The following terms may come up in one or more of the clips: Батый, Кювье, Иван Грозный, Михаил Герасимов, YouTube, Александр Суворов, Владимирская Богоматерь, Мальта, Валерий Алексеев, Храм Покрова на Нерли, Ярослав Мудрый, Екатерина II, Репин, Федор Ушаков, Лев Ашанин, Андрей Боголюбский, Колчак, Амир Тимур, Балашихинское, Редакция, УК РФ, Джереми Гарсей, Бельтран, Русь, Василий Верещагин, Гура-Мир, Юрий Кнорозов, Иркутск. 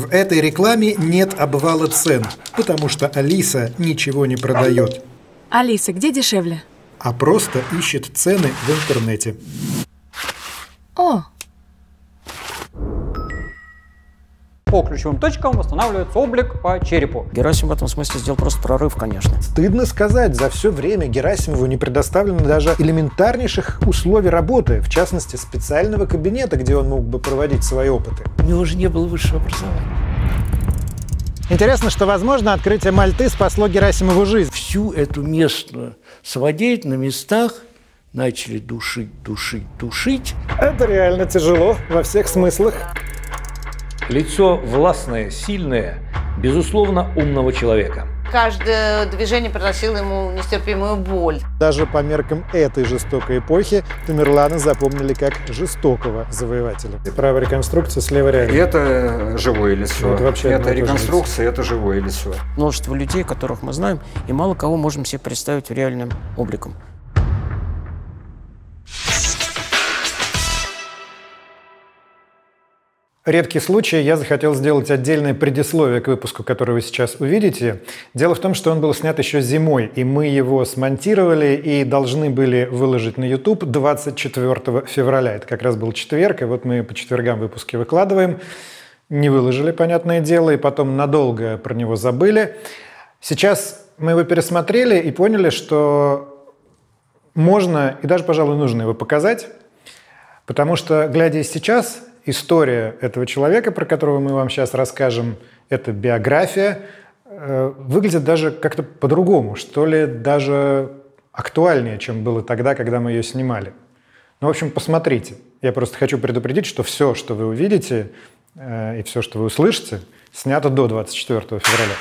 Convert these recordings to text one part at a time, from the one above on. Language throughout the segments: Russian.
В этой рекламе нет обвала цен, потому что Алиса ничего не продает. Алиса, где дешевле? А просто ищет цены в интернете. О! По ключевым точкам восстанавливается облик по черепу. Герасим в этом смысле сделал просто прорыв, конечно. Стыдно сказать, за все время Герасимову не предоставлено даже элементарнейших условий работы, в частности, специального кабинета, где он мог бы проводить свои опыты. У него уже не было высшего образования. Интересно, что, возможно, открытие Мальты спасло Герасимову жизнь. Всю эту местную самодеятельность на местах начали душить. Это реально тяжело во всех смыслах. Лицо властное, сильное, безусловно, умного человека. Каждое движение приносило ему нестерпимую боль. Даже по меркам этой жестокой эпохи Тамерлана запомнили как жестокого завоевателя. Правая реконструкция, слева реально. Это живое лицо. Это, вообще это реконструкция, это живое лицо. Множество людей, которых мы знаем, и мало кого можем себе представить реальным обликом. Редкий случай, я захотел сделать отдельное предисловие к выпуску, который вы сейчас увидите. Дело в том, что он был снят еще зимой, и мы его смонтировали и должны были выложить на YouTube 24 февраля. Это как раз был четверг, и вот мы по четвергам выпуски выкладываем. Не выложили, понятное дело, и потом надолго про него забыли. Сейчас мы его пересмотрели и поняли, что можно и даже, пожалуй, нужно его показать, потому что, глядя сейчас, история этого человека, про которого мы вам сейчас расскажем, эта биография, выглядит даже как-то по-другому, что ли, даже актуальнее, чем было тогда, когда мы ее снимали. Ну, в общем, посмотрите. Я просто хочу предупредить, что все, что вы увидите и все, что вы услышите, снято до 24 февраля.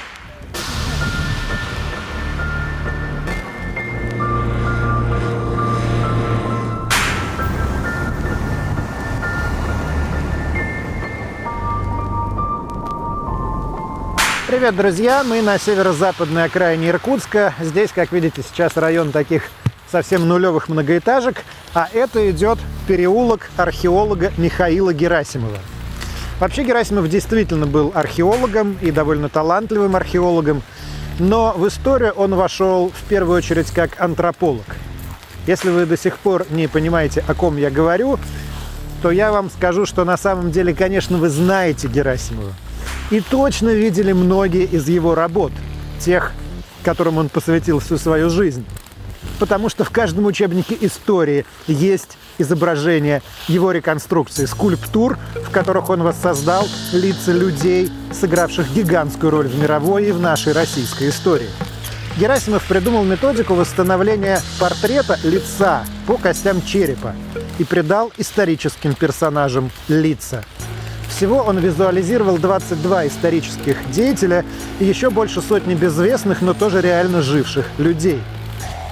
Привет, друзья! Мы на северо-западной окраине Иркутска. Здесь, как видите, сейчас район таких совсем нулевых многоэтажек, а это идет переулок археолога Михаила Герасимова. Вообще Герасимов действительно был археологом и довольно талантливым археологом, но в историю он вошел в первую очередь как антрополог. Если вы до сих пор не понимаете, о ком я говорю, то я вам скажу, что на самом деле, конечно, вы знаете Герасимова. И точно видели многие из его работ, тех, которым он посвятил всю свою жизнь. Потому что в каждом учебнике истории есть изображение его реконструкции, скульптур, в которых он воссоздал лица людей, сыгравших гигантскую роль в мировой и в нашей российской истории. Герасимов придумал методику восстановления портрета лица по костям черепа и придал историческим персонажам лица. Всего он визуализировал 22 исторических деятеля и еще больше сотни безвестных, но тоже реально живших людей.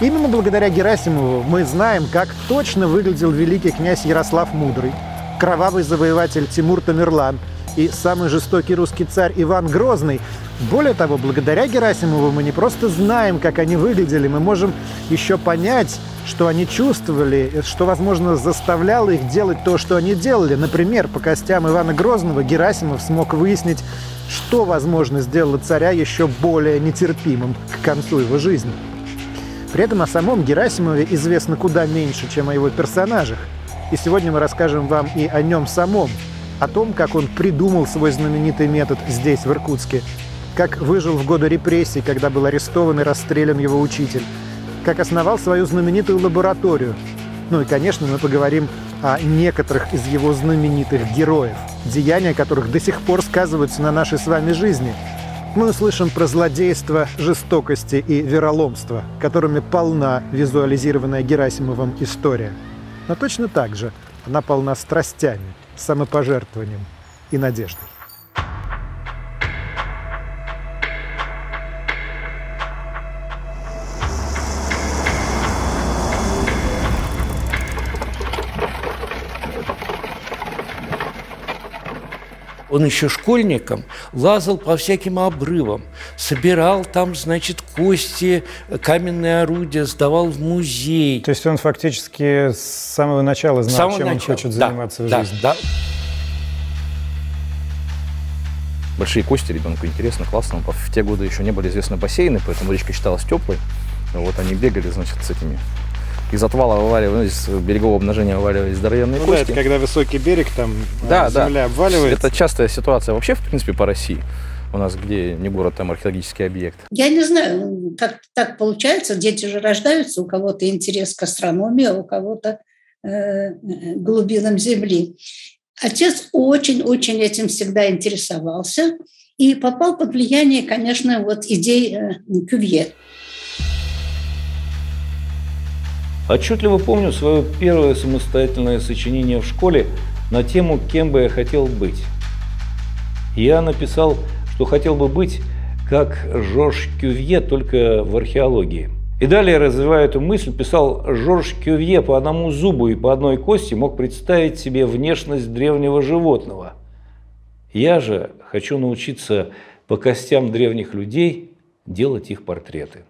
Именно благодаря Герасимову мы знаем, как точно выглядел великий князь Ярослав Мудрый, кровавый завоеватель Тимур Тамерлан и самый жестокий русский царь Иван Грозный. Более того, благодаря Герасимову мы не просто знаем, как они выглядели, мы можем еще понять, что они чувствовали, что, возможно, заставляло их делать то, что они делали. Например, по костям Ивана Грозного Герасимов смог выяснить, что, возможно, сделало царя еще более нетерпимым к концу его жизни. При этом о самом Герасимове известно куда меньше, чем о его персонажах. И сегодня мы расскажем вам и о нем самом, о том, как он придумал свой знаменитый метод здесь, в Иркутске, как выжил в годы репрессий, когда был арестован и расстрелян его учитель, как основал свою знаменитую лабораторию. Ну и, конечно, мы поговорим о некоторых из его знаменитых героев, деяния которых до сих пор сказываются на нашей с вами жизни. Мы услышим про злодейство, жестокости и вероломство, которыми полна визуализированная Герасимовым история. Но точно так же она полна страстями, самопожертвованием и надеждой. Он еще школьником лазал по всяким обрывам, собирал там, значит, кости, каменные орудия, сдавал в музей. То есть он фактически с самого начала знал, чем он хочет заниматься в жизни. Да. большие кости ребенку, интересно, классно. В те годы еще не были известны бассейны, поэтому речка считалась теплой. Вот они бегали, значит, с этими. Из отвала вываливались, ну, берегового обнажения вываливались здоровенные кости. Да, это когда высокий берег, там земля обваливается. Это частая ситуация вообще, в принципе, по России. У нас где не город, там археологический объект. Я не знаю, как так получается. Дети же рождаются, у кого-то интерес к астрономии, а у кого-то глубинам земли. Отец очень-очень этим всегда интересовался и попал под влияние, конечно, вот идей Кювье. Отчетливо помню свое первое самостоятельное сочинение в школе на тему «Кем бы я хотел быть?». Я написал, что хотел бы быть как Жорж Кювье, только в археологии. И далее, развивая эту мысль, писал: Жорж Кювье по одному зубу и по одной кости мог представить себе внешность древнего животного. Я же хочу научиться по костям древних людей делать их портреты.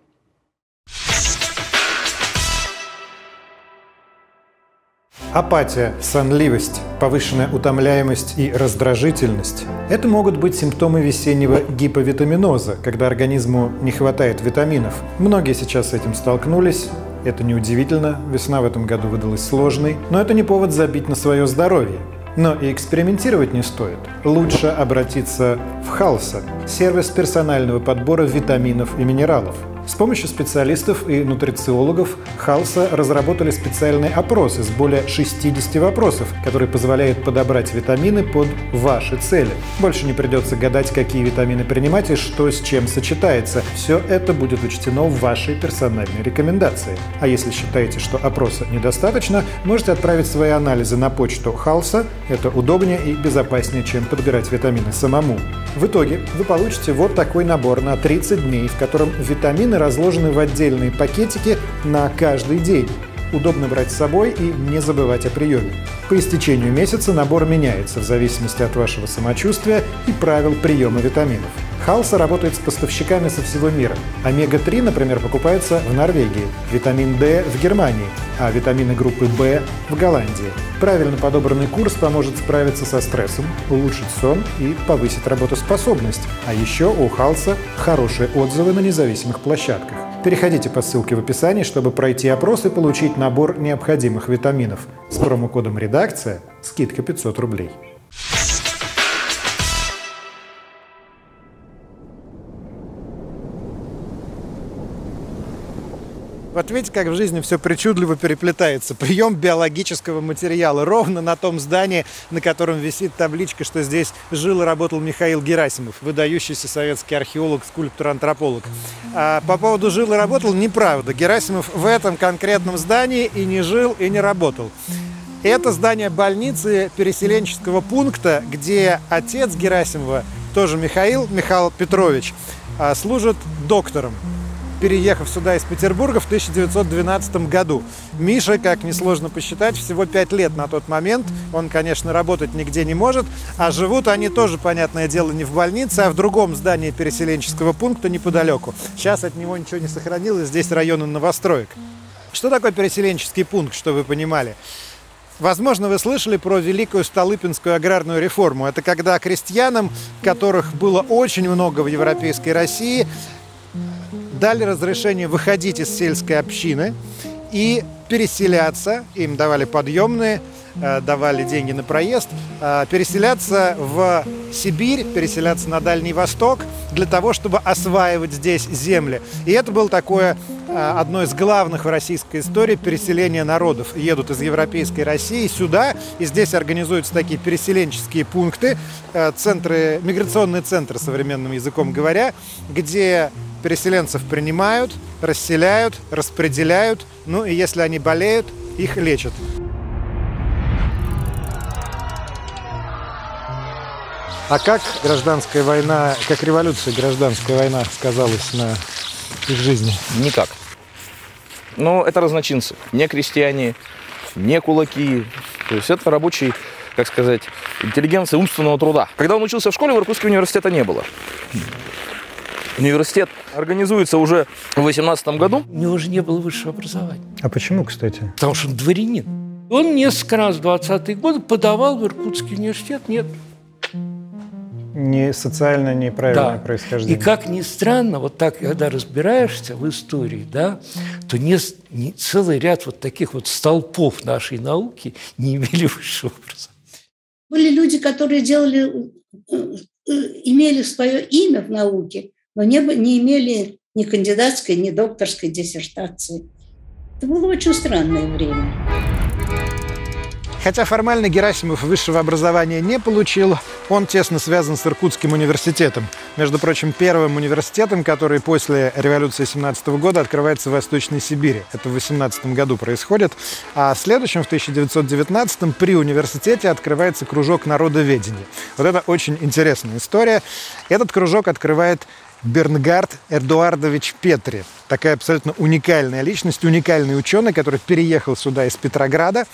Апатия, сонливость, повышенная утомляемость и раздражительность – это могут быть симптомы весеннего гиповитаминоза, когда организму не хватает витаминов. Многие сейчас с этим столкнулись. Это неудивительно, весна в этом году выдалась сложной, но это не повод забить на свое здоровье. Но и экспериментировать не стоит. Лучше обратиться в Halsa – сервис персонального подбора витаминов и минералов. С помощью специалистов и нутрициологов Halsa разработали специальные опросы с более 60 вопросов, которые позволяют подобрать витамины под ваши цели. Больше не придется гадать, какие витамины принимать и что с чем сочетается. Все это будет учтено в вашей персональной рекомендации. А если считаете, что опроса недостаточно, можете отправить свои анализы на почту Halsa. Это удобнее и безопаснее, чем подбирать витамины самому. В итоге вы получите вот такой набор на 30 дней, в котором витамины разложены в отдельные пакетики на каждый день. Удобно брать с собой и не забывать о приеме. По истечению месяца набор меняется в зависимости от вашего самочувствия и правил приема витаминов. Halsa работает с поставщиками со всего мира. Омега-3, например, покупается в Норвегии, витамин D в Германии, а витамины группы В в Голландии. Правильно подобранный курс поможет справиться со стрессом, улучшить сон и повысить работоспособность. А еще у Halsa хорошие отзывы на независимых площадках. Переходите по ссылке в описании, чтобы пройти опрос и получить набор необходимых витаминов. С промокодом «Редакция» скидка 500 рублей. Вот видите, как в жизни все причудливо переплетается. Прием биологического материала ровно на том здании, на котором висит табличка, что здесь жил и работал Михаил Герасимов, выдающийся советский археолог, скульптор-антрополог. А по поводу «жил и работал» неправда. Герасимов в этом конкретном здании и не жил, и не работал. Это здание больницы переселенческого пункта, где отец Герасимова, тоже Михаил Петрович, служит доктором. Переехав сюда из Петербурга в 1912 году. Миша, как несложно посчитать, всего 5 лет на тот момент. Он, конечно, работать нигде не может. А живут они тоже, понятное дело, не в больнице, а в другом здании переселенческого пункта неподалеку. Сейчас от него ничего не сохранилось, здесь районы новостроек. Что такое переселенческий пункт, что вы понимали? Возможно, вы слышали про Великую Столыпинскую аграрную реформу. Это когда крестьянам, которых было очень много в европейской России, дали разрешение выходить из сельской общины и переселяться, им давали подъемные, давали деньги на проезд, переселяться в Сибирь, переселяться на Дальний Восток для того, чтобы осваивать здесь земли. И это было такое одно из главных в российской истории переселение народов. Едут из европейской России сюда, и здесь организуются такие переселенческие пункты, центры, миграционные центры, современным языком говоря, где переселенцев принимают, расселяют, распределяют, ну и если они болеют, их лечат. А как гражданская война, как революция, гражданская война сказалась на их жизни? Никак. Но это разночинцы, не крестьяне, не кулаки. То есть это рабочий, как сказать, интеллигенция умственного труда. Когда он учился в школе, в Иркутске университета не было. Университет организуется уже в 18 году. У него же не было высшего образования. А почему, кстати? Потому что он дворянин. Он несколько раз в 20-е годы подавал в Иркутский университет. Нет. не социально неправильное происхождение. И как ни странно, вот так, когда разбираешься в истории, да, то не целый ряд вот таких вот столпов нашей науки не имели высшего образования. Были люди, которые делали, имели свое имя в науке, но не имели ни кандидатской, ни докторской диссертации. Это было очень странное время. Хотя формально Герасимов высшего образования не получил, он тесно связан с Иркутским университетом. Между прочим, первым университетом, который после революции 1917 года открывается в Восточной Сибири. Это в 1918 году происходит. А в следующем, в 1919-м, при университете открывается кружок народоведения. Вот это очень интересная история. Этот кружок открывает Бернгард Эдуардович Петри. Такая абсолютно уникальная личность, уникальный ученый, который переехал сюда из Петрограда.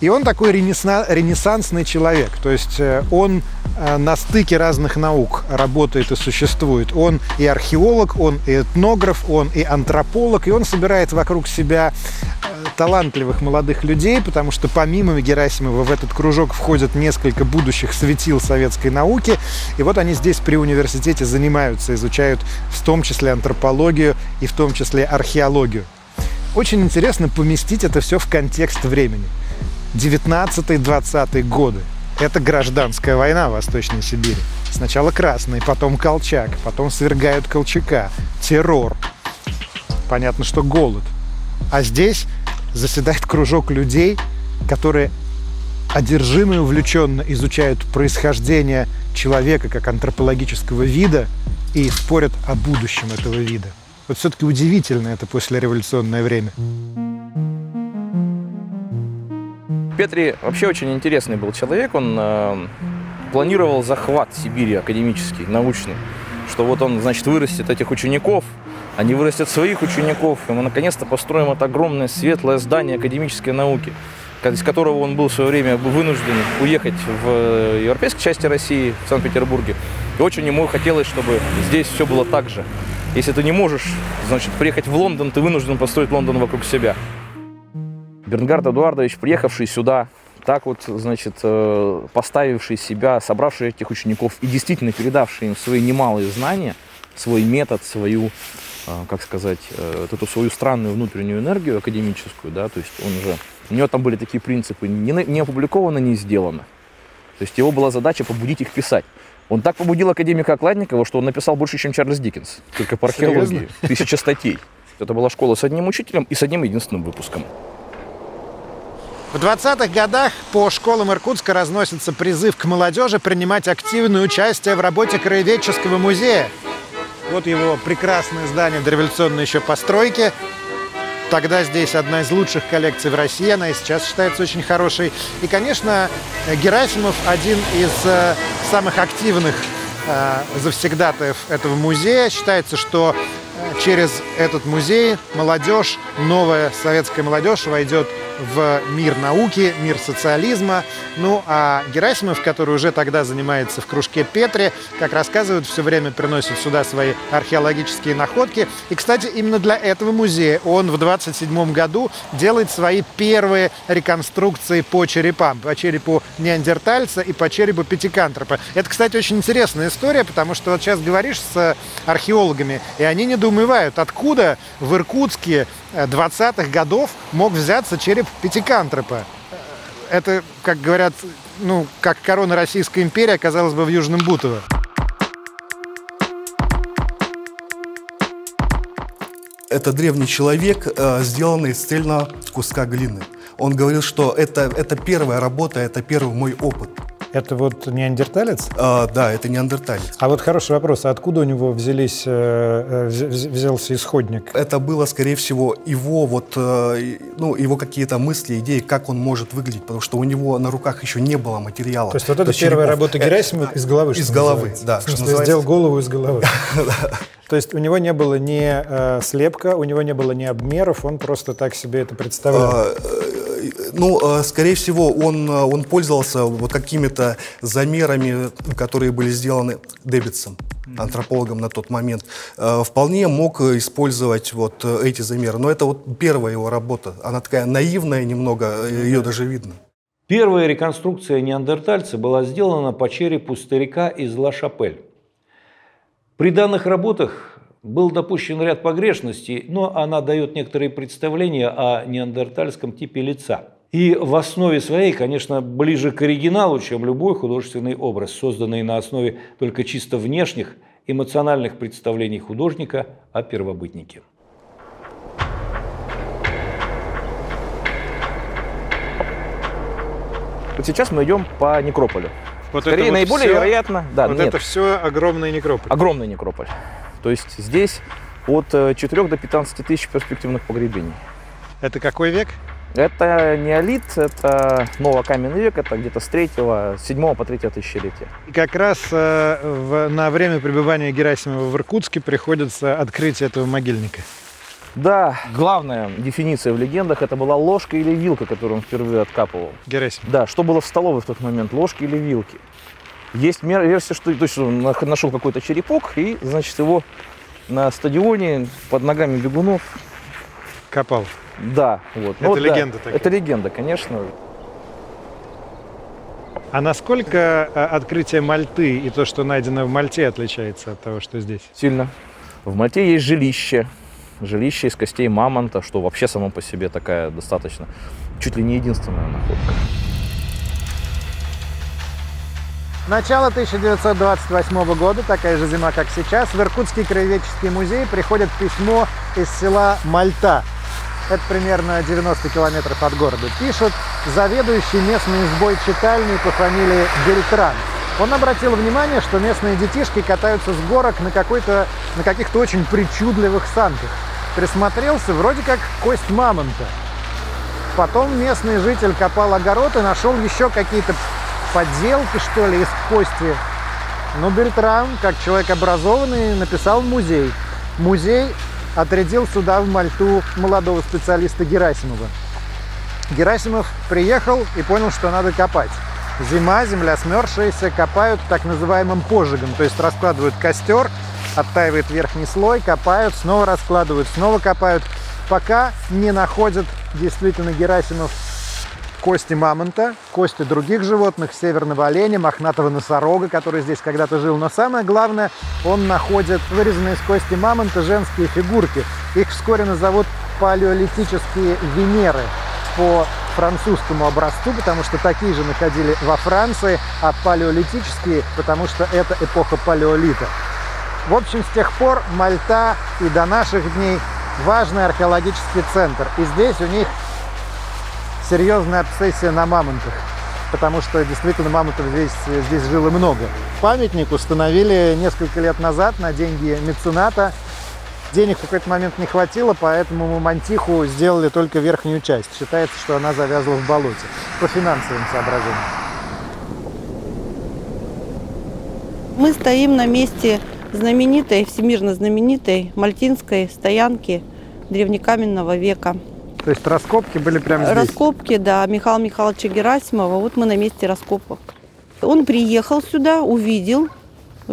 И он такой ренессансный человек, то есть он на стыке разных наук работает и существует. Он и археолог, он и этнограф, он и антрополог, и он собирает вокруг себя талантливых молодых людей, потому что помимо Герасимова в этот кружок входят несколько будущих светил советской науки, и вот они здесь при университете занимаются, изучают в том числе антропологию и в том числе археологию. Очень интересно поместить это все в контекст времени. 19-20 годы. Это гражданская война в Восточной Сибири. Сначала Красный, потом Колчак, потом свергают Колчака. Террор. Понятно, что голод. А здесь заседает кружок людей, которые одержимо и увлеченно изучают происхождение человека как антропологического вида и спорят о будущем этого вида. Вот все-таки удивительно это послереволюционное время. Петри вообще очень интересный был человек, он планировал захват Сибири академический, научный, что вот он, значит, вырастет этих учеников, они вырастят своих учеников, и мы наконец-то построим это огромное светлое здание академической науки, из которого он был в свое время вынужден уехать в европейской части России, в Санкт-Петербурге, и очень ему хотелось, чтобы здесь все было так же. Если ты не можешь, значит, приехать в Лондон, ты вынужден построить Лондон вокруг себя. Бернгард Эдуардович, приехавший сюда, так вот, значит, поставивший себя, собравший этих учеников и действительно передавший им свои немалые знания, свой метод, свою, как сказать, эту свою странную внутреннюю энергию академическую, да, то есть он же, у него там были такие принципы: не опубликовано, не сделано. То есть его была задача побудить их писать. Он так побудил академика Окладникова, что он написал больше, чем Чарльз Диккенс, только по археологии, 1000 статей. Это была школа с одним учителем и с одним единственным выпуском. В 20-х годах по школам Иркутска разносится призыв к молодежи принимать активное участие в работе краеведческого музея. Вот его прекрасное здание дореволюционной еще постройки. Тогда здесь одна из лучших коллекций в России, она и сейчас считается очень хорошей. И, конечно, Герасимов один из самых активных завсегдатаев этого музея. Считается, что через этот музей молодежь, новая советская молодежь войдет в мир науки, мир социализма. Ну а Герасимов, который уже тогда занимается в кружке Петри, как рассказывают, все время приносит сюда свои археологические находки. И, кстати, именно для этого музея он в 1927 году делает свои первые реконструкции по черепам. По черепу неандертальца и по черепу пятикантропа. Это, кстати, очень интересная история, потому что вот сейчас говоришь с археологами, и они недоумевают, откуда в Иркутске 20-х годов мог взяться череп пятикантропа. Это, как говорят, ну, как корона Российской империи оказалась бы в Южном Бутово. Это древний человек, сделанный из цельного куска глины. Он говорил, что это первая работа, это первый мой опыт. Это вот неандерталец? Да, это неандерталец. А вот хороший вопрос, а откуда у него взялся исходник? Это было, скорее всего, его, вот, ну, его какие-то мысли, идеи, как он может выглядеть, потому что у него на руках еще не было материала. То есть вот это первая работа Герасимова из головы? Из головы, да. Что называется? Сделал голову из головы. То есть у него не было ни слепка, у него не было ни обмеров, он просто так себе это представлял? Ну, скорее всего, он пользовался вот какими-то замерами, которые были сделаны Деббитсом, антропологом на тот момент. Вполне мог использовать вот эти замеры. Но это вот первая его работа. Она такая наивная немного, ее даже видно. Первая реконструкция неандертальца была сделана по черепу старика из Ла-Шапель. При данных работах был допущен ряд погрешностей, но она дает некоторые представления о неандертальском типе лица. И в основе своей, конечно, ближе к оригиналу, чем любой художественный образ, созданный на основе только чисто внешних, эмоциональных представлений художника о первобытнике. Вот сейчас мы идем по некрополю. Вот скорее, это вот наиболее вероятно... Да, вот нет. Это все огромный некрополь. Огромный некрополь. То есть здесь от 4 до 15 тысяч перспективных погребений. Это какой век? Это неолит, это новокаменный век, это где-то с 7 по 3 тысячелетия. И как раз на время пребывания Герасимова в Иркутске приходится открытие этого могильника. Да, главная дефиниция в легендах – это была ложка или вилка, которую он впервые откапывал. Герасимов. Да, что было в столовой в тот момент, ложки или вилки. Есть версия, что то есть он нашел какой-то черепок и, значит, его на стадионе под ногами бегунов копал. Да, вот. Это вот, легенда да, такая. Это легенда, конечно. А насколько открытие Мальты и то, что найдено в Мальте, отличается от того, что здесь? Сильно. В Мальте есть жилище. Жилище из костей мамонта, что вообще само по себе такая достаточно, чуть ли не единственная находка. Начало 1928 года, такая же зима, как сейчас, в Иркутский краеведческий музей приходит письмо из села Мальта. Это примерно 90 километров от города. Пишут, заведующий местный сбой читальни по фамилии Бельтран. Он обратил внимание, что местные детишки катаются с горок на каких-то очень причудливых санках. Присмотрелся, вроде как кость мамонта. Потом местный житель копал огород и нашел еще какие-то подделки, что ли, из кости. Но Бельтран, как человек образованный, написал музей. Музей отрядил сюда, в Мальту, молодого специалиста Герасимова. Герасимов приехал и понял, что надо копать. Зима, земля смерзшаяся, копают так называемым пожигом, то есть раскладывают костер, оттаивает верхний слой, копают, снова раскладывают, снова копают, пока не находят действительно Герасимов кости мамонта, кости других животных, северного оленя, мохнатого носорога, который здесь когда-то жил. Но самое главное, он находит вырезанные из кости мамонта женские фигурки. Их вскоре назовут палеолитические Венеры по французскому образцу, потому что такие же находили во Франции, а палеолитические, потому что это эпоха палеолита. В общем, с тех пор Мальта и до наших дней важный археологический центр. И здесь у них серьезная обсессия на мамонтах, потому что действительно мамонтов здесь жило много. Памятник установили несколько лет назад на деньги мецената. Денег в какой-то момент не хватило, поэтому мамонтиху сделали только верхнюю часть. Считается, что она завязла в болоте по финансовым соображениям. Мы стоим на месте знаменитой, всемирно знаменитой мальтинской стоянки древнекаменного века. То есть раскопки были прямо здесь? Раскопки, да, Михаила Михайловича Герасимова. Вот мы на месте раскопок. Он приехал сюда, увидел,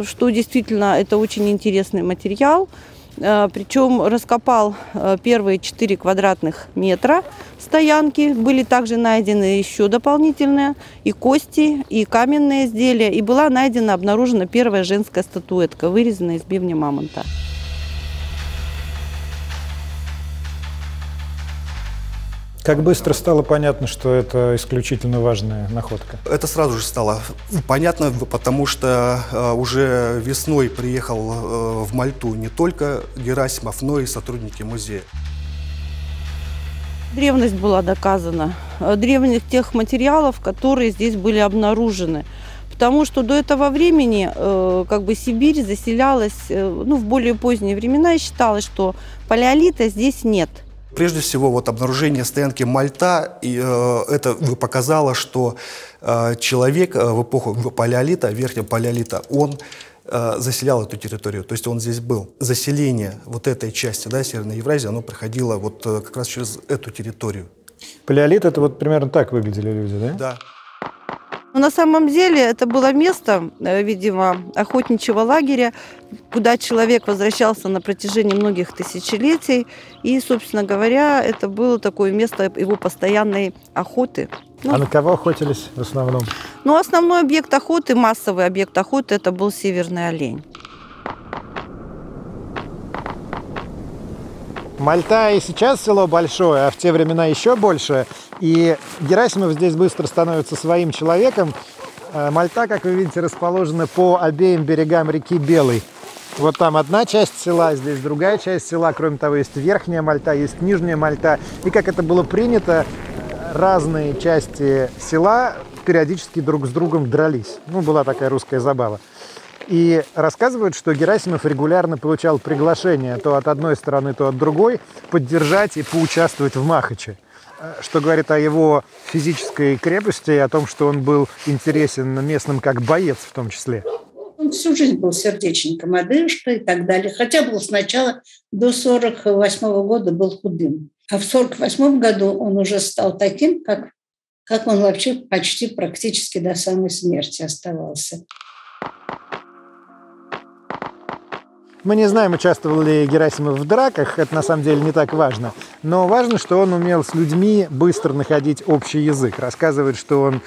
что действительно это очень интересный материал. Причем раскопал первые 4 квадратных метра стоянки. Были также найдены еще дополнительные и кости, и каменные изделия. И была найдена, обнаружена первая женская статуэтка, вырезанная из бивня мамонта. Как быстро стало понятно, что это исключительно важная находка? Это сразу же стало понятно, потому что уже весной приехал в Мальту не только Герасимов, но и сотрудники музея. Древность была доказана, древних тех материалов, которые здесь были обнаружены. Потому что до этого времени как бы Сибирь заселялась, ну, в более поздние времена, и считалось, что палеолита здесь нет. Прежде всего, вот обнаружение стоянки Мальта, и это показало, что человек в эпоху палеолита, верхнего палеолита, он заселял эту территорию, то есть он здесь был. Заселение вот этой части, да, Северной Евразии, оно проходило вот как раз через эту территорию. Палеолит — это вот примерно так выглядели люди, да? Да. Но на самом деле это было место, видимо, охотничьего лагеря, куда человек возвращался на протяжении многих тысячелетий. И, собственно говоря, это было такое место его постоянной охоты. А на кого охотились в основном? Ну, основной объект охоты, массовый объект охоты, это был северный олень. Мальта и сейчас село большое, а в те времена еще больше. И Герасимов здесь быстро становится своим человеком. Мальта, как вы видите, расположена по обеим берегам реки Белой. Вот там одна часть села, здесь другая часть села. Кроме того, есть верхняя Мальта, есть нижняя Мальта. И как это было принято, разные части села периодически друг с другом дрались. Ну, была такая русская забава. И рассказывают, что Герасимов регулярно получал приглашение то от одной стороны, то от другой поддержать и поучаствовать в махаче, что говорит о его физической крепости, о том, что он был интересен местным как боец в том числе. Он всю жизнь был сердечником, одышкой и так далее, хотя был сначала до 48-го года был худым. А в 48-м году он уже стал таким, как он вообще почти практически до самой смерти оставался. Мы не знаем, участвовал ли Герасимов в драках, это на самом деле не так важно. Но важно, что он умел с людьми быстро находить общий язык. Рассказывает, что он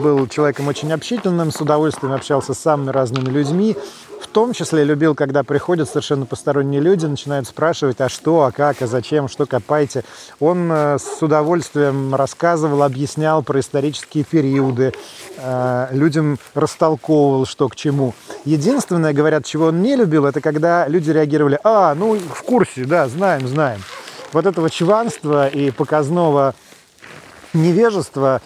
был человеком очень общительным, с удовольствием общался с самыми разными людьми. В том числе любил, когда приходят совершенно посторонние люди, начинают спрашивать, а что, а как, а зачем, что копаете. Он с удовольствием рассказывал, объяснял про исторические периоды, людям растолковывал, что к чему. Единственное, говорят, чего он не любил, это когда люди реагировали, а, ну, в курсе, да, знаем, знаем. Вот этого чванства и показного невежества,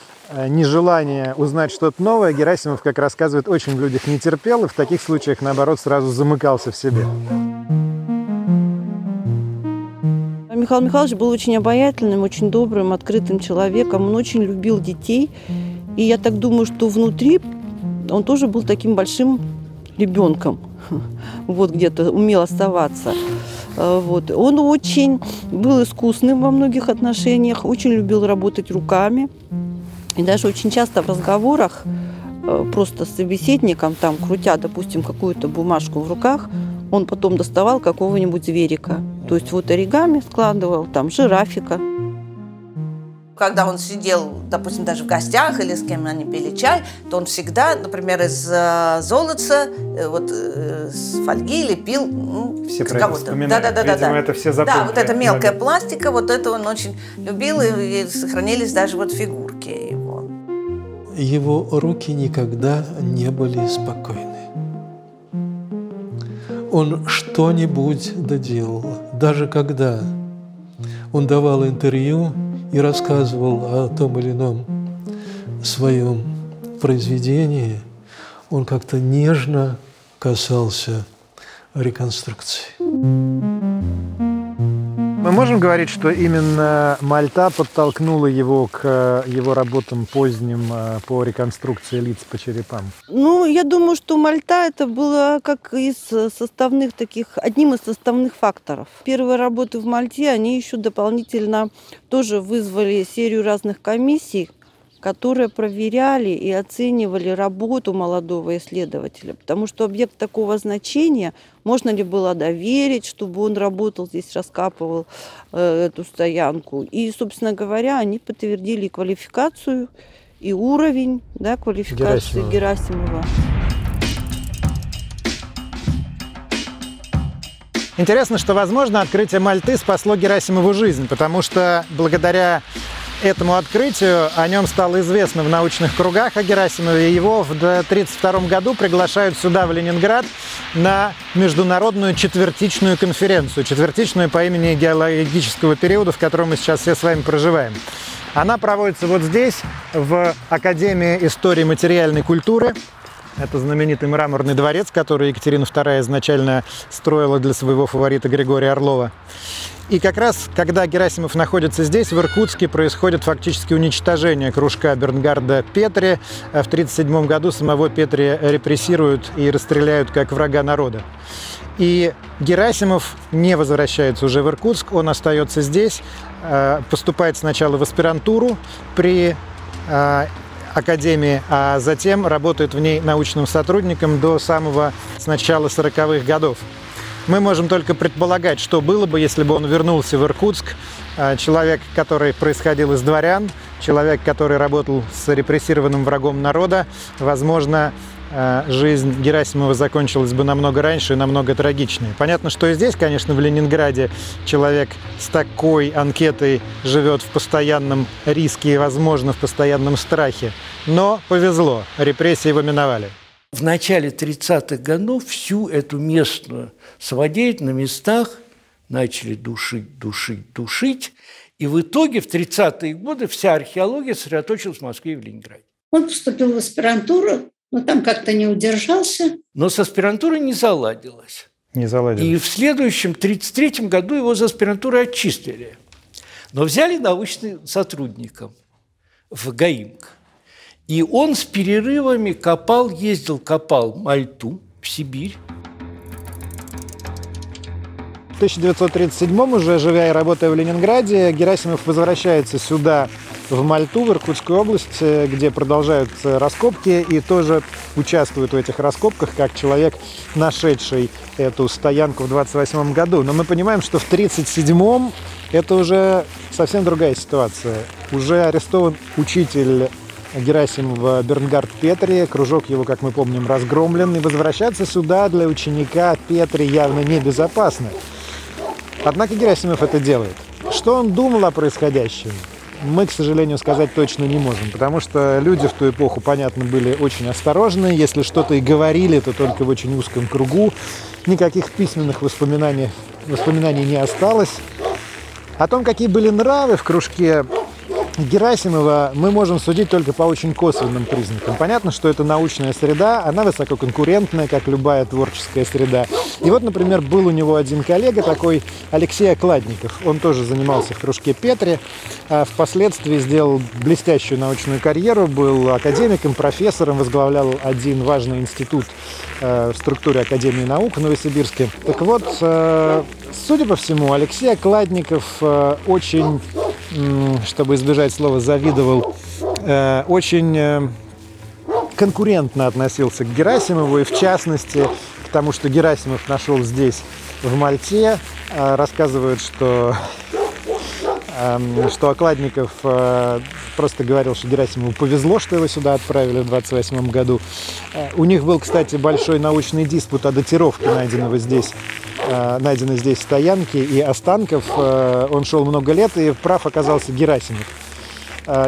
нежелание узнать что-то новое, Герасимов, как рассказывает, очень в людях не терпел и в таких случаях, наоборот, сразу замыкался в себе. Михаил Михайлович был очень обаятельным, очень добрым, открытым человеком. Он очень любил детей. И я так думаю, что внутри он тоже был таким большим ребенком. Вот где-то умел оставаться. Вот. Он очень был искусным во многих отношениях, очень любил работать руками. И даже очень часто в разговорах просто с собеседником, там, крутя, допустим, какую-то бумажку в руках, он потом доставал какого-нибудь зверика. То есть вот оригами складывал, там, жирафика. Когда он сидел, допустим, даже в гостях или с кем они пили чай, то он всегда, например, из золотца, вот с фольги лепил кого-то. Да-да-да, это все запомнили. Да, вот эта мелкая пластика, вот это он очень любил, и сохранились даже вот фигурки его. Его руки никогда не были спокойны. Он что-нибудь доделал, даже когда он давал интервью и рассказывал о том или ином своем произведении, он как-то нежно касался реконструкции. Мы можем говорить, что именно Мальта подтолкнула его к его работам поздним по реконструкции лиц по черепам? Ну, я думаю, что Мальта это было как из составных таких, одним из составных факторов. Первые работы в Мальте, они еще дополнительно тоже вызвали серию разных комиссий, которые проверяли и оценивали работу молодого исследователя, потому что объект такого значения, можно ли было доверить, чтобы он работал здесь, раскапывал эту стоянку. И, собственно говоря, они подтвердили квалификацию и уровень, да, квалификации Герасимова. Интересно, что, возможно, открытие Мальты спасло Герасимову жизнь, потому что благодаря этому открытию о нем стало известно в научных кругах о Герасимове. Его в 1932 году приглашают сюда, в Ленинград, на международную четвертичную конференцию, четвертичную по имени геологического периода, в котором мы сейчас все с вами проживаем. Она проводится вот здесь, в Академии истории материальной культуры. Это знаменитый мраморный дворец, который Екатерина II изначально строила для своего фаворита Григория Орлова. И как раз, когда Герасимов находится здесь, в Иркутске происходит фактически уничтожение кружка Бернгарда Петри. В 1937 году самого Петри репрессируют и расстреляют как врага народа. И Герасимов не возвращается уже в Иркутск, он остается здесь, поступает сначала в аспирантуру при Академии, а затем работает в ней научным сотрудником до самого начала 40-х годов. Мы можем только предполагать, что было бы, если бы он вернулся в Иркутск, человек, который происходил из дворян, человек, который работал с репрессированным врагом народа, возможно, жизнь Герасимова закончилась бы намного раньше и намного трагичнее. Понятно, что и здесь, конечно, в Ленинграде человек с такой анкетой живет в постоянном риске и, возможно, в постоянном страхе. Но повезло, репрессии его миновали. В начале 30-х годов всю эту местную самодеятельность на местах начали душить. И в итоге в 30-е годы вся археология сосредоточилась в Москве и в Ленинграде. Он поступил в аспирантуру, но там как-то не удержался. Но с аспирантурой не заладилось. Не заладилось. И в следующем, 1933 году, его за аспирантуру отчислили. Но взяли научным сотрудником в ГАИМК. И он с перерывами копал, ездил, копал мальту в Сибирь. В 1937-м, уже живя и работая в Ленинграде, Герасимов возвращается сюда, в Мальту, в Иркутскую область, где продолжают раскопки, и тоже участвует в этих раскопках как человек, нашедший эту стоянку в 1928 году. Но мы понимаем, что в 1937-м это уже совсем другая ситуация. Уже арестован учитель Герасимова Бернгард Петри, кружок его, как мы помним, разгромлен, и возвращаться сюда для ученика Петри явно небезопасно. Однако Герасимов это делает. Что он думал о происходящем, мы, к сожалению, сказать точно не можем, потому что люди в ту эпоху, понятно, были очень осторожны. Если что-то и говорили, то только в очень узком кругу. Никаких письменных воспоминаний не осталось. О том, какие были нравы в кружке Герасимова, мы можем судить только по очень косвенным признакам. Понятно, что это научная среда, она высококонкурентная, как любая творческая среда. И вот, например, был у него один коллега, такой Алексей Окладников. Он тоже занимался в кружке Петри, а впоследствии сделал блестящую научную карьеру, был академиком, профессором, возглавлял один важный институт в структуре Академии наук в Новосибирске. Так вот, судя по всему, Алексей Окладников очень, чтобы избежать слова «завидовал», очень конкурентно относился к Герасимову, и в частности к тому, что Герасимов нашел здесь, в Мальте. Рассказывают, что Окладников просто говорил, что Герасимову повезло, что его сюда отправили в 1928 году. У них был, кстати, большой научный диспут о датировке найденной здесь стоянки и останков. Он шел много лет, и прав оказался Герасимов.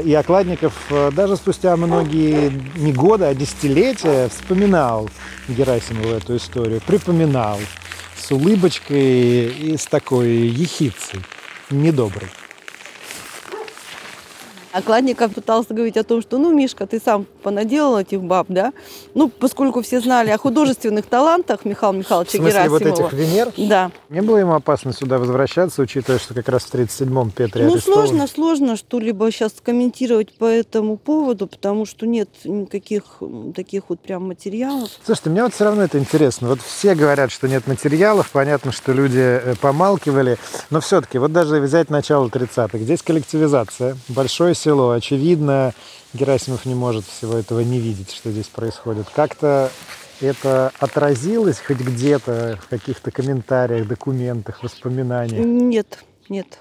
И Окладников даже спустя многие не годы, а десятилетия вспоминал Герасимову эту историю, припоминал с улыбочкой и с такой ехидцей, недоброй. Окладников пытался говорить о том, что, ну, Мишка, ты сам понаделал этих баб, да? Ну, поскольку все знали о художественных талантах Михаила Михайловича Герасимова. В смысле, вот этих Венер? Да. Не было ему опасно сюда возвращаться, учитывая, что как раз в 1937-м Петри арестован? Ну, сложно что-либо сейчас комментировать по этому поводу, потому что нет никаких таких вот прям материалов. Слушайте, мне вот все равно это интересно. Вот все говорят, что нет материалов, понятно, что люди помалкивали, но все-таки, вот даже взять начало 30-х, здесь коллективизация, большое село. Очевидно, Герасимов не может всего этого не видеть, что здесь происходит. Как-то это отразилось хоть где-то в каких-то комментариях, документах, воспоминаниях? Нет.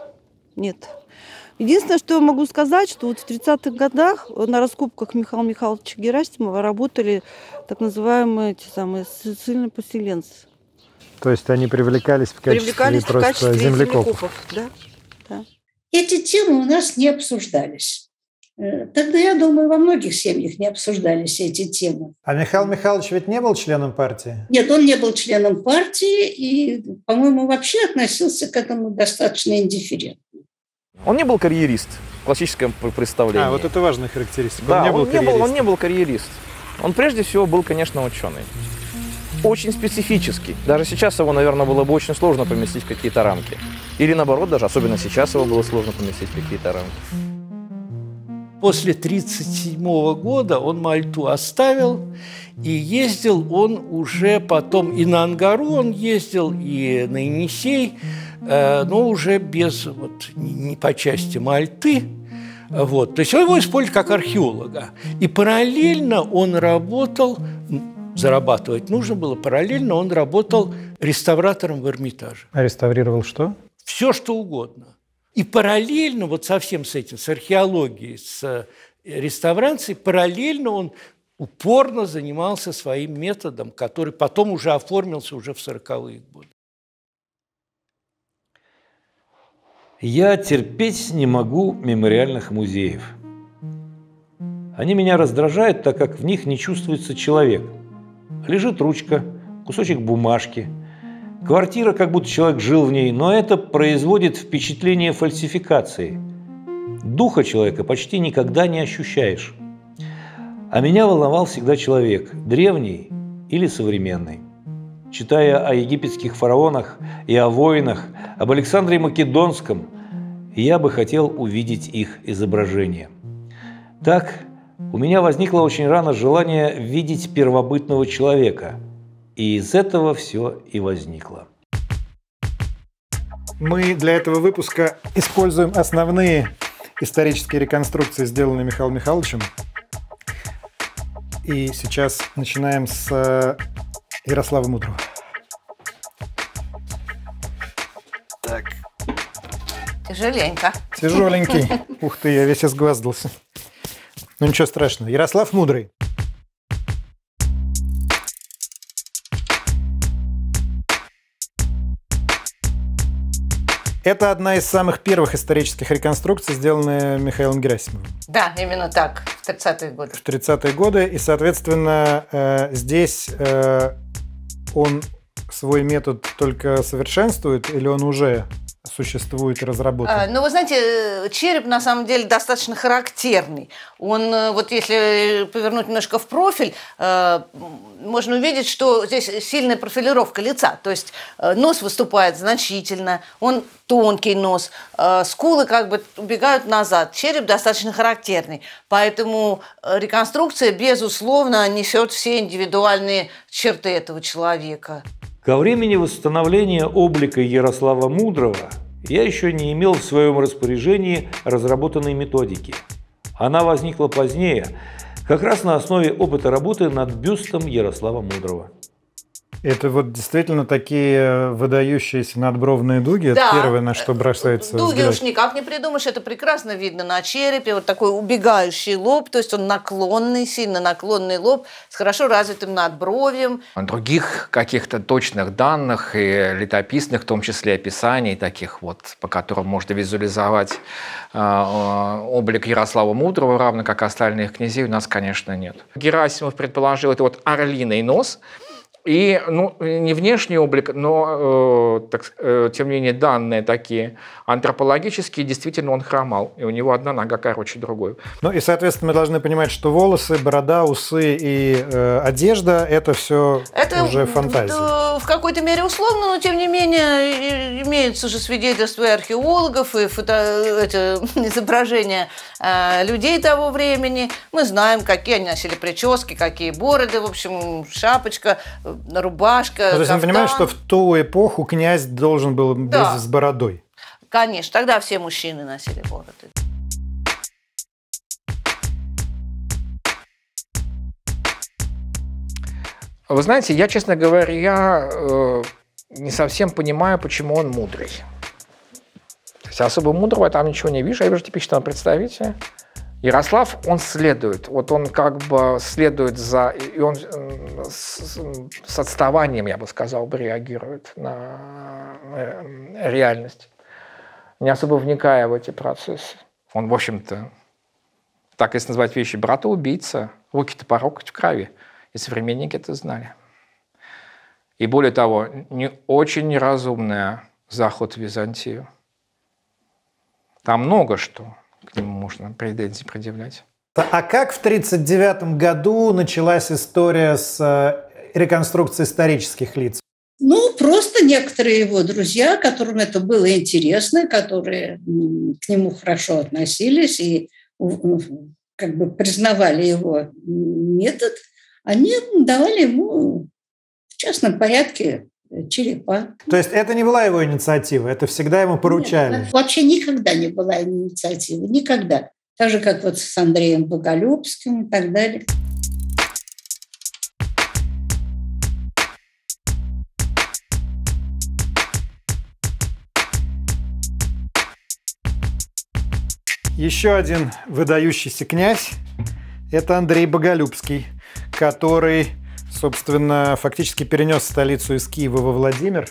Единственное, что я могу сказать, что вот в 30-х годах на раскопках Михаила Михайловича Герасимова работали так называемые сицилийно-поселенцы. То есть они привлекались в качестве землекопов. Да. Эти темы у нас не обсуждались. Тогда, я думаю, во многих семьях не обсуждались эти темы. А Михаил Михайлович ведь не был членом партии? Нет, он не был членом партии и, по-моему, вообще относился к этому достаточно индифферентно. Он не был карьерист в классическом представлении. А, вот это важная характеристика. Да, он не был карьерист. Он прежде всего был, конечно, ученый. Очень специфический. Даже сейчас его, наверное, было бы очень сложно поместить в какие-то рамки. Или наоборот, даже особенно сейчас его было сложно поместить в какие-то рамки. После 1937 года он Мальту оставил, и ездил он уже потом и на Ангару, он ездил, и на Енисей, но уже без, вот, не по части Мальты. Вот. То есть он его использовал как археолога. И параллельно он работал, зарабатывать нужно было, параллельно он работал реставратором в Эрмитаже. А реставрировал что? Все, что угодно. И параллельно, вот совсем с этим, с археологией, с реставрацией, параллельно он упорно занимался своим методом, который потом уже оформился уже в 40-е годы. Я терпеть не могу мемориальных музеев. Они меня раздражают, так как в них не чувствуется человек. Лежит ручка, кусочек бумажки. Квартира, как будто человек жил в ней, но это производит впечатление фальсификации. Духа человека почти никогда не ощущаешь. А меня волновал всегда человек, древний или современный. Читая о египетских фараонах и о воинах, об Александре Македонском, я бы хотел увидеть их изображение. Так, у меня возникло очень рано желание видеть первобытного человека. И из этого все и возникло. Мы для этого выпуска используем основные исторические реконструкции, сделанные Михаилом Михайловичем. И сейчас начинаем с Ярослава Мудрого. Так. Тяжеленько. Тяжеленький. Ух ты, я весь изгваздался. Ну ничего страшного. Ярослав Мудрый. Это одна из самых первых исторических реконструкций, сделанная Михаилом Герасимовым. Да, именно так, в 30-е годы. В 30-е годы, и, соответственно, здесь он свой метод только совершенствует, или он уже существует и разработан? Ну, вы знаете, череп, на самом деле, достаточно характерный. Он, вот если повернуть немножко в профиль, можно увидеть, что здесь сильная профилировка лица. То есть нос выступает значительно, он тонкий нос, скулы как бы убегают назад. Череп достаточно характерный. Поэтому реконструкция, безусловно, несет все индивидуальные черты этого человека. Ко времени восстановления облика Ярослава Мудрого я еще не имел в своем распоряжении разработанной методики. Она возникла позднее, как раз на основе опыта работы над бюстом Ярослава Мудрого. Это вот действительно такие выдающиеся надбровные дуги, да, это первое, на что бросается дуги взгляд. Уж никак не придумаешь, это прекрасно видно на черепе, вот такой убегающий лоб, то есть он наклонный, сильно наклонный лоб с хорошо развитым надбровьем. Других каких-то точных данных и летописных, в том числе описаний таких вот, по которым можно визуализовать облик Ярослава Мудрого, равно как и остальных князей, у нас, конечно, нет. Герасимов предположил, это вот орлиный нос. И, ну, не внешний облик, но, тем не менее, данные такие антропологические, действительно, он хромал. И у него одна нога короче другой. Ну и, соответственно, мы должны понимать, что волосы, борода, усы и одежда – это все уже фантазия. В какой-то мере условно, но, тем не менее, имеются же свидетельства и археологов, и изображения людей того времени. Мы знаем, какие они носили прически, какие бороды, в общем, шапочка, рубашка, то есть он понимает, что в ту эпоху князь должен был быть, да, с бородой? Конечно, тогда все мужчины носили бороды. Вы знаете, я, честно говоря, не совсем понимаю, почему он мудрый. То есть особо мудрого я там ничего не вижу, я вижу типичного представителя. Ярослав, он следует, вот он как бы следует за, и он с отставанием, я бы сказал, реагирует на реальность, не особо вникая в эти процессы. Он, в общем-то, так если назвать вещи, брата-убийца, руки-то по рукоть в крови, и современники это знали. И более того, не очень неразумный заход в Византию. Там много что. К нему можно претензии предъявлять. А как в 1939 году началась история с реконструкцией исторических лиц? Ну, просто некоторые его друзья, которым это было интересно, которые к нему хорошо относились и как бы признавали его метод, они давали ему в частном порядке черепа. То есть это не была его инициатива, это всегда ему поручали? Нет, вообще никогда не была инициатива, никогда. Так же, как вот с Андреем Боголюбским и так далее. Еще один выдающийся князь – это Андрей Боголюбский, который, собственно, фактически перенес столицу из Киева во Владимир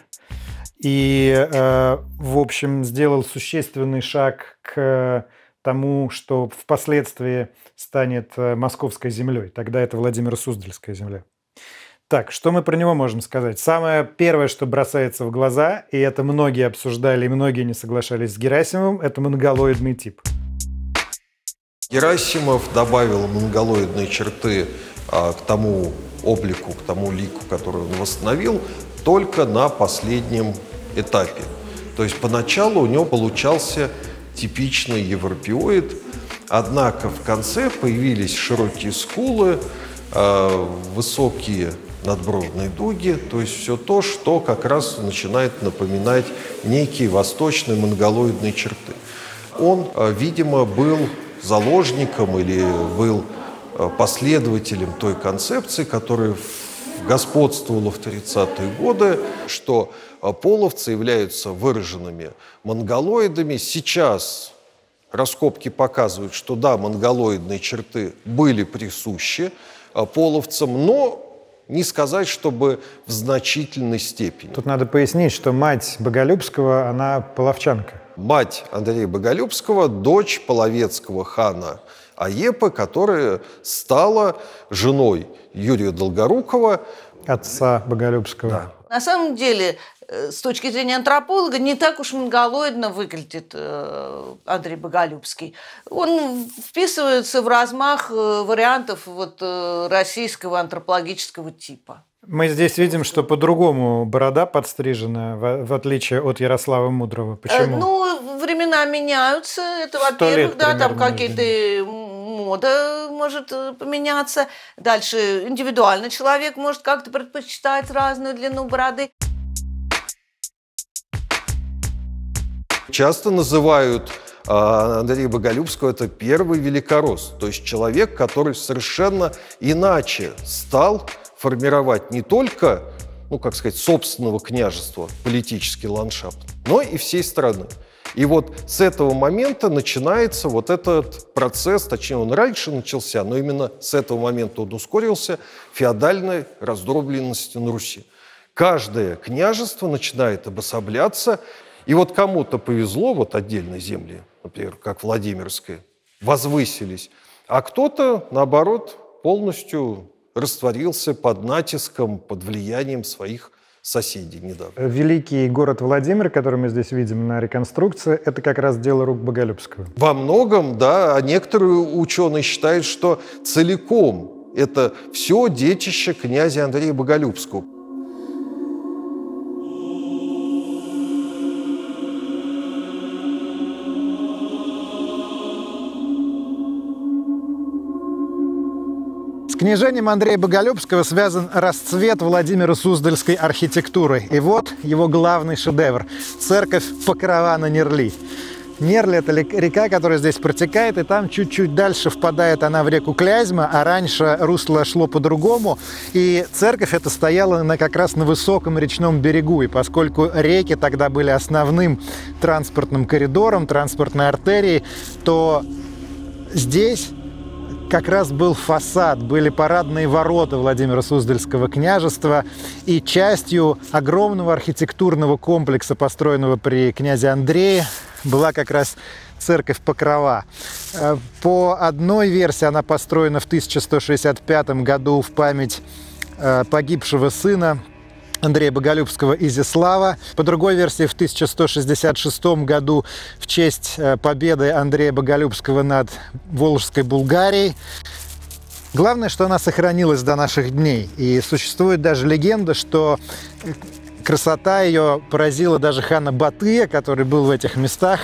и, в общем, сделал существенный шаг к тому, что впоследствии станет московской землей. Тогда это Владимиро-Суздальская земля. Так, что мы про него можем сказать? Самое первое, что бросается в глаза, и это многие обсуждали, и многие не соглашались с Герасимовым, это монголоидный тип. Герасимов добавил монголоидные черты к тому облику, к тому лику, который он восстановил, только на последнем этапе. То есть поначалу у него получался типичный европеоид, однако в конце появились широкие скулы, высокие надбровные дуги, то есть все то, что как раз начинает напоминать некие восточные монголоидные черты. Он, видимо, был заложником или был последователем той концепции, которая господствовала в 30-е годы, что половцы являются выраженными монголоидами. Сейчас раскопки показывают, что да, монголоидные черты были присущи половцам, но не сказать, чтобы в значительной степени. Тут надо пояснить, что мать Боголюбского, она половчанка. Мать Андрея Боголюбского, дочь половецкого хана Аепы, которая стала женой Юрия Долгорукова. Отца Боголюбского. Да. На самом деле, с точки зрения антрополога, не так уж монголоидно выглядит Андрей Боголюбский. Он вписывается в размах вариантов вот российского антропологического типа. Мы здесь видим, что по-другому борода подстрижена, в отличие от Ярослава Мудрого. Почему? Ну, времена меняются. Это, во-первых, да, там какие-то мода может поменяться. Дальше индивидуально человек может как-то предпочитать разную длину бороды. Часто называют Андрея Боголюбского это первый великоросс, то есть человек, который совершенно иначе стал формировать не только, ну, как сказать, собственного княжества, политический ландшафт, но и всей страны. И вот с этого момента начинается вот этот процесс, точнее, он раньше начался, но именно с этого момента он ускорился, феодальной раздробленности на Руси. Каждое княжество начинает обособляться. И вот кому-то повезло, вот отдельные земли, например, как Владимирская, возвысились, а кто-то, наоборот, полностью растворился под натиском, под влиянием своих соседей недавно. Великий город Владимир, который мы здесь видим на реконструкции, это как раз дело рук Боголюбского. Во многом, да, а некоторые ученые считают, что целиком это все детище князя Андрея Боголюбского. С княжением Андрея Боголюбского связан расцвет Владимиро-Суздальской архитектуры. И вот его главный шедевр – церковь Покрова на Нерли. Нерли – это река, которая здесь протекает, и там чуть-чуть дальше впадает она в реку Клязьма, а раньше русло шло по-другому, и церковь эта стояла как раз на высоком речном берегу, и поскольку реки тогда были основным транспортным коридором, транспортной артерией, то здесь как раз был фасад, были парадные ворота Владимиро-Суздальского княжества, и частью огромного архитектурного комплекса, построенного при князе Андрее, была как раз церковь Покрова. По одной версии она построена в 1165 году в память погибшего сына Андрея Боголюбского Изяслава. По другой версии, в 1166 году в честь победы Андрея Боголюбского над Волжской Булгарией. Главное, что она сохранилась до наших дней. И существует даже легенда, что красота ее поразила даже хана Батыя, который был в этих местах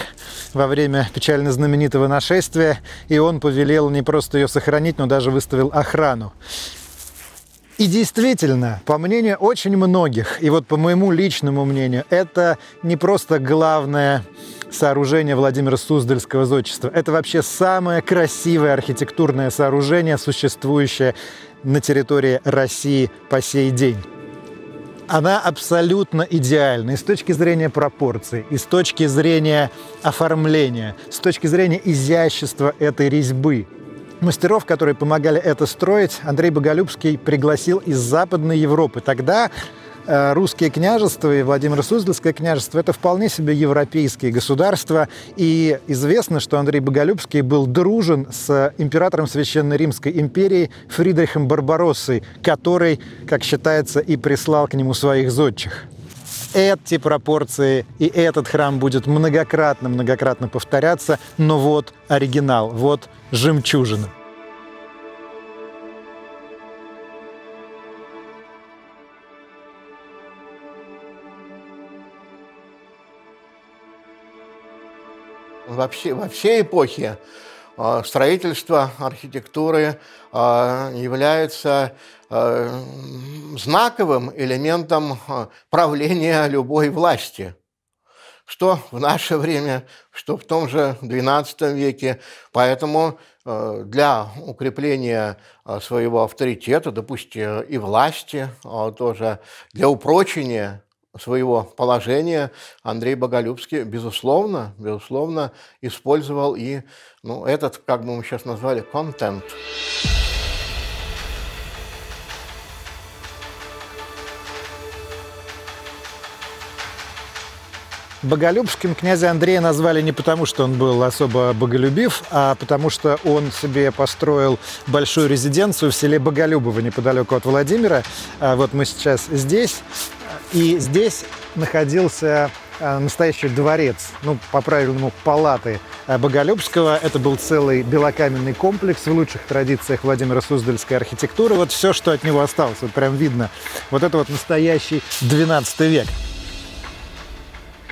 во время печально знаменитого нашествия. И он повелел не просто ее сохранить, но даже выставил охрану. И действительно, по мнению очень многих, и вот по моему личному мнению, это не просто главное сооружение Владимиро-Суздальского зодчества, это вообще самое красивое архитектурное сооружение, существующее на территории России по сей день. она абсолютно идеальна и с точки зрения пропорций, и с точки зрения оформления, с точки зрения изящества этой резьбы. Мастеров, которые помогали это строить, Андрей Боголюбский пригласил из Западной Европы. Тогда русские княжества и Владимиро-Суздальское княжество – это вполне себе европейские государства. И известно, что Андрей Боголюбский был дружен с императором Священной Римской империи Фридрихом Барбароссой, который, как считается, и прислал к нему своих зодчих. Эти пропорции и этот храм будет многократно повторяться, но вот оригинал, вот жемчужина. Во всей эпохе строительство архитектуры является знаковым элементом правления любой власти. Что в наше время, что в том же XII веке. Поэтому для укрепления своего авторитета, допустим, и власти тоже, для упрочения своего положения Андрей Боголюбский, безусловно, использовал и этот, как бы мы сейчас назвали, контент. Боголюбским князя Андрея назвали не потому, что он был особо боголюбив, а потому что он себе построил большую резиденцию в селе Боголюбово, неподалеку от Владимира. Вот мы сейчас здесь. И здесь находился настоящий дворец, по-правильному, палаты Боголюбского. Это был целый белокаменный комплекс в лучших традициях Владимиро-Суздальской архитектуры. Вот все, что от него осталось, вот прям видно. Вот это вот настоящий XII век.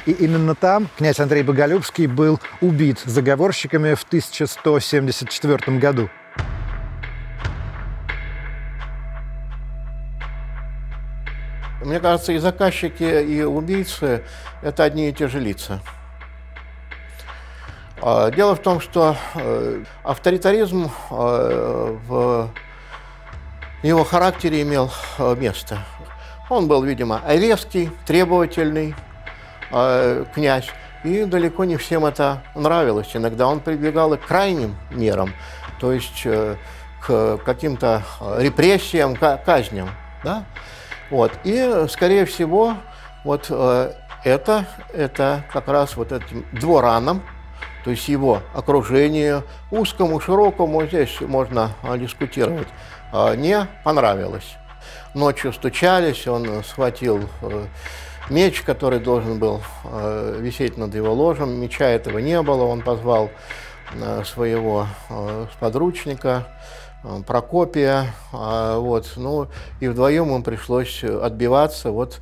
И именно там князь Андрей Боголюбский был убит заговорщиками в 1174 году. Мне кажется, и заказчики, и убийцы – это одни и те же лица. Дело в том, что авторитаризм в его характере имел место. Он был, видимо, резкий, требовательный князь, и далеко не всем это нравилось. Иногда он прибегал и к крайним мерам, то есть к каким-то репрессиям, казням. Да? Вот. И, скорее всего, вот это как раз вот этим дворянам, то есть его окружению, узкому, широкому, здесь можно дискутировать, не понравилось. Ночью стучались, он схватил меч, который должен был висеть над его ложем, меча этого не было, он позвал своего сподручника Прокопия, и вдвоем им пришлось отбиваться от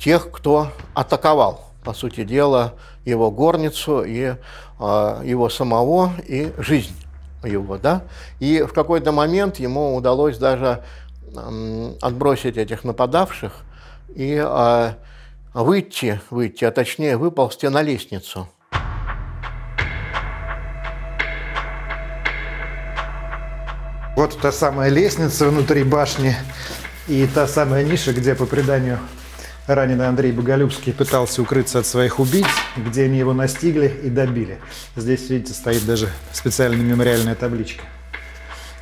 тех, кто атаковал, по сути дела, его горницу и его самого, и жизнь его, да, и в какой-то момент ему удалось даже отбросить этих нападавших и выйти, а точнее выползти на лестницу. Вот та самая лестница внутри башни и та самая ниша, где, по преданию, раненый Андрей Боголюбский пытался укрыться от своих убийц, где они его настигли и добили. Здесь, видите, стоит даже специальная мемориальная табличка.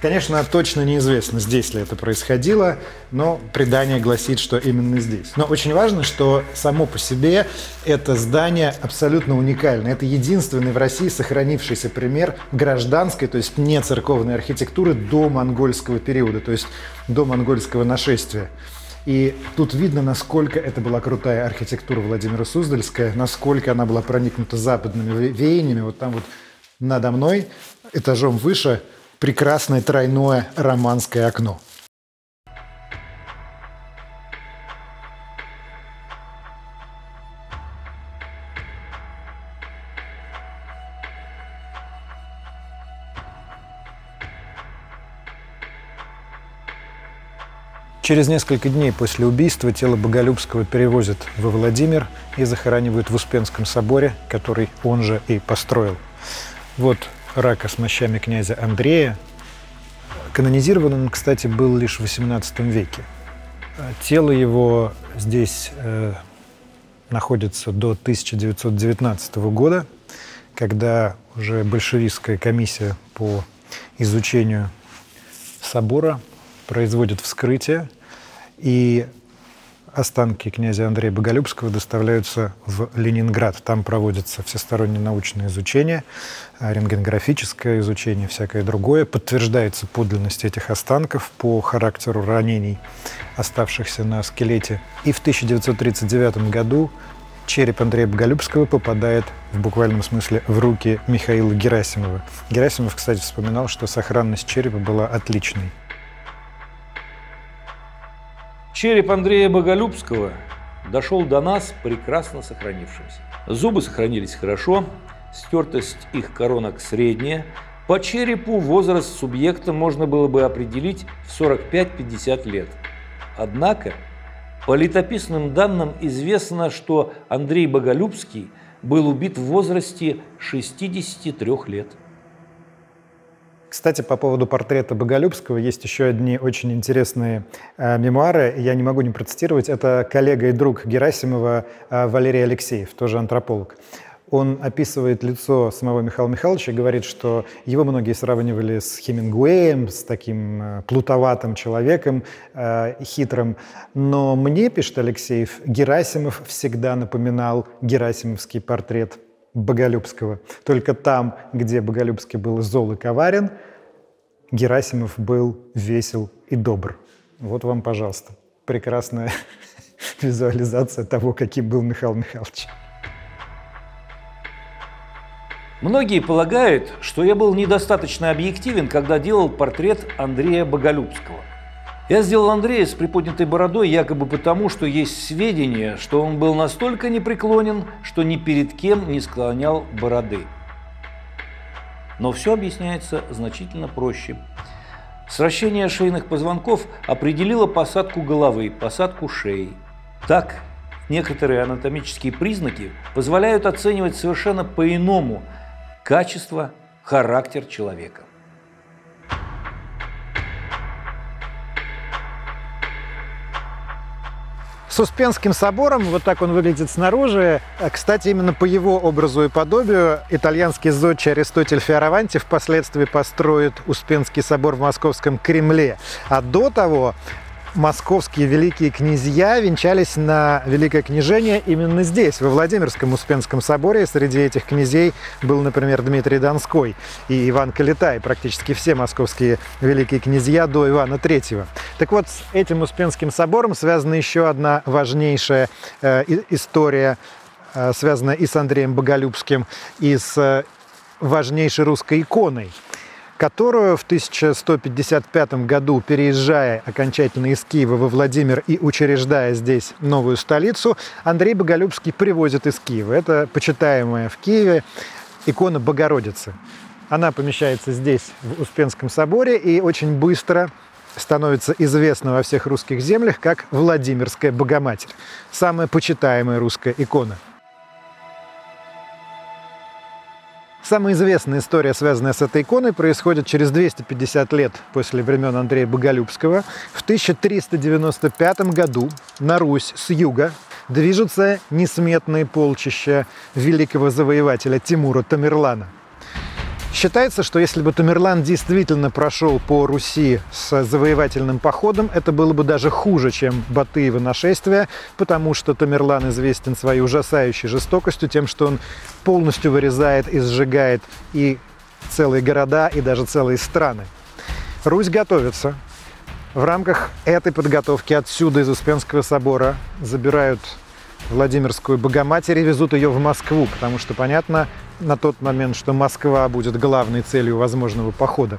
Конечно, точно неизвестно, здесь ли это происходило, но предание гласит, что именно здесь. Но очень важно, что само по себе это здание абсолютно уникально. Это единственный в России сохранившийся пример гражданской, то есть не церковной архитектуры до монгольского периода, то есть до монгольского нашествия. И тут видно, насколько это была крутая архитектура Владимиро-Суздальская, насколько она была проникнута западными веяниями. Вот там вот надо мной, этажом выше, прекрасное тройное романское окно. Через несколько дней после убийства тело Боголюбского перевозят во Владимир и захоранивают в Успенском соборе, который он же и построил. Вот рака с мощами князя Андрея. Канонизирован он, кстати, был лишь в XVIII веке. Тело его здесь находится до 1919 года, когда уже большевистская комиссия по изучению собора производит вскрытие, и останки князя Андрея Боголюбского доставляются в Ленинград. Там проводится всестороннее научное изучение, рентгенографическое изучение, всякое другое. Подтверждается подлинность этих останков по характеру ранений, оставшихся на скелете. И в 1939 году череп Андрея Боголюбского попадает в буквальном смысле в руки Михаила Герасимова. Герасимов, кстати, вспоминал, что сохранность черепа была отличной. Череп Андрея Боголюбского дошел до нас прекрасно сохранившимся. Зубы сохранились хорошо, стертость их коронок средняя. По черепу возраст субъекта можно было бы определить в 45-50 лет. Однако, по летописным данным известно, что Андрей Боголюбский был убит в возрасте 63 лет. Кстати, по поводу портрета Боголюбского есть еще одни очень интересные мемуары. Я не могу не процитировать. Это коллега и друг Герасимова Валерий Алексеев, тоже антрополог. Он описывает лицо самого Михаила Михайловича и говорит, что его многие сравнивали с Хемингуэем, с таким плутоватым человеком, хитрым. Но мне, пишет Алексеев, Герасимов всегда напоминал герасимовский портрет Боголюбского. Только там, где Боголюбский был зол и коварен, Герасимов был весел и добр. Вот вам, пожалуйста, прекрасная визуализация того, каким был Михаил Михайлович. Многие полагают, что я был недостаточно объективен, когда делал портрет Андрея Боголюбского. Я сделал Андрея с приподнятой бородой якобы потому, что есть сведения, что он был настолько непреклонен, что ни перед кем не склонял бороды. Но все объясняется значительно проще. Сращение шейных позвонков определило посадку головы, посадку шеи. Так, некоторые анатомические признаки позволяют оценивать совершенно по-иному качество, характер человека. С Успенским собором, вот так он выглядит снаружи. Кстати, именно по его образу и подобию итальянский зодчий Аристотель Фиораванти впоследствии построит Успенский собор в Московском Кремле. А до того московские великие князья венчались на Великое княжение именно здесь, во Владимирском Успенском соборе. Среди этих князей был, например, Дмитрий Донской и Иван Калитай, практически все московские великие князья до Ивана III. Так вот, с этим Успенским собором связана еще одна важнейшая история, связанная и с Андреем Боголюбским, и с важнейшей русской иконой, которую в 1155 году, переезжая окончательно из Киева во Владимир и учреждая здесь новую столицу, Андрей Боголюбский привозит из Киева. Это почитаемая в Киеве икона Богородицы. Она помещается здесь, в Успенском соборе, и очень быстро становится известна во всех русских землях как Владимирская Богоматерь. Самая почитаемая русская икона. Самая известная история, связанная с этой иконой, происходит через 250 лет после времен Андрея Боголюбского. В 1395 году на Русь с юга движутся несметные полчища великого завоевателя Тимура Тамерлана. Считается, что если бы Тамерлан действительно прошел по Руси с завоевательным походом, это было бы даже хуже, чем Батыево нашествие, потому что Тамерлан известен своей ужасающей жестокостью, тем, что он полностью вырезает и сжигает и целые города, и даже целые страны. Русь готовится. В рамках этой подготовки отсюда, из Успенского собора, забирают Владимирскую Богоматерь и везут ее в Москву, потому что понятно на тот момент, что Москва будет главной целью возможного похода.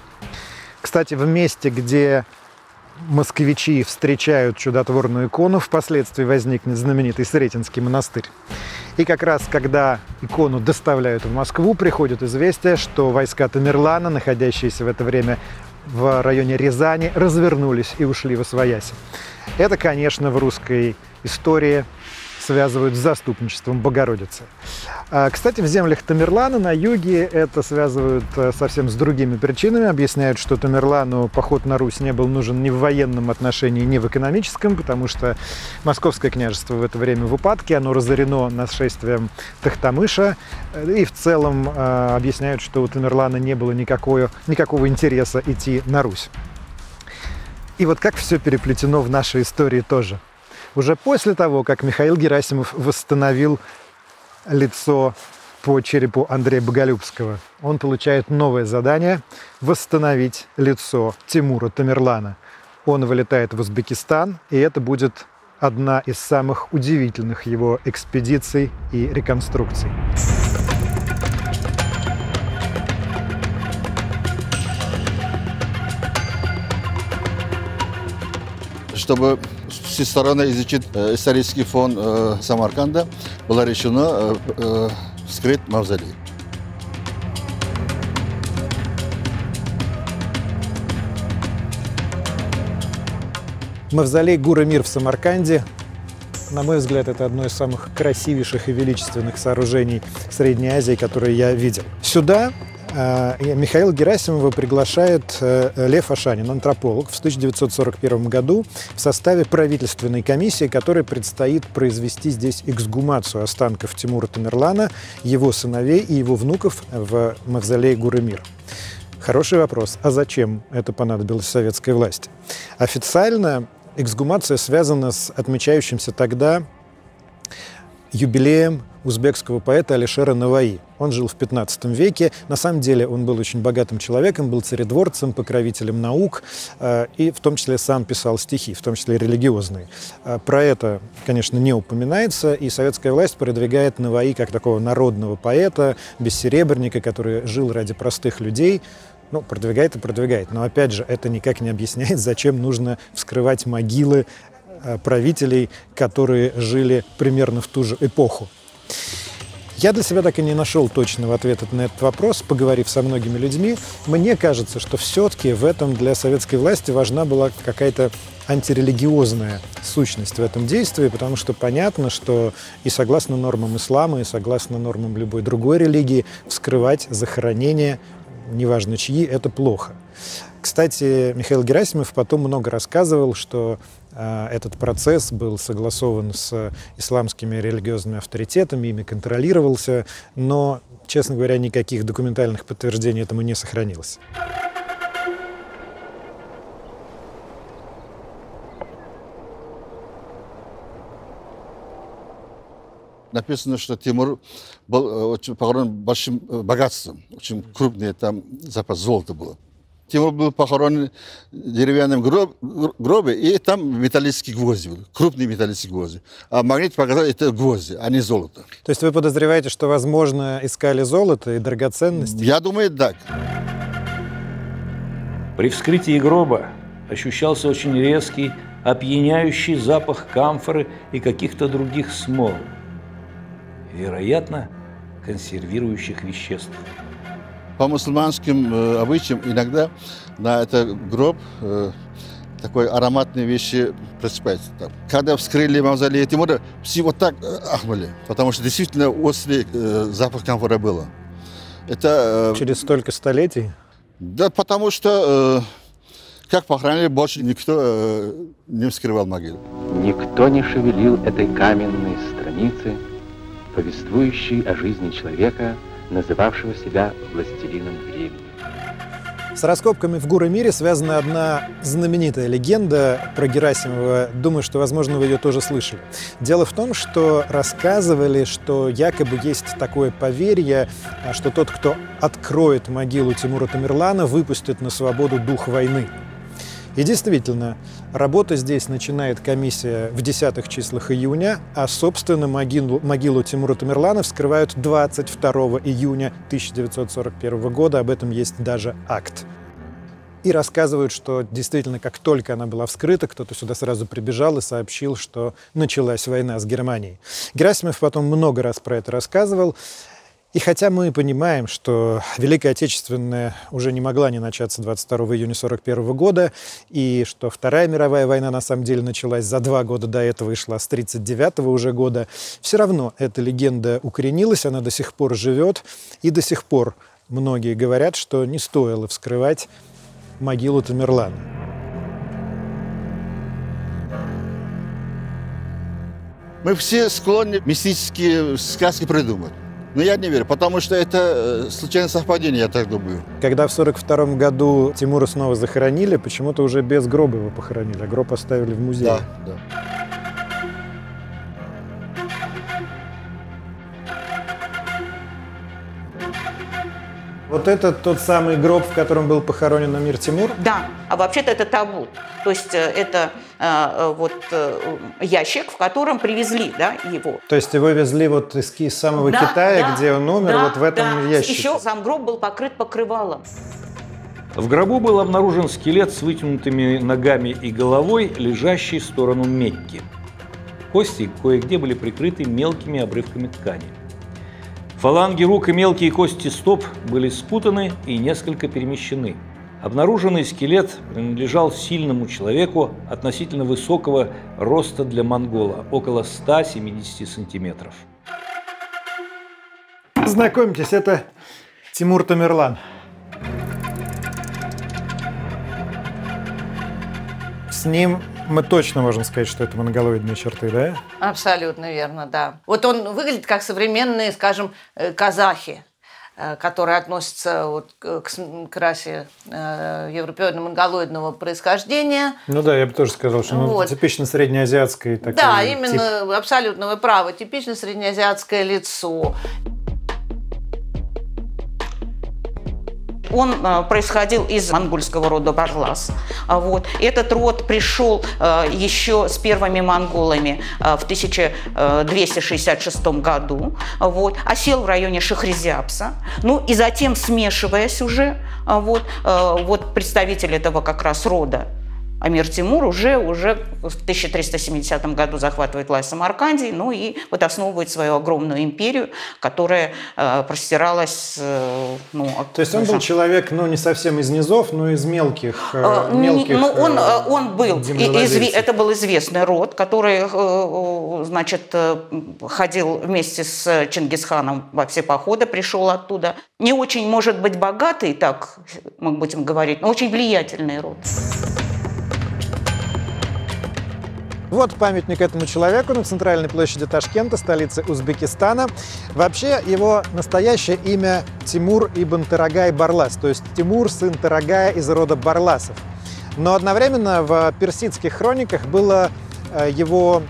Кстати, в месте, где москвичи встречают чудотворную икону, впоследствии возникнет знаменитый Сретенский монастырь. И как раз, когда икону доставляют в Москву, приходит известие, что войска Тамерлана, находящиеся в это время в районе Рязани, развернулись и ушли восвояси. Это, конечно, в русской истории связывают с заступничеством Богородицы. Кстати, в землях Тамерлана на юге это связывают совсем с другими причинами. Объясняют, что Тамерлану поход на Русь не был нужен ни в военном отношении, ни в экономическом, потому что Московское княжество в это время в упадке, оно разорено нашествием Тохтамыша. И в целом объясняют, что у Тамерлана не было никакого интереса идти на Русь. И вот как все переплетено в нашей истории тоже. Уже после того, как Михаил Герасимов восстановил лицо по черепу Андрея Боголюбского, он получает новое задание – восстановить лицо Тимура Тамерлана. Он вылетает в Узбекистан, и это будет одна из самых удивительных его экспедиций и реконструкций. Чтобы всесторонне изучить исторический фон Самарканда, было решено вскрыть мавзолей. Мавзолей Гура-Мир в Самарканде, на мой взгляд, это одно из самых красивейших и величественных сооружений Средней Азии, которые я видел. Сюда Михаила Герасимова приглашает Лев Ашанин, антрополог, в 1941 году в составе правительственной комиссии, которой предстоит произвести здесь эксгумацию останков Тимура Тамерлана, его сыновей и его внуков в мавзолее Гуры-Мир. Хороший вопрос. А зачем это понадобилось советской власти? Официально эксгумация связана с отмечающимся тогда юбилеем узбекского поэта Алишера Наваи. Он жил в 15 веке. На самом деле он был очень богатым человеком, был царедворцем, покровителем наук, и в том числе сам писал стихи, в том числе и религиозные. Про это, конечно, не упоминается, и советская власть продвигает Наваи как такого народного поэта, бессеребренника, который жил ради простых людей. Ну, продвигает и продвигает. Но, опять же, это никак не объясняет, зачем нужно вскрывать могилы правителей, которые жили примерно в ту же эпоху. Я для себя так и не нашел точного ответа на этот вопрос, поговорив со многими людьми. Мне кажется, что все-таки в этом для советской власти важна была какая-то антирелигиозная сущность в этом действии, потому что понятно, что и согласно нормам ислама, и согласно нормам любой другой религии, вскрывать захоронения, неважно чьи, это плохо. Кстати, Михаил Герасимов потом много рассказывал, что этот процесс был согласован с исламскими религиозными авторитетами, ими контролировался, но, честно говоря, никаких документальных подтверждений этому не сохранилось. Написано, что Тимур был очень похоронен большим богатством, очень крупный там запас золота было. Тимур был похоронен в деревянном гробе, и там металлические гвозди были, крупные металлические гвозди. А магнит показал, это гвозди, а не золото. То есть вы подозреваете, что, возможно, искали золото и драгоценности? Я думаю, так. При вскрытии гроба ощущался очень резкий, опьяняющий запах камфоры и каких-то других смол. Вероятно, консервирующих веществ. По мусульманским обычаям иногда на этот гроб такой ароматные вещи просыпаются. Когда вскрыли мавзолей Тимура, все вот так ахмали, потому что действительно острый запах камфора было. Это через столько столетий? Да, потому что как похоронили, больше никто не вскрывал могилу. Никто не шевелил этой каменной страницы, повествующей о жизни человека, называвшего себя властелином времени. С раскопками в Гуры-Мире связана одна знаменитая легенда про Герасимова. Думаю, что, возможно, вы ее тоже слышали. Дело в том, что рассказывали, что якобы есть такое поверье, что тот, кто откроет могилу Тимура Тамерлана, выпустит на свободу дух войны. И действительно, работу здесь начинает комиссия в 10-х числах июня, а, собственно, могилу Тимура Тамерлана вскрывают 22 июня 1941 года. Об этом есть даже акт. И рассказывают, что действительно, как только она была вскрыта, кто-то сюда сразу прибежал и сообщил, что началась война с Германией. Герасимов потом много раз про это рассказывал. И хотя мы понимаем, что Великая Отечественная уже не могла не начаться 22 июня 1941 года, и что Вторая мировая война на самом деле началась за 2 года до этого и шла с 1939 уже года, все равно эта легенда укоренилась, она до сих пор живет, и до сих пор многие говорят, что не стоило вскрывать могилу Тамерлана. Мы все склонны мистические сказки придумать. Но я не верю, потому что это случайное совпадение, я так думаю. Когда в 1942 году Тимура снова захоронили, почему-то уже без гроба его похоронили, а гроб оставили в музее. Да. Вот это тот самый гроб, в котором был похоронен Амир Тимур? Да, а вообще-то это табут. То есть это ящик, в котором привезли его. То есть его везли вот из самого Китая, где он умер, вот в этом ящике? Еще сам гроб был покрыт покрывалом. В гробу был обнаружен скелет с вытянутыми ногами и головой, лежащий в сторону Мекки. Кости кое-где были прикрыты мелкими обрывками ткани. Фаланги рук и мелкие кости стоп были спутаны и несколько перемещены. Обнаруженный скелет принадлежал сильному человеку относительно высокого роста для монгола – около 170 сантиметров. Знакомьтесь, это Тимур Тамерлан. С ним мы точно можем сказать, что это монголоидные черты, да? Абсолютно верно, да. Вот он выглядит как современные, скажем, казахи, которые относятся вот к расе европеоидно-монголоидного происхождения. Ну да, я бы тоже сказал, что вот. Типично среднеазиатское такое. Да, именно, тип. Абсолютно вы правы, типично среднеазиатское лицо. Он происходил из монгольского рода Барлас. Вот. Этот род пришел еще с первыми монголами в 1266 году, вот. Осел в районе Шахрезиапса, ну и затем, смешиваясь уже, вот представитель этого как раз рода Амир Тимур уже в 1370 году захватывает власть в Самарканде, ну и вот основывает свою огромную империю, которая простиралась... То есть он был человек, не совсем из низов, но из мелких... он был. Это был известный род, который, значит, ходил вместе с Чингисханом во все походы, пришел оттуда. Не очень, может быть, богатый, так мы будем говорить, но очень влиятельный род. Вот памятник этому человеку на центральной площади Ташкента, столицы Узбекистана. Вообще, его настоящее имя Тимур ибн Тарагай Барлас, то есть Тимур, сын Тарагая из рода Барласов. Но одновременно в персидских хрониках было его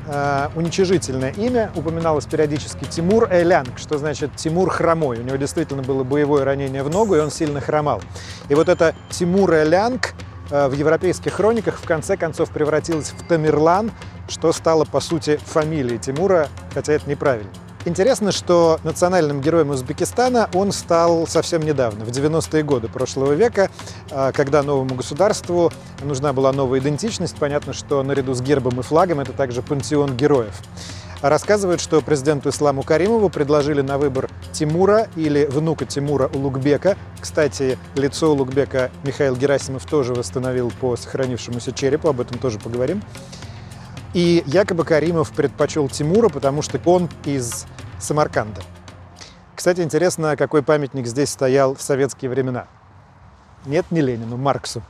уничижительное имя, упоминалось периодически Тимур Элянг, что значит Тимур хромой. У него действительно было боевое ранение в ногу, и он сильно хромал. И вот это Тимур Элянг в европейских хрониках в конце концов превратилась в Тамерлан, что стало, по сути, фамилией Тимура, хотя это неправильно. Интересно, что национальным героем Узбекистана он стал совсем недавно, в 90-е годы прошлого века, когда новому государству нужна была новая идентичность. Понятно, что наряду с гербом и флагом это также пантеон героев. Рассказывают, что президенту Исламу Каримову предложили на выбор Тимура или внука Тимура Улугбека. Кстати, лицо Улугбека Михаил Герасимов тоже восстановил по сохранившемуся черепу, об этом тоже поговорим. И якобы Каримов предпочел Тимура, потому что он из Самарканда. Кстати, интересно, какой памятник здесь стоял в советские времена. Нет, не Ленину, Марксу.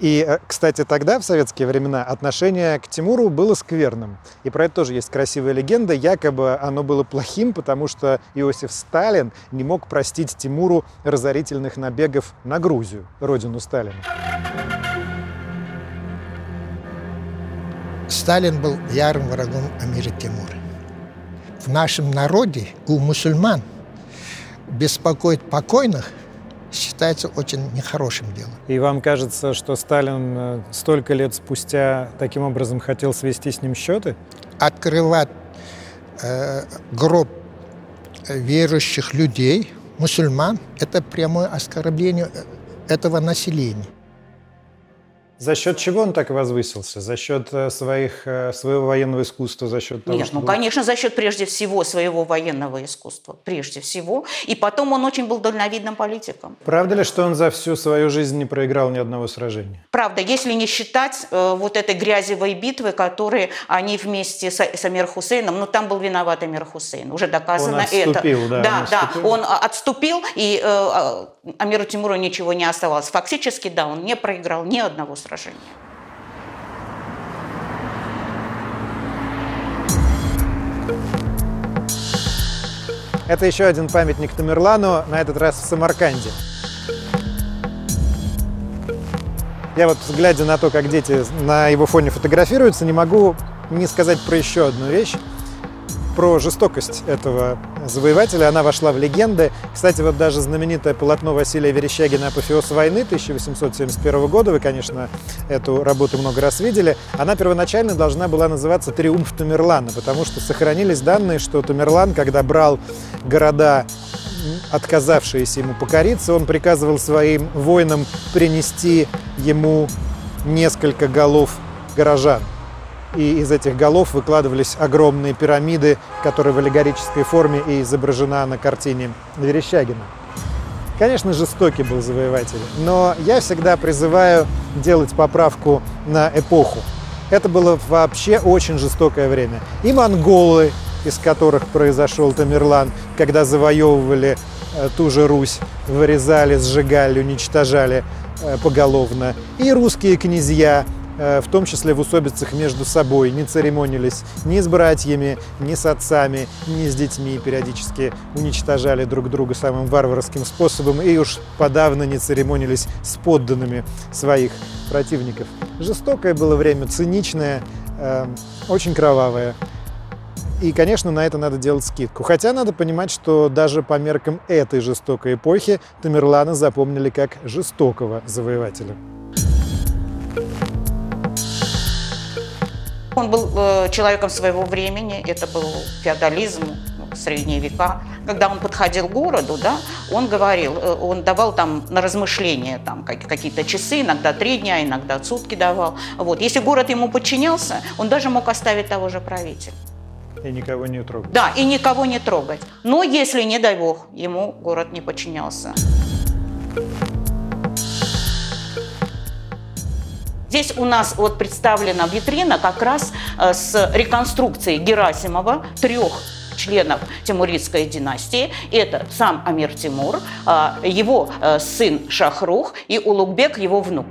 И, кстати, тогда, в советские времена, отношение к Тимуру было скверным. И про это тоже есть красивая легенда. Якобы оно было плохим, потому что Иосиф Сталин не мог простить Тимуру разорительных набегов на Грузию, родину Сталина. Сталин был ярым врагом Амира Тимура. В нашем народе у мусульман беспокоит покойных считается очень нехорошим делом. И вам кажется, что Сталин столько лет спустя таким образом хотел свести с ним счеты? Открывать гроб верующих людей, мусульман, это прямое оскорбление этого населения. За счет чего он так возвысился? За счет своего военного искусства? За счет того, что... конечно, за счет прежде всего своего военного искусства. Прежде всего. И потом он очень был дальновидным политиком. Правда ли, что он за всю свою жизнь не проиграл ни одного сражения? Правда, если не считать вот этой грязевой битвы, которые они вместе с Амир-Хусейном, ну там был виноват Амир-Хусейн, уже доказано это. Он отступил, да. Он отступил, и Амиру Тимуру ничего не оставалось. Фактически, да, он не проиграл ни одного сражения. Это еще один памятник Тамерлану, на этот раз в Самарканде. Я вот, глядя на то, как дети на его фоне фотографируются, не могу не сказать про еще одну вещь, про жестокость этого завоевателя. Она вошла в легенды. Кстати, вот даже знаменитое полотно Василия Верещагина «Апофеоз войны» 1871 года, вы, конечно, эту работу много раз видели, она первоначально должна была называться «Триумф Тамерлана», потому что сохранились данные, что Тамерлан, когда брал города, отказавшиеся ему покориться, он приказывал своим воинам принести ему несколько голов горожан. И из этих голов выкладывались огромные пирамиды, которые в аллегорической форме и изображена на картине Верещагина. Конечно, жестокий был завоеватель, но я всегда призываю делать поправку на эпоху. Это было вообще очень жестокое время. И монголы, из которых произошел Тамерлан, когда завоевывали ту же Русь, вырезали, сжигали, уничтожали поголовно. И русские князья, в том числе в усобицах между собой, не церемонились ни с братьями, ни с отцами, ни с детьми, периодически уничтожали друг друга самым варварским способом и уж подавно не церемонились с подданными своих противников. Жестокое было время, циничное, очень кровавое. И, конечно, на это надо делать скидку. Хотя надо понимать, что даже по меркам этой жестокой эпохи Тамерлана запомнили как жестокого завоевателя. Он был человеком своего времени, это был феодализм, средние века. Когда он подходил к городу, да, он говорил, он давал там на размышления там, какие-то часы, иногда 3 дня, иногда сутки давал. Вот. Если город ему подчинялся, он даже мог оставить того же правителя. И никого не трогать. Да, и никого не трогать. Но если, не дай бог, ему город не подчинялся. Здесь у нас вот представлена витрина как раз с реконструкцией Герасимова, 3 членов тимуридской династии. Это сам Амир Тимур, его сын Шахрух и Улугбек, его внук.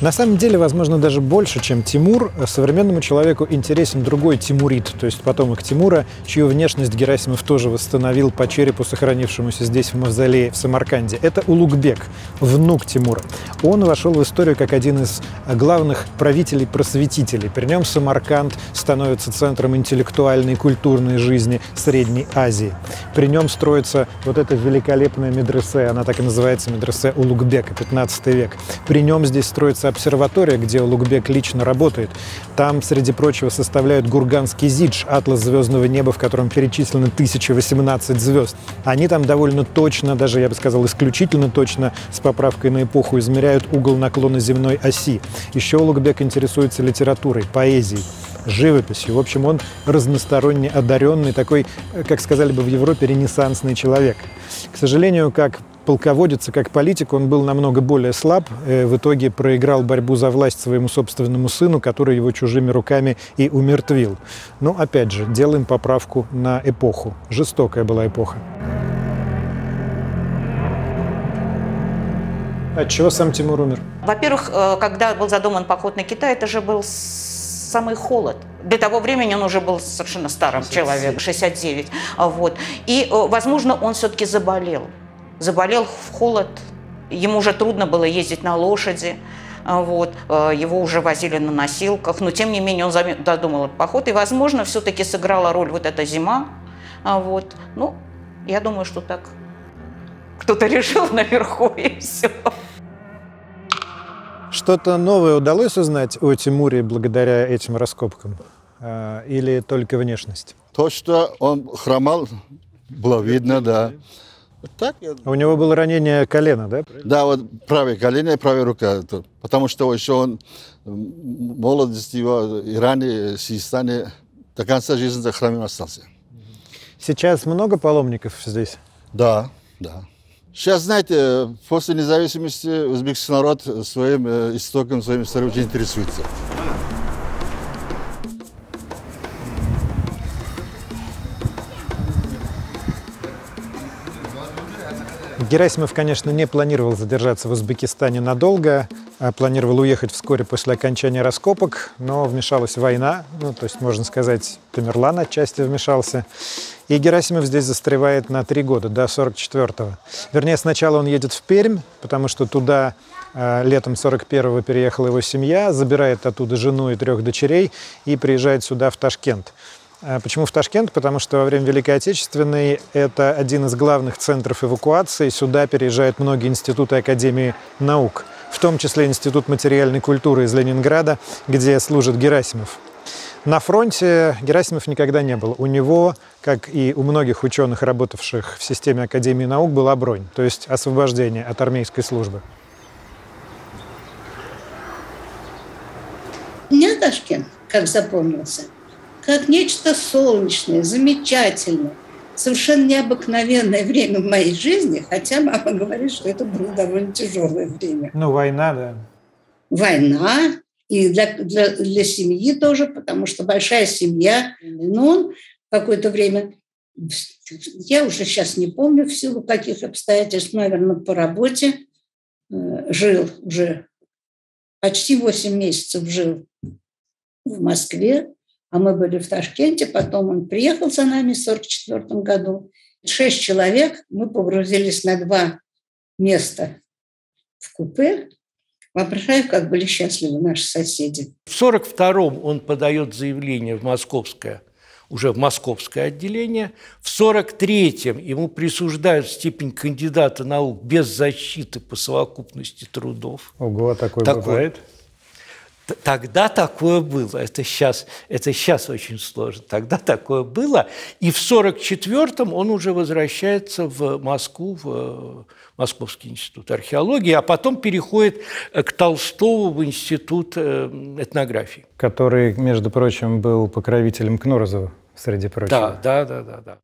На самом деле, возможно, даже больше, чем Тимур, современному человеку интересен другой тимурид, то есть потомок Тимура, чью внешность Герасимов тоже восстановил по черепу, сохранившемуся здесь в мавзолее в Самарканде. Это Улугбек, внук Тимура. Он вошел в историю как один из главных правителей-просветителей. При нем Самарканд становится центром интеллектуальной и культурной жизни Средней Азии. При нем строится вот эта великолепная медресе, она так и называется, медресе Улугбека, 15 век. При нем здесь строится обсерватория, где Улугбек лично работает. Там, среди прочего, составляют гурганский зидж, атлас звездного неба, в котором перечислено 1018 звезд. Они там довольно точно, даже, я бы сказал, исключительно точно, с поправкой на эпоху, измеряют угол наклона земной оси. Еще Улугбек интересуется литературой, поэзией, живописью. В общем, он разносторонне одаренный, такой, как сказали бы в Европе, ренессансный человек. К сожалению, как полководец, как политик, он был намного более слаб. В итоге проиграл борьбу за власть своему собственному сыну, который его чужими руками и умертвил. Но, опять же, делаем поправку на эпоху. Жестокая была эпоха. Отчего сам Тимур умер? Во-первых, когда был задуман поход на Китай, это же был самый холод. Для того времени он уже был совершенно старым человеком, 69. Вот. И, возможно, он все-таки заболел. Заболел в холод, ему уже трудно было ездить на лошади, вот, его уже возили на носилках, но тем не менее он додумал этот поход, и, возможно, все-таки сыграла роль вот эта зима. Вот. Ну, я думаю, что так кто-то решил наверху, и все. Что-то новое удалось узнать о Тимуре благодаря этим раскопкам? Или только внешность? То, что он хромал, было видно, да. Так, я... У него было ранение колена, да? Да, вот правое колено и правая рука. Потому что еще он, молодость его, и ранее, Систане, до конца жизни за храмом остался. Сейчас много паломников здесь? Да, да. Сейчас, знаете, после независимости узбекский народ своим истоком, своим историей очень интересуется. Герасимов, конечно, не планировал задержаться в Узбекистане надолго, а планировал уехать вскоре после окончания раскопок, но вмешалась война, ну, то есть, можно сказать, Тамерлан отчасти вмешался, и Герасимов здесь застревает на 3 года, до 44-го. Вернее, сначала он едет в Пермь, потому что туда летом 41-го переехала его семья, забирает оттуда жену и 3 дочерей и приезжает сюда, в Ташкент. Почему в Ташкент? Потому что во время Великой Отечественной это один из главных центров эвакуации. Сюда переезжают многие институты Академии наук, в том числе Институт материальной культуры из Ленинграда, где служит Герасимов. На фронте Герасимов никогда не был. У него, как и у многих ученых, работавших в системе Академии наук, была бронь, то есть освобождение от армейской службы. Мне Ташкент, как запомнился, как нечто солнечное, замечательное, совершенно необыкновенное время в моей жизни, хотя мама говорит, что это было довольно тяжелое время. Ну, война, да. Война, и для семьи тоже, потому что большая семья. Но он какое-то время, я уже сейчас не помню в силу каких обстоятельств, наверное, по работе, жил уже, почти 8 месяцев жил в Москве. А мы были в Ташкенте, потом он приехал за нами в 1944 году. 6 человек, мы погрузились на 2 места в купе. Воображаю, как были счастливы наши соседи. В 1942-м он подает заявление в московское, уже в московское отделение. В 1943-м ему присуждают степень кандидата наук без защиты по совокупности трудов. Ого, такой бывает? Тогда такое было, это сейчас очень сложно, тогда такое было. И в 1944-м он уже возвращается в Москву, в Московский институт археологии, а потом переходит к Толстову в институт этнографии. Который, между прочим, был покровителем Кнорозова, среди прочего. Да.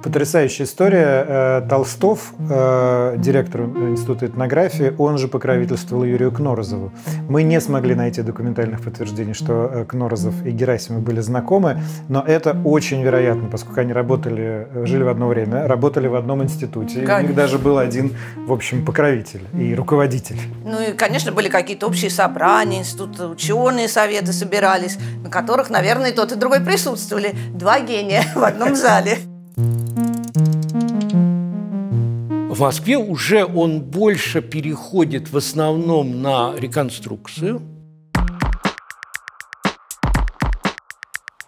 Потрясающая история. Толстов, директор Института этнографии, он же покровительствовал Юрию Кнорозову. Мы не смогли найти документальных подтверждений, что Кнорозов и Герасимов были знакомы, но это очень вероятно, поскольку они жили в одно время, работали в одном институте. И у них даже был один, в общем, покровитель и руководитель. Ну и, конечно, были какие-то общие собрания, институты, ученые советы собирались, на которых, наверное, и тот, и другой присутствовали. 2 гения в одном зале. В Москве уже он больше переходит в основном на реконструкцию.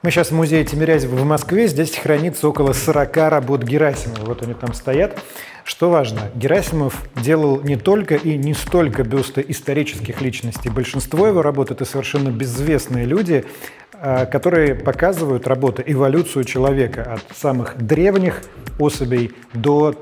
Мы сейчас в музее Тимирязева в Москве. Здесь хранится около 40 работ Герасимова. Вот они там стоят. Что важно, Герасимов делал не только и не столько бюсты исторических личностей. Большинство его работ – это совершенно безвестные люди, которые показывают работы, эволюцию человека от самых древних особей до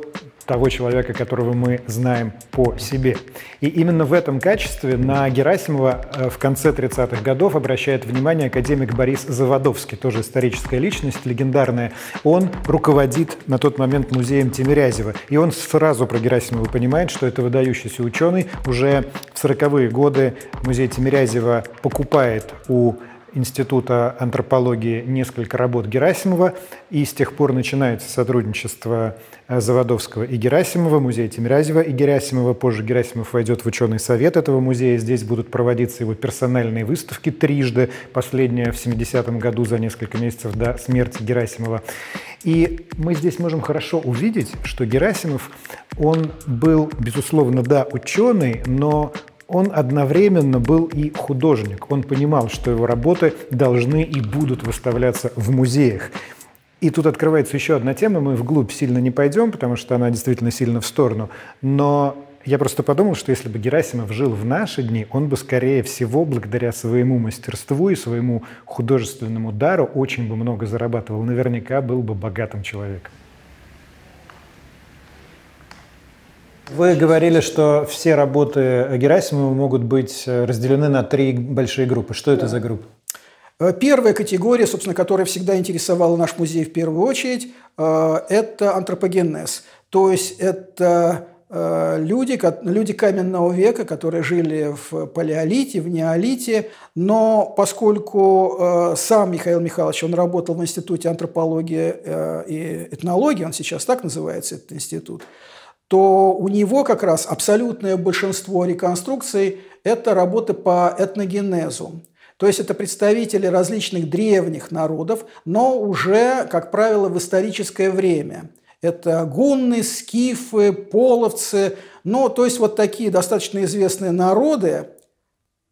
того человека, которого мы знаем по себе. И именно в этом качестве на Герасимова в конце 30-х годов обращает внимание академик Борис Заводовский, тоже историческая личность, легендарная. Он руководит на тот момент музеем Тимирязева. И он сразу про Герасимова понимает, что это выдающийся ученый. Уже в 40-е годы музей Тимирязева покупает у Института антропологии несколько работ Герасимова, и с тех пор начинается сотрудничество Заводовского и Герасимова, музея Тимирязева и Герасимова. Позже Герасимов войдет в ученый совет этого музея. Здесь будут проводиться его персональные выставки 3-ды, последняя в 70-м году за несколько месяцев до смерти Герасимова. И мы здесь можем хорошо увидеть, что Герасимов, он был, безусловно, да, ученый, но он одновременно был и художник. Он понимал, что его работы должны и будут выставляться в музеях. И тут открывается еще одна тема. Мы вглубь сильно не пойдем, потому что она действительно сильно в сторону. Но я просто подумал, что если бы Герасимов жил в наши дни, он бы, скорее всего, благодаря своему мастерству и своему художественному дару очень бы много зарабатывал. Наверняка был бы богатым человеком. Вы говорили, что все работы Герасимова могут быть разделены на три большие группы. Что это за группы? Первая категория, собственно, которая всегда интересовала наш музей в первую очередь, это антропогенез. То есть это люди каменного века, которые жили в палеолите, в неолите, но поскольку сам Михаил Михайлович, он работал в Институте антропологии и этнологии, он сейчас так называется, этот институт, то у него как раз абсолютное большинство реконструкций – это работы по этногенезу. То есть это представители различных древних народов, но уже, как правило, в историческое время. Это гунны, скифы, половцы, ну, то есть вот такие достаточно известные народы,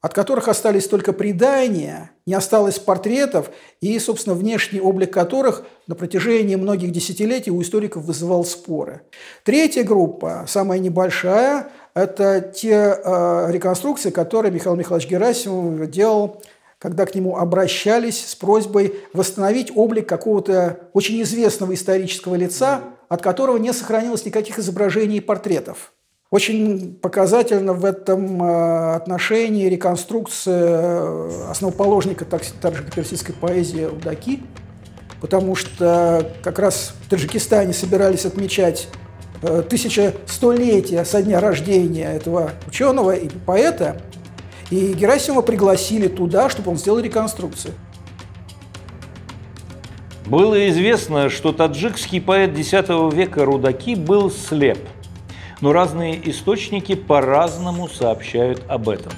от которых остались только предания, не осталось портретов, и, собственно, внешний облик которых на протяжении многих десятилетий у историков вызывал споры. Третья группа, самая небольшая, это те реконструкции, которые Михаил Михайлович Герасимов делал, когда к нему обращались с просьбой восстановить облик какого-то очень известного исторического лица, от которого не сохранилось никаких изображений и портретов. Очень показательно в этом отношении реконструкция основоположника таджико-персидской поэзии Рудаки, потому что как раз в Таджикистане собирались отмечать 1100-летие со дня рождения этого ученого и поэта, и Герасимова пригласили туда, чтобы он сделал реконструкцию. Было известно, что таджикский поэт X века Рудаки был слеп, но разные источники по-разному сообщают об этом.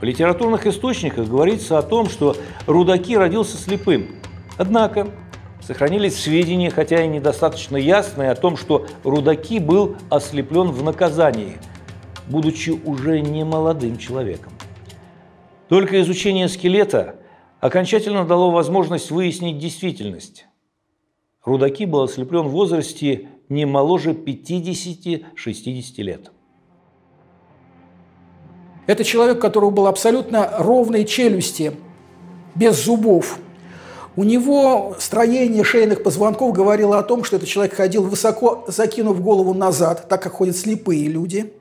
В литературных источниках говорится о том, что Рудаки родился слепым. Однако сохранились сведения, хотя и недостаточно ясные, о том, что Рудаки был ослеплен в наказании, будучи уже немолодым человеком. Только изучение скелета окончательно дало возможность выяснить действительность. Рудаки был ослеплен в возрасте не моложе 50-60 лет. Это человек, у которого были абсолютно ровные челюсти, без зубов. У него строение шейных позвонков говорило о том, что этот человек ходил высоко, закинув голову назад, так как ходят слепые люди.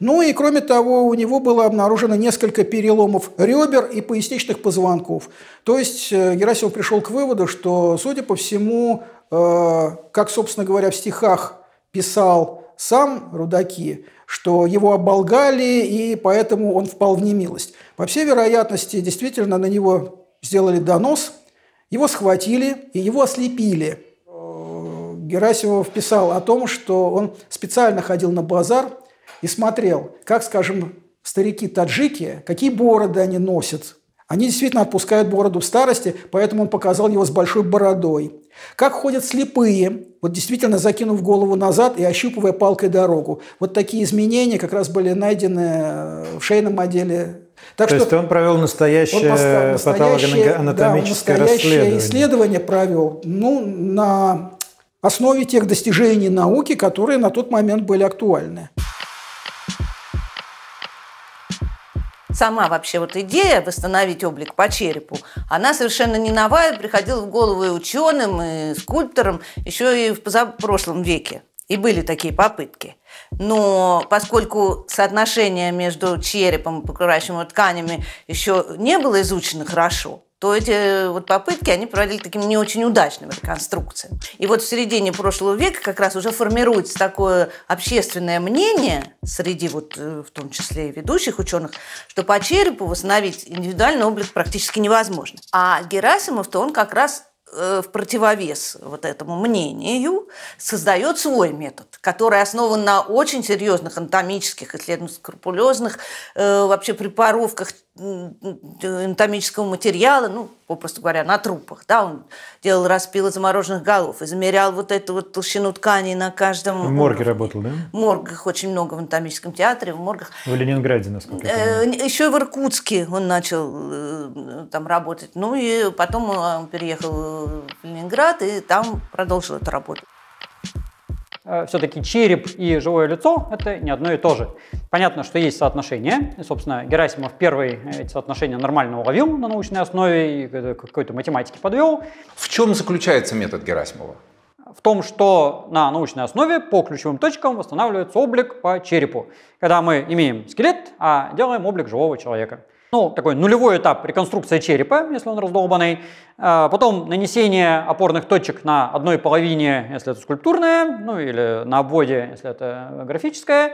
Ну и кроме того, у него было обнаружено несколько переломов ребер и поясничных позвонков. То есть Герасимов пришел к выводу, что, судя по всему, как, собственно говоря, в стихах писал сам Рудаки, что его оболгали, и поэтому он впал в немилость. По всей вероятности, действительно, на него сделали донос, его схватили и его ослепили. Герасимов писал о том, что он специально ходил на базар и смотрел, как, скажем, старики-таджики, какие бороды они носят. Они действительно отпускают бороду в старости, поэтому он показал его с большой бородой. Как ходят слепые, вот действительно закинув голову назад и ощупывая палкой дорогу. Вот такие изменения как раз были найдены в шейном отделе. Так что, то есть он провел настоящее патологоанатомическое исследование провел, ну, на основе тех достижений науки, которые на тот момент были актуальны. Сама вообще вот идея восстановить облик по черепу, она совершенно не новая, приходила в голову и ученым, и скульпторам, еще и в позапрошлом веке. И были такие попытки. Но поскольку соотношение между черепом и покрывающими тканями еще не было изучено хорошо, то эти вот попытки они проводили такими не очень удачными реконструкциями. И вот в середине прошлого века как раз уже формируется такое общественное мнение среди вот, в том числе и ведущих ученых, что по черепу восстановить индивидуальный облик практически невозможно. А Герасимов-то он как раз в противовес вот этому мнению создает свой метод, который основан на очень серьезных анатомических исследованиях, скрупулезных вообще препаровках анатомического материала, ну, попросту говоря, на трупах. Да? Он делал распилы замороженных голов, измерял вот эту вот толщину тканей на каждом... В морге работал, да? В моргах очень много, в анатомическом театре, в моргах. В Ленинграде, насколько я понимаю. Еще и в Иркутске он начал там работать. Ну и потом он переехал в Ленинград и там продолжил эту работу. Все-таки череп и живое лицо – это не одно и то же. Понятно, что есть соотношения. И, собственно, Герасимов первый эти соотношения нормально уловил на научной основе и какой-то математики подвел. В чем заключается метод Герасимова? в том, что на научной основе по ключевым точкам восстанавливается облик по черепу, когда мы имеем скелет, а делаем облик живого человека. Ну, такой нулевой этап реконструкции черепа, если он раздолбанный. Потом нанесение опорных точек на одной половине, если это скульптурное, ну или на обводе, если это графическое.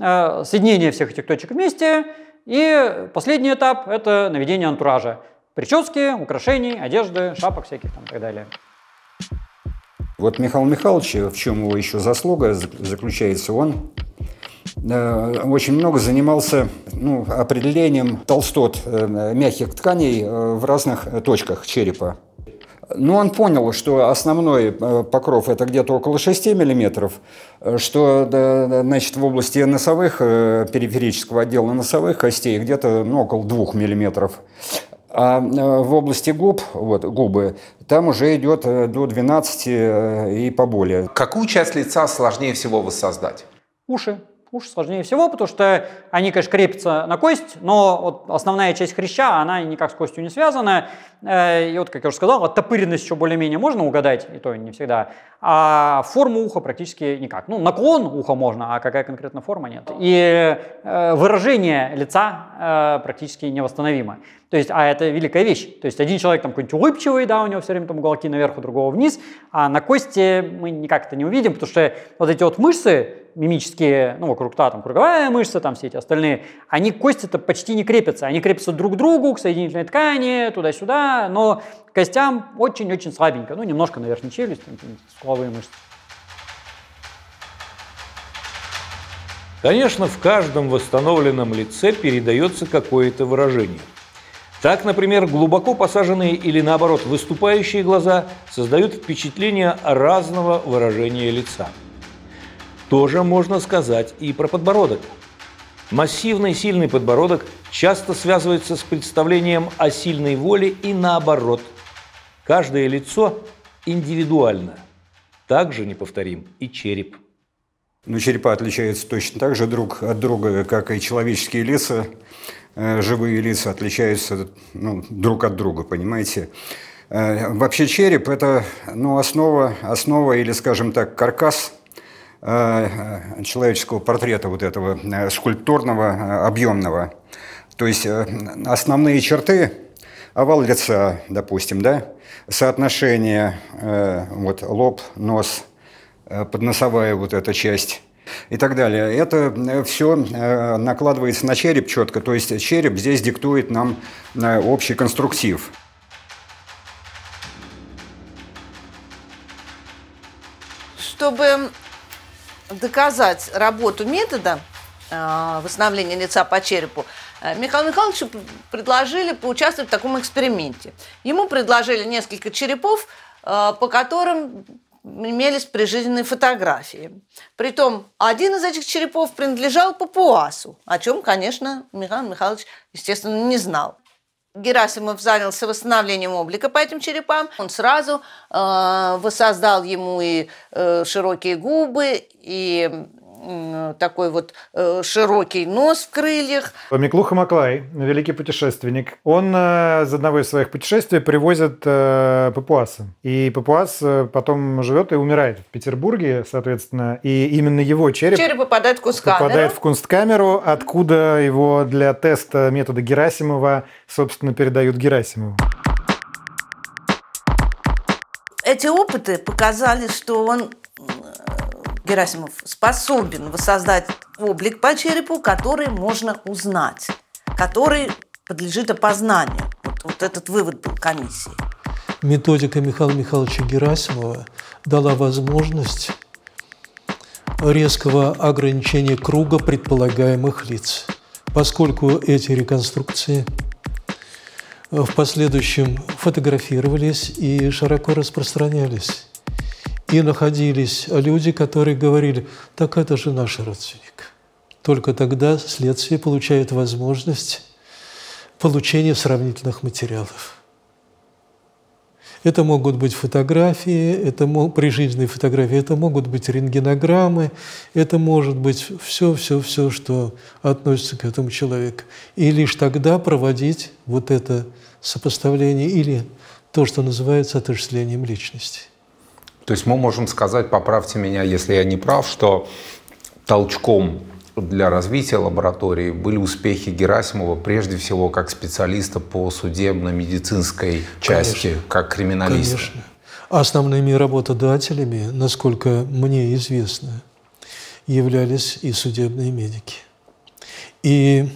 Соединение всех этих точек вместе. И последний этап – это наведение антуража. Прически, украшений, одежды, шапок всяких там и так далее. Вот Михаил Михайлович, в чем его еще заслуга заключается, он очень много занимался определением толстот мягких тканей в разных точках черепа. Но он понял, что основной покров – это где-то около 6 мм, что значит, в области носовых, периферического отдела носовых костей где-то около 2 мм. А в области губ, губы, там уже идет до 12 и поболее. Какую часть лица сложнее всего воссоздать? Уши. Уши сложнее всего, потому что они, конечно, крепятся на кость, но вот основная часть хряща, она никак с костью не связана. И вот, как я уже сказал, оттопыренность еще более-менее можно угадать, и то не всегда. А форму уха практически никак. Ну, наклон уха можно, а какая конкретно форма, нет. И выражение лица практически невосстановимо. То есть, а это великая вещь. То есть, один человек там какой-нибудь улыбчивый, да, у него все время там уголки наверх, у другого вниз, а на кости мы никак это не увидим, потому что вот эти вот мышцы мимические, ну, вокруг рта, там, круговая мышца, там, все эти остальные, они к кости-то почти не крепятся. Они крепятся друг к другу, к соединительной ткани, туда-сюда, но к костям очень-очень слабенько. Ну, немножко на верхней челюсти, скуловые мышцы. Конечно, в каждом восстановленном лице передается какое-то выражение. Так, например, глубоко посаженные или, наоборот, выступающие глаза создают впечатление разного выражения лица. Тоже можно сказать и про подбородок. Массивный сильный подбородок часто связывается с представлением о сильной воле и наоборот. Каждое лицо индивидуально. Также неповторим и череп. Но черепа отличаются точно так же друг от друга, как и человеческие лица. Живые лица отличаются друг от друга, понимаете? Вообще череп – это основа или, скажем так, каркас человеческого портрета вот этого скульптурного, объемного. То есть основные черты, овал лица, допустим, да, соотношение, вот лоб, нос, подносовая вот эта часть и так далее. Это все накладывается на череп четко, то есть череп здесь диктует нам общий конструктив. Чтобы доказать работу метода восстановления лица по черепу, Михаилу Михайловичу предложили поучаствовать в таком эксперименте. Ему предложили несколько черепов, по которым имелись прижизненные фотографии. Притом один из этих черепов принадлежал папуасу, о чем, конечно, Михаил Михайлович, естественно, не знал. Герасимов занялся восстановлением облика по этим черепам. Он сразу воссоздал ему и широкие губы, и такой вот широкий нос в крыльях. Миклуха Маклай, великий путешественник, он из одного из своих путешествий привозит папуаса. И папуас потом живет и умирает в Петербурге, соответственно. И именно его череп попадает в кунсткамеру. Откуда его для теста метода Герасимова, собственно, передают Герасимову. Эти опыты показали, что Герасимов способен воссоздать облик по черепу, который можно узнать, который подлежит опознанию. Вот этот вывод был комиссии. Методика Михаила Михайловича Герасимова дала возможность резкого ограничения круга предполагаемых лиц, поскольку эти реконструкции в последующем фотографировались и широко распространялись. И находились люди, которые говорили, так это же наш родственник. Только тогда следствие получает возможность получения сравнительных материалов. Это могут быть фотографии, это прижизненные фотографии, это могут быть рентгенограммы, это может быть все, что относится к этому человеку. И лишь тогда проводить вот это сопоставление или то, что называется отождествлением личности. То есть мы можем сказать, поправьте меня, если я не прав, что толчком для развития лаборатории были успехи Герасимова, прежде всего, как специалиста по судебно-медицинской части, конечно, как криминалиста. Конечно. Основными работодателями, насколько мне известно, являлись и судебные медики. И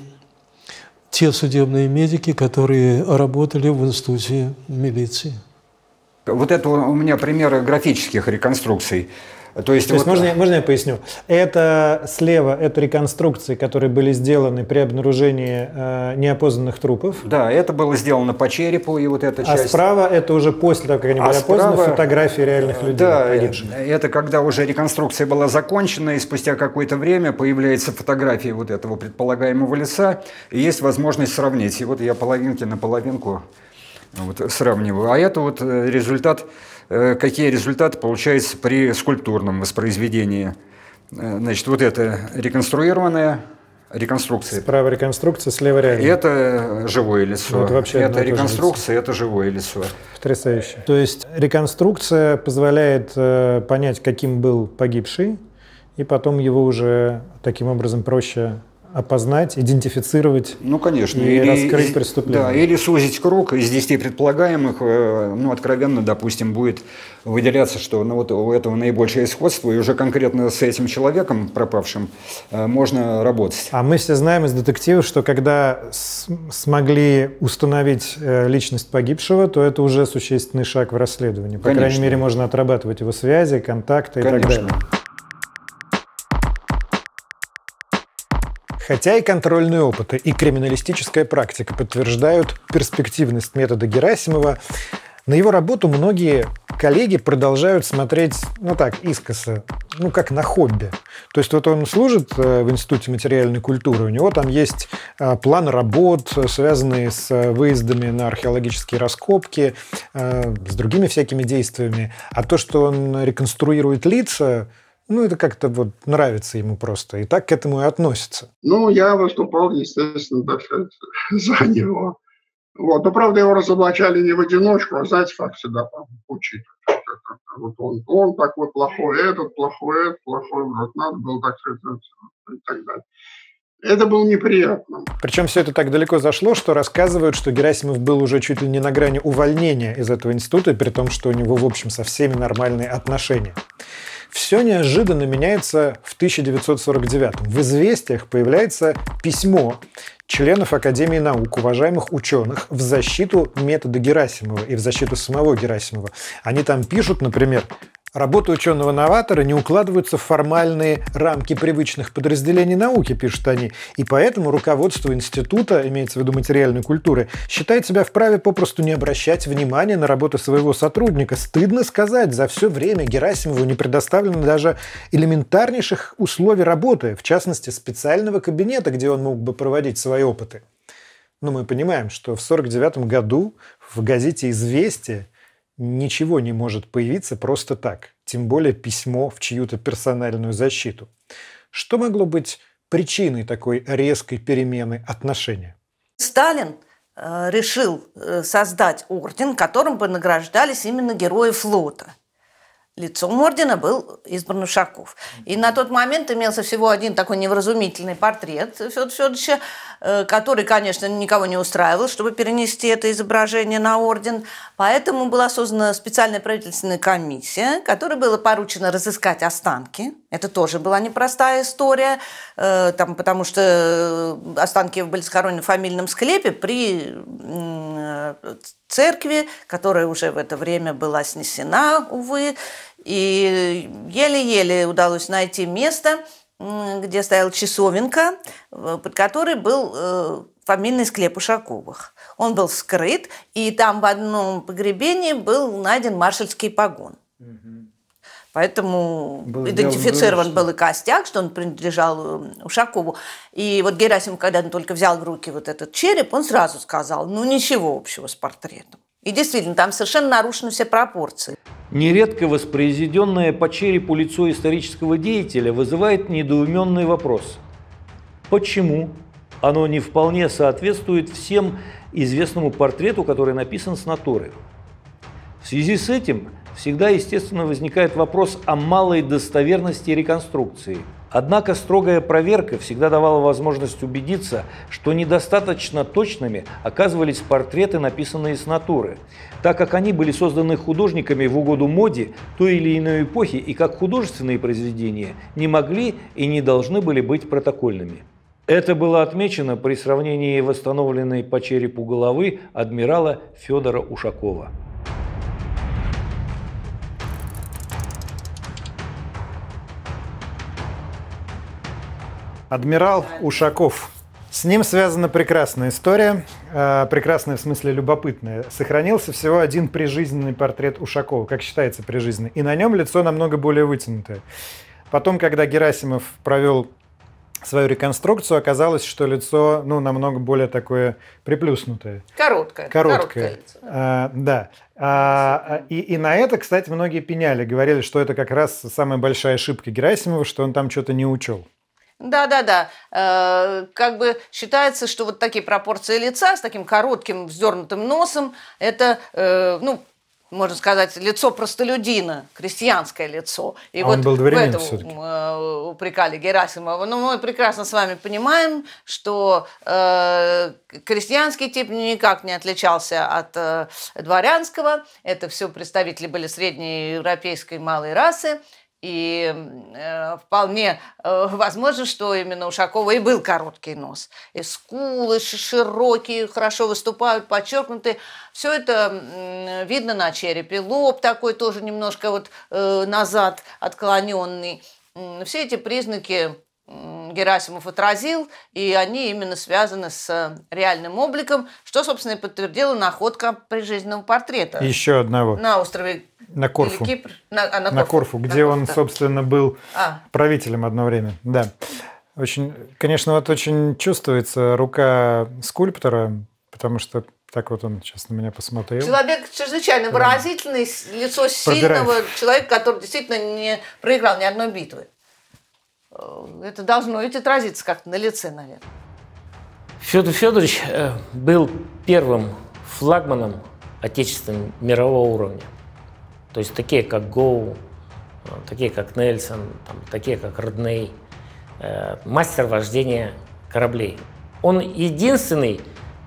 те судебные медики, которые работали в институте милиции. Вот это у меня примеры графических реконструкций. То есть вот... можно я поясню? Это слева, это реконструкции, которые были сделаны при обнаружении неопознанных трупов. Да, это было сделано по черепу, и вот эта часть. А справа это уже после того, как они были опознаны, фотографии реальных людей. Да, погибших. Это когда уже реконструкция была закончена, и спустя какое-то время появляется фотография вот этого предполагаемого лица, и есть возможность сравнить. И вот я половинки на половинку вот сравниваю. А это вот результат... Какие результаты получаются при скульптурном воспроизведении? Значит, вот это реконструированная реконструкция. Справа реконструкция, слева реально. Это живое лицо. Ну, это вообще это реконструкция, это живое лицо. Потрясающе. То есть реконструкция позволяет понять, каким был погибший, и потом его уже таким образом проще опознать, идентифицировать, ну, конечно, или раскрыть преступление. Да, или сузить круг из 10 предполагаемых, ну, откровенно, допустим, будет выделяться, что ну, вот у этого наибольшее сходство, и уже конкретно с этим человеком, пропавшим, можно работать. А мы все знаем из детективов, что когда смогли установить личность погибшего, то это уже существенный шаг в расследовании. По конечно. Крайней мере, можно отрабатывать его связи, контакты конечно. И так далее. Хотя и контрольные опыты, и криминалистическая практика подтверждают перспективность метода Герасимова, на его работу многие коллеги продолжают смотреть, ну так, искоса, ну как на хобби. То есть вот он служит в Институте материальной культуры, у него там есть план работ, связанные с выездами на археологические раскопки, с другими всякими действиями. А то, что он реконструирует лица, ну, это как-то вот нравится ему просто, и так к этому и относится. Ну, я выступал, естественно, так сказать, за него. Вот. Но, правда, его разоблачали не в одиночку, а, знаете, как всегда, там, учить. Вот он такой плохой, этот плохой, этот плохой. Вот надо было так сказать, и так далее. Это было неприятно. Причем все это так далеко зашло, что рассказывают, что Герасимов был уже чуть ли не на грани увольнения из этого института, при том, что у него, в общем, со всеми нормальные отношения. Все неожиданно меняется в 1949-м. В «Известиях» появляется письмо членов Академии наук, уважаемых ученых, в защиту метода Герасимова и в защиту самого Герасимова. Они там пишут, например, «Работы ученого-новатора не укладываются в формальные рамки привычных подразделений науки», пишут они, «и поэтому руководство института, имеется в виду материальной культуры, считает себя вправе попросту не обращать внимания на работу своего сотрудника. Стыдно сказать, за все время Герасимову не предоставлено даже элементарнейших условий работы, в частности, специального кабинета, где он мог бы проводить свои опыты». Но мы понимаем, что в 1949 году в газете «Известия» ничего не может появиться просто так, тем более письмо в чью-то персональную защиту. Что могло быть причиной такой резкой перемены отношения? Сталин решил создать орден, которым бы награждались именно герои флота. Лицом ордена был избран Ушаков. И на тот момент имелся всего один такой невразумительный портрет Федора Федоровича, который, конечно, никого не устраивал, чтобы перенести это изображение на орден. Поэтому была создана специальная правительственная комиссия, которой было поручено разыскать останки. Это тоже была непростая история, там, потому что останки были схоронены в фамильном склепе при церкви, которая уже в это время была снесена, увы. И еле-еле удалось найти место, где стояла часовенка, под которой был фамильный склеп Ушаковых. Он был скрыт, и там в одном погребении был найден маршальский погон. Поэтому идентифицирован был и костяк, что он принадлежал Ушакову. И вот Герасимов, когда он только взял в руки вот этот череп, он сразу сказал, ну ничего общего с портретом. И действительно, там совершенно нарушены все пропорции. Нередко воспроизведенное по черепу лицо исторического деятеля вызывает недоуменный вопрос. Почему оно не вполне соответствует всем известному портрету, который написан с натуры? В связи с этим всегда, естественно, возникает вопрос о малой достоверности реконструкции. Однако строгая проверка всегда давала возможность убедиться, что недостаточно точными оказывались портреты, написанные с натуры, так как они были созданы художниками в угоду моде той или иной эпохи и как художественные произведения не могли и не должны были быть протокольными. Это было отмечено при сравнении восстановленной по черепу головы адмирала Федора Ушакова. Адмирал Ушаков. С ним связана прекрасная история, прекрасная в смысле любопытная. Сохранился всего один прижизненный портрет Ушакова, как считается прижизненный, и на нем лицо намного более вытянутое. Потом, когда Герасимов провел свою реконструкцию, оказалось, что лицо, ну, намного более такое приплюснутое. Короткое лицо. Да. И на это, кстати, многие пеняли, говорили, что это как раз самая большая ошибка Герасимова, что он там что-то не учел. Да. Как бы считается, что вот такие пропорции лица с таким коротким вздернутым носом – это, ну, можно сказать, лицо простолюдина, крестьянское лицо. И вот он был дворянин все-таки. Упрекали Герасимова. Но мы прекрасно с вами понимаем, что крестьянский тип никак не отличался от дворянского. Это все представители были среднеевропейской малой расы. И вполне возможно, что именно у Ушакова и был короткий нос. И скулы широкие, хорошо выступают, подчеркнуты. Все это видно на черепе. Лоб такой тоже немножко вот назад отклоненный. Все эти признаки Герасимов отразил, и они именно связаны с реальным обликом, что, собственно, и подтвердила находка прижизненного портрета. Еще одного. На острове Корфу. Кипр. На Корфу, где он, собственно, был правителем одно время. Да. Очень, конечно, вот очень чувствуется рука скульптора, потому что так вот он сейчас на меня посмотрел. Человек чрезвычайно выразительный, лицо сильного человека, который действительно не проиграл ни одной битвы. Это должно ведь отразиться как-то на лице, наверное. Федор Федорович был первым флагманом отечественного мирового уровня. То есть такие, как Гоу, такие, как Нельсон, такие, как Родней. Мастер вождения кораблей. Он единственный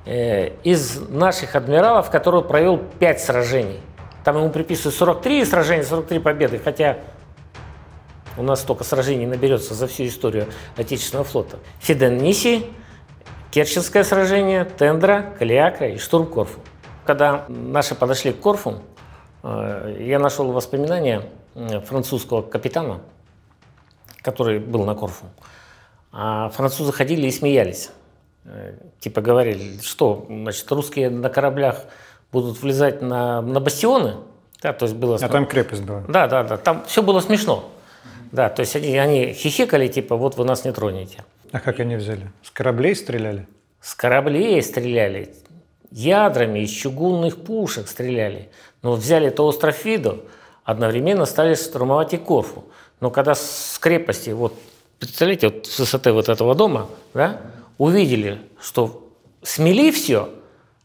из наших адмиралов, который провел 5 сражений. Там ему приписывают 43 сражения, 43 победы, хотя... У нас столько сражений наберется за всю историю Отечественного флота. Фиден-Ниси, Керченское сражение, Тендра, Калиакра и штурм Корфу. Когда наши подошли к Корфу, я нашел воспоминания французского капитана, который был на Корфу. А французы ходили и смеялись. Типа говорили, что значит, русские на кораблях будут влезать на бастионы. Да, то есть было смешно. А там крепость была. Да. Там все было смешно. Да, то есть они хихикали, типа, вот вы нас не тронете. А как они взяли? С кораблей стреляли? С кораблей стреляли. Ядрами из чугунных пушек стреляли. Но взяли то остров Видо, одновременно стали штурмовать и Корфу. Но когда с крепости, вот, представляете, вот с высоты вот этого дома, да, увидели, что смели все,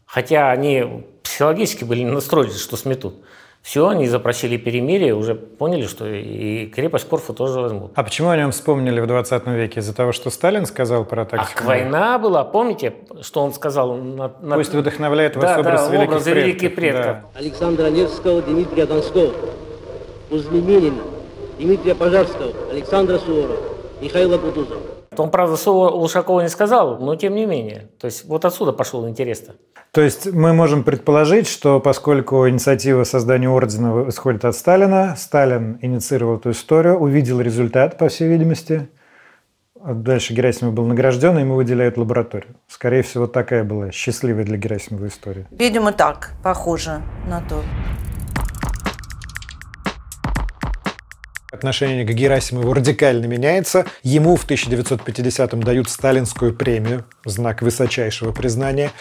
хотя они психологически были настроены, что сметут. Все, они запросили перемирие, уже поняли, что и крепость Корфу тоже возьмут. А почему о нем вспомнили в 20 веке? Из-за того, что Сталин сказал про тактику? А война была, помните, что он сказал? Пусть вдохновляет вас образ великих предков. Да. Александра Невского, Дмитрия Донского, Кузьминина, Дмитрия Пожарского, Александра Суворова, Михаила Кутузова. Он, правда, слово Ушакова не сказал, но тем не менее. То есть вот отсюда пошел интерес-то. То есть мы можем предположить, что поскольку инициатива создания ордена исходит от Сталина, Сталин инициировал эту историю, увидел результат, по всей видимости. Дальше Герасимов был награжден, и ему выделяют лабораторию. Скорее всего, такая была счастливая для Герасимова история. Видимо, так. Похоже на то. Отношение к Герасимову радикально меняется. Ему в 1950-м дают сталинскую премию, знак высочайшего признания.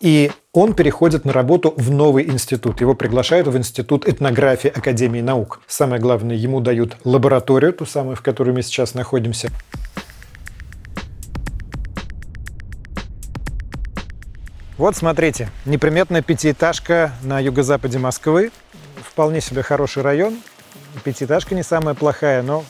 И он переходит на работу в новый институт. Его приглашают в Институт этнографии Академии наук. Самое главное, ему дают лабораторию, ту самую, в которой мы сейчас находимся. Вот, смотрите, неприметная пятиэтажка на юго-западе Москвы. вполне себе хороший район. Пятиэтажка не самая плохая, но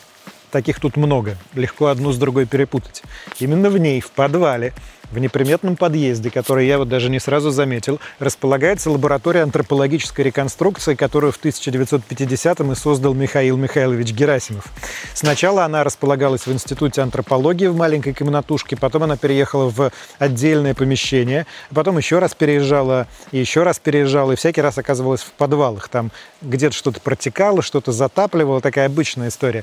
таких тут много. Легко одну с другой перепутать. Именно в ней, в подвале, в неприметном подъезде, который я вот даже не сразу заметил, располагается лаборатория антропологической реконструкции, которую в 1950-м и создал Михаил Михайлович Герасимов. Сначала она располагалась в Институте антропологии в маленькой комнатушке, потом она переехала в отдельное помещение, потом еще раз переезжала, и еще раз переезжала, и всякий раз оказывалась в подвалах. Там где-то что-то протекало, что-то затапливало. Такая обычная история.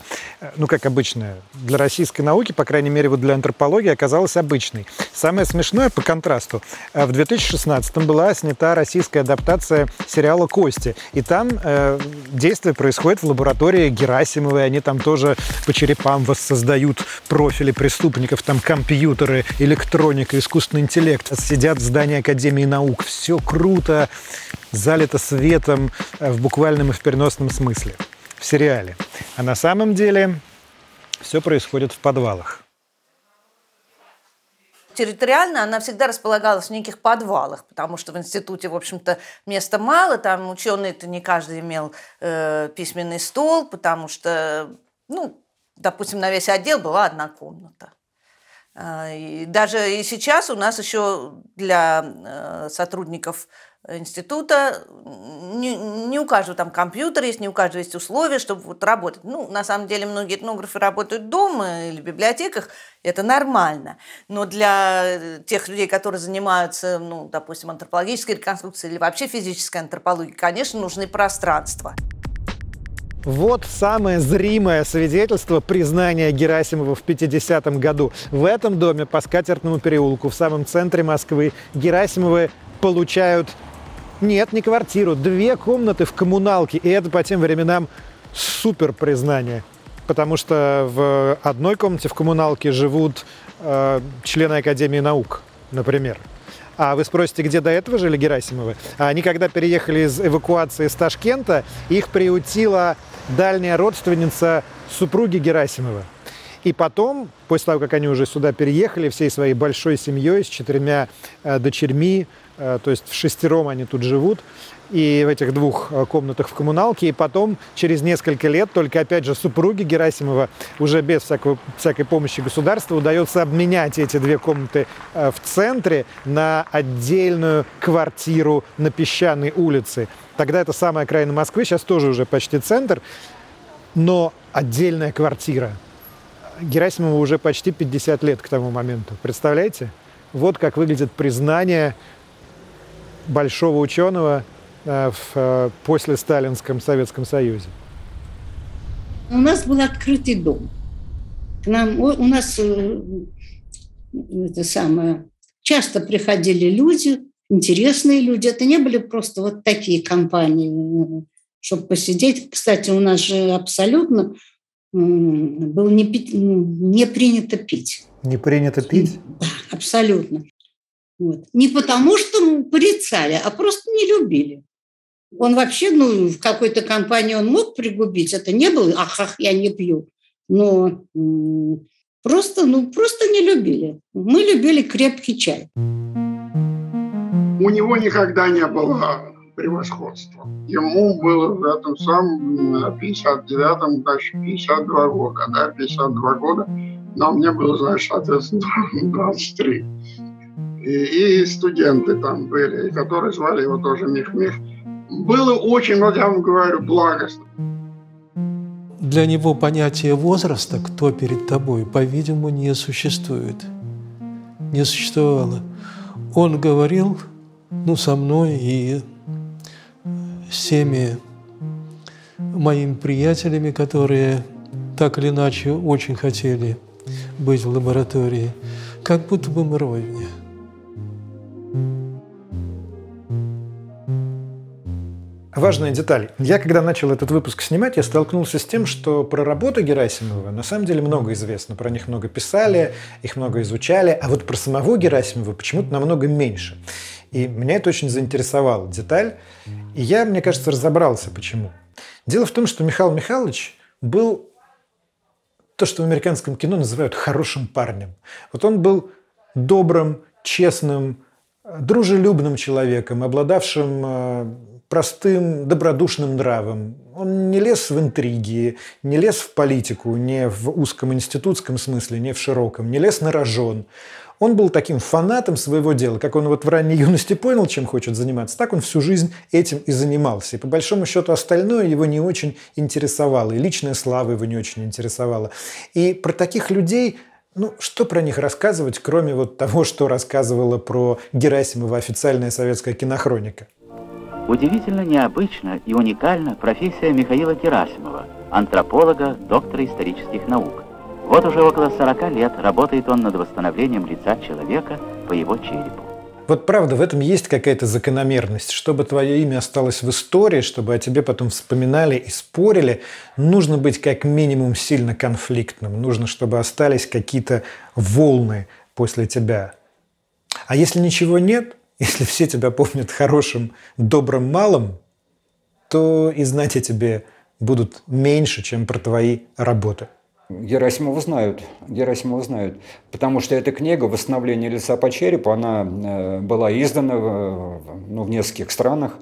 Ну, как обычная. Для российской науки, по крайней мере, вот для антропологии оказалась обычной. Самое смешное по контрасту. В 2016-м была снята российская адаптация сериала «Кости». И там действие происходит в лаборатории Герасимовой. Они там тоже по черепам воссоздают профили преступников. Там компьютеры, электроника, искусственный интеллект. Сидят в здании Академии наук. Все круто, залито светом в буквальном и в переносном смысле. В сериале. А на самом деле все происходит в подвалах. Территориально она всегда располагалась в неких подвалах, потому что в институте, в общем-то, места мало, там ученый-то не каждый имел письменный стол, потому что, ну, допустим, на весь отдел была одна комната. И даже и сейчас у нас еще для сотрудников института не у каждого там компьютер есть, не у каждого есть условия, чтобы вот работать. Ну, на самом деле, многие этнографы работают дома или в библиотеках, это нормально. Но для тех людей, которые занимаются, ну, допустим, антропологической реконструкцией или вообще физической антропологией, конечно, нужны пространства. Вот самое зримое свидетельство признания Герасимова в 50-м году. В этом доме по Скатертному переулку, в самом центре Москвы, Герасимовы получают, нет, не квартиру, две комнаты в коммуналке. И это по тем временам супер признание. Потому что в одной комнате в коммуналке живут члены Академии наук, например. А вы спросите, где до этого жили Герасимовы? Они, когда переехали из эвакуации из Ташкента, их приютила дальняя родственница супруги Герасимова. И потом, после того, как они уже сюда переехали, всей своей большой семьей с 4 дочерьми, то есть вшестером они тут живут, и в этих двух комнатах в коммуналке, и потом, через несколько лет, только, опять же, супруге Герасимова, уже без всякой помощи государства, удается обменять эти две комнаты в центре на отдельную квартиру на Песчаной улице. Тогда это самая окраина Москвы, сейчас тоже уже почти центр, но отдельная квартира. Герасимову уже почти 50 лет к тому моменту, представляете? Вот как выглядит признание большого ученого в послесталинском Советском Союзе. У нас был открытый дом. К нам, у нас это самое, часто приходили люди, интересные люди. Это не были просто вот такие компании, чтобы посидеть. Кстати, у нас же абсолютно было не принято пить. Не принято пить? Да, абсолютно. Вот. Не потому, что порицали, а просто не любили. Он вообще, ну, в какой-то компании он мог пригубить, это не было, ах, я не пью. Но просто не любили. Мы любили крепкий чай. У него никогда не было превосходства. Ему было в этом самом 59-м, даже 52 года. Да, 52 года, но мне было, значит, соответственно, 23. И студенты там были, которые звали его тоже Мих-Мих. Было очень, вот я вам говорю, благостно. Для него понятие возраста, кто перед тобой, по-видимому, не существует. Не существовало. Он говорил, ну, со мной и всеми моими приятелями, которые так или иначе очень хотели быть в лаборатории, как будто бы мы ровня. Важная деталь. Я, когда начал этот выпуск снимать, я столкнулся с тем, что про работу Герасимова на самом деле много известно. Про них много писали, их много изучали. А вот про самого Герасимова почему-то намного меньше. И меня это очень заинтересовало, деталь. И я, мне кажется, разобрался, почему. Дело в том, что Михаил Михайлович был то, что в американском кино называют хорошим парнем. Вот он был добрым, честным, дружелюбным человеком, обладавшим простым, добродушным нравом. Он не лез в интриги, не лез в политику, не в узком институтском смысле, не в широком, не лез на рожон. Он был таким фанатом своего дела, как он вот в ранней юности понял, чем хочет заниматься, так он всю жизнь этим и занимался. И по большому счету остальное его не очень интересовало, и личная слава его не очень интересовала. И про таких людей, ну, что про них рассказывать, кроме вот того, что рассказывала про Герасимова официальная советская кинохроника? Удивительно необычна и уникальна профессия Михаила Герасимова, антрополога, доктора исторических наук. Вот уже около 40 лет работает он над восстановлением лица человека по его черепу. Вот правда, в этом есть какая-то закономерность. Чтобы твое имя осталось в истории, чтобы о тебе потом вспоминали и спорили, нужно быть как минимум сильно конфликтным. Нужно, чтобы остались какие-то волны после тебя. А если ничего нет, если все тебя помнят хорошим, добрым, малым, то и знать о тебе будут меньше, чем про твои работы. Герасимова знают, потому что эта книга «Восстановление лица по черепу», она была издана в нескольких странах,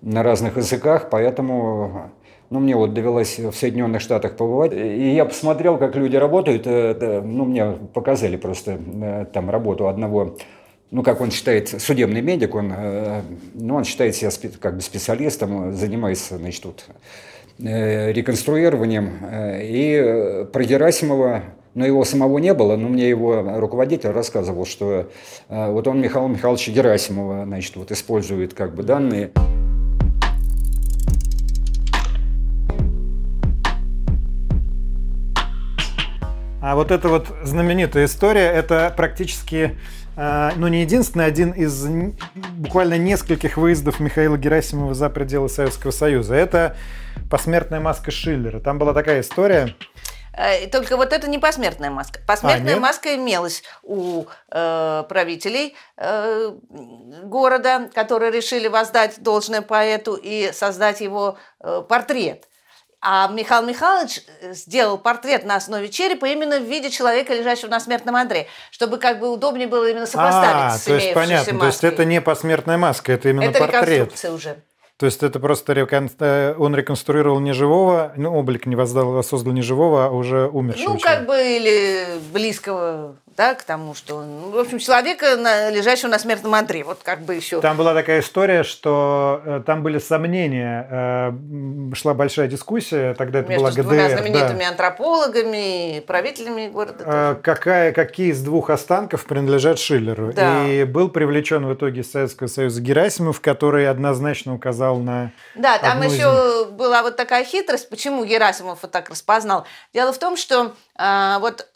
на разных языках, поэтому мне вот довелось в Соединенных Штатах побывать. И я посмотрел, как люди работают, мне показали просто там работу одного, как он считает, судебный медик, он считает себя как бы специалистом, занимается, значит, тут реконструированием. И про Герасимова, его самого не было, но мне его руководитель рассказывал, что вот он Михаила Михайловича Герасимова, значит, вот использует как бы данные. А вот эта вот знаменитая история, это практически, не единственный, один из буквально нескольких выездов Михаила Герасимова за пределы Советского Союза. Это посмертная маска Шиллера. Там была такая история. Только вот это не посмертная маска. Посмертная маска имелась у правителей города, которые решили воздать должное поэту и создать его портрет. А Михаил Михайлович сделал портрет на основе черепа именно в виде человека, лежащего на смертном одре, чтобы как бы удобнее было именно сопоставить с имеющейся маской. Понятно, то есть это не посмертная маска, это именно портрет. Это реконструкция уже. То есть это просто он реконструировал не живого, облик не воссоздал не живого, а уже умершего. Как бы или близкого, да, к тому, что, в общем, человека, лежащего на смертном одре, вот как бы еще. Там была такая история, что там были сомнения, шла большая дискуссия, тогда это была ГДР. Между знаменитыми антропологами и правителями города. Какие из двух останков принадлежат Шиллеру? Да. И был привлечен в итоге из Советского Союза Герасимов, который однозначно указал на... Да, там еще была вот такая хитрость, почему Герасимов вот так распознал. Дело в том, что вот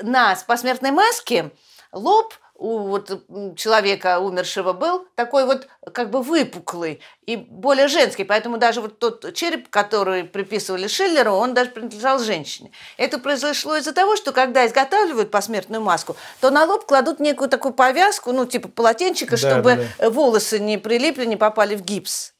на посмертной маске лоб у человека умершего был такой вот как бы выпуклый и более женский, поэтому даже вот тот череп, который приписывали Шиллеру, он даже принадлежал женщине. Это произошло из-за того, что когда изготавливают посмертную маску, то на лоб кладут некую такую повязку, типа полотенчика, чтобы волосы не прилипли, не попали в гипс.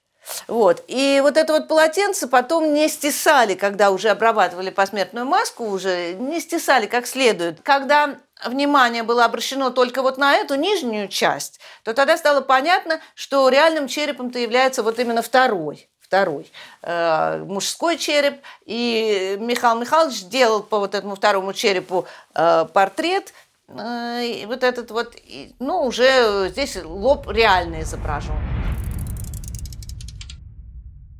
Вот. И вот это вот полотенце потом не стесали, когда уже обрабатывали посмертную маску, уже не стесали как следует. Когда внимание было обращено только вот на эту нижнюю часть, то тогда стало понятно, что реальным черепом-то является вот именно второй мужской череп. И Михаил Михайлович делал по вот этому второму черепу портрет. И вот этот вот, уже здесь лоб реально изображен.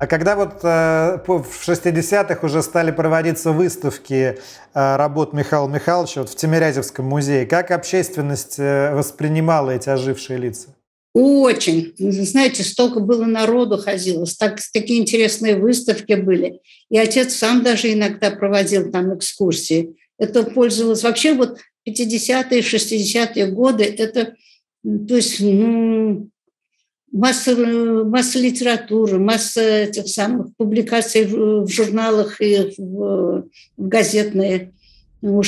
А когда вот в 60-х уже стали проводиться выставки работ Михаила Михайловича в Тимирязевском музее, как общественность воспринимала эти ожившие лица? Очень. Знаете, столько было народу ходило, такие интересные выставки были. И отец сам даже иногда проводил там экскурсии. Это пользовалось... Вообще 50-е, 60-е годы, это... То есть, масса литературы, масса этих самых публикаций в журналах и в газетные.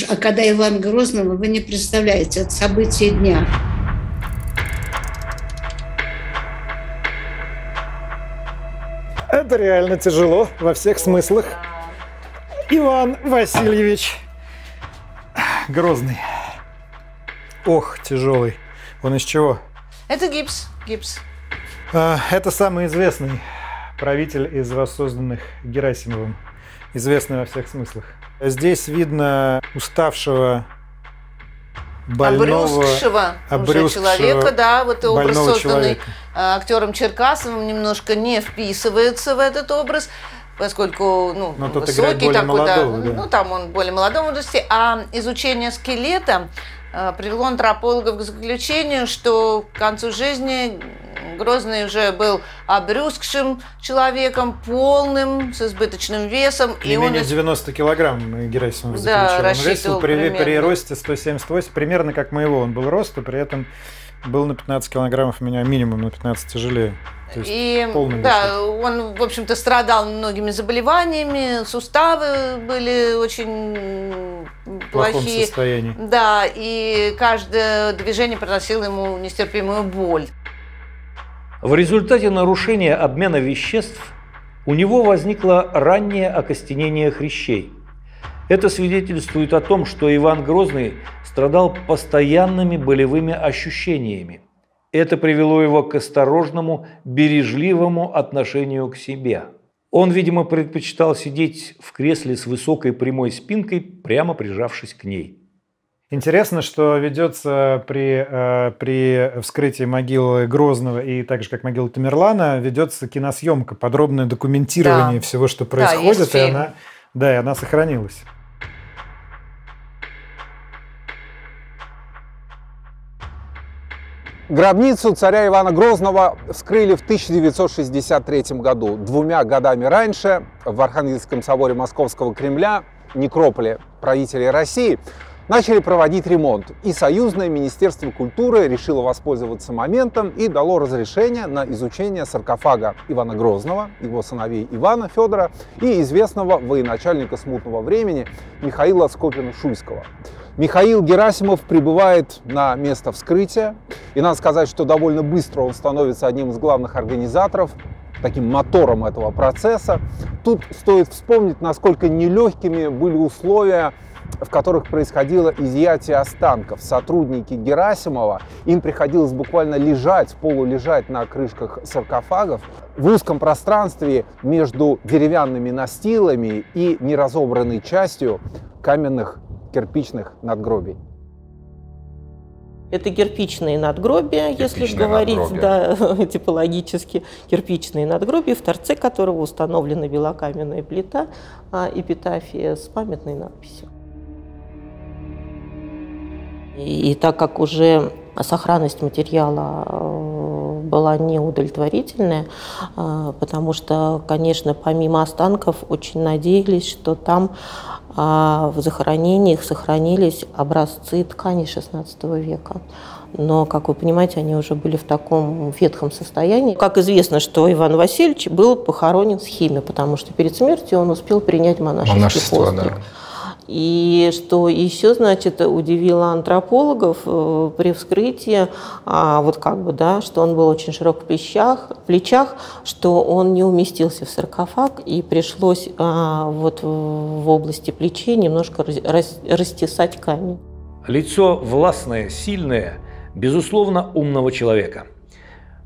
А когда Иван Грозного, вы не представляете, это событие дня. Это реально тяжело во всех смыслах. Иван Васильевич Грозный. Ох, тяжелый. Он из чего? Это гипс. Это самый известный правитель из воссозданных Герасимовым, известный во всех смыслах. Здесь видно уставшего, больного, обрюзгшего уже человека, да, вот образ, созданный актером Черкасовым, немножко не вписывается в этот образ, поскольку, ну, высокий такой, молодого, да, да. Ну, там он более молодого возрасте, а изучение скелета привело антропологов к заключению, что к концу жизни Грозный уже был обрюзгшим человеком, полным, с избыточным весом. И менее 90 килограмм Герасимов, да, рассчитывал. Он весил при росте 178, примерно как моего он был роста, при этом был на 15 килограммов меня, минимум на 15 тяжелее. И да, он, в общем-то, страдал многими заболеваниями, суставы были очень плохие. В состоянии. Да, и каждое движение приносило ему нестерпимую боль. В результате нарушения обмена веществ у него возникло раннее окостенение хрящей. Это свидетельствует о том, что Иван Грозный страдал постоянными болевыми ощущениями. Это привело его к осторожному, бережливому отношению к себе. Он, видимо, предпочитал сидеть в кресле с высокой прямой спинкой, прямо прижавшись к ней. Интересно, что ведется при вскрытии могилы Грозного и так же, как могила Тамерлана, ведется киносъемка, подробное документирование, да, всего, что происходит, да, и она, да, и она сохранилась. Гробницу царя Ивана Грозного вскрыли в 1963 году. Двумя годами раньше в Архангельском соборе Московского Кремля, некрополе правителей России, начали проводить ремонт. И Союзное министерство культуры решило воспользоваться моментом и дало разрешение на изучение саркофага Ивана Грозного, его сыновей Ивана, Федора и известного военачальника смутного времени Михаила Скопина-Шуйского. Михаил Герасимов прибывает на место вскрытия, и надо сказать, что довольно быстро он становится одним из главных организаторов, таким мотором этого процесса. Тут стоит вспомнить, насколько нелегкими были условия, в которых происходило изъятие останков. Сотрудники Герасимова, им приходилось буквально лежать, полулежать на крышках саркофагов в узком пространстве между деревянными настилами и неразобранной частью каменных кирпичных надгробий. Это кирпичные надгробия, если говорить надгробия. Да, типологически. Кирпичные надгробия, в торце которого установлена белокаменная плита, эпитафия с памятной надписью. И так как уже сохранность материала была неудовлетворительная, потому что, конечно, помимо останков очень надеялись, что там в захоронениях сохранились образцы тканей XVI века. Но, как вы понимаете, они уже были в таком ветхом состоянии. Как известно, что Иван Васильевич был похоронен с химией, потому что перед смертью он успел принять монашеский постриг. И что еще, значит, удивило антропологов при вскрытии, вот как бы, да, что он был очень широк в плечах, что он не уместился в саркофаг, и пришлось вот в области плечей немножко растесать камень. Лицо властное, сильное, безусловно, умного человека.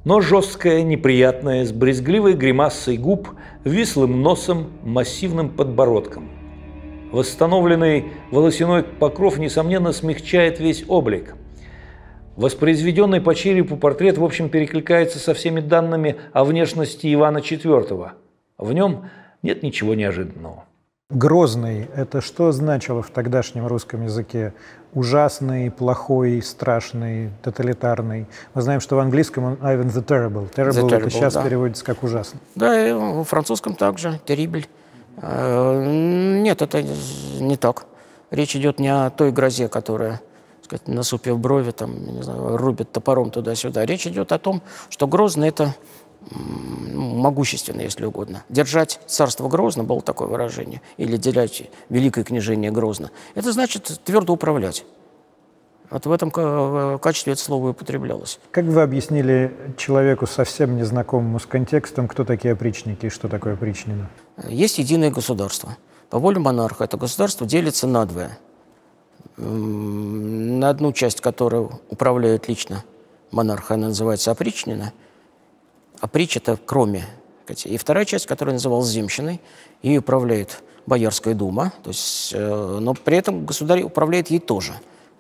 Но жесткое, неприятное, с брезгливой гримасой губ, вислым носом, массивным подбородком. Восстановленный волосяной покров, несомненно, смягчает весь облик. Воспроизведенный по черепу портрет, в общем, перекликается со всеми данными о внешности Ивана IV. В нем нет ничего неожиданного. Грозный – это что значило в тогдашнем русском языке? Ужасный, плохой, страшный, тоталитарный. Мы знаем, что в английском он Ivan the Terrible. Terrible – это сейчас, да, переводится как ужасный. Да, и во французском также terrible. Нет, это не так. Речь идет не о той грозе, которая, так сказать, насупив брови, там, не знаю, рубит топором туда-сюда. Речь идет о том, что Грозный – это могущественно, если угодно. Держать царство Грозно, было такое выражение, или делять великое княжение Грозно. Это значит твердо управлять. Вот в этом качестве это слово употреблялось. Как вы объяснили человеку, совсем незнакомому с контекстом, кто такие опричники и что такое опричнина? Есть единое государство. По воле монарха это государство делится надвое. На одну часть, которая управляет лично монарха, она называется опричнина. Оприч – это кроме И вторая часть, которая называлась земщиной, ей управляет Боярская дума, то есть, но при этом государь управляет ей тоже.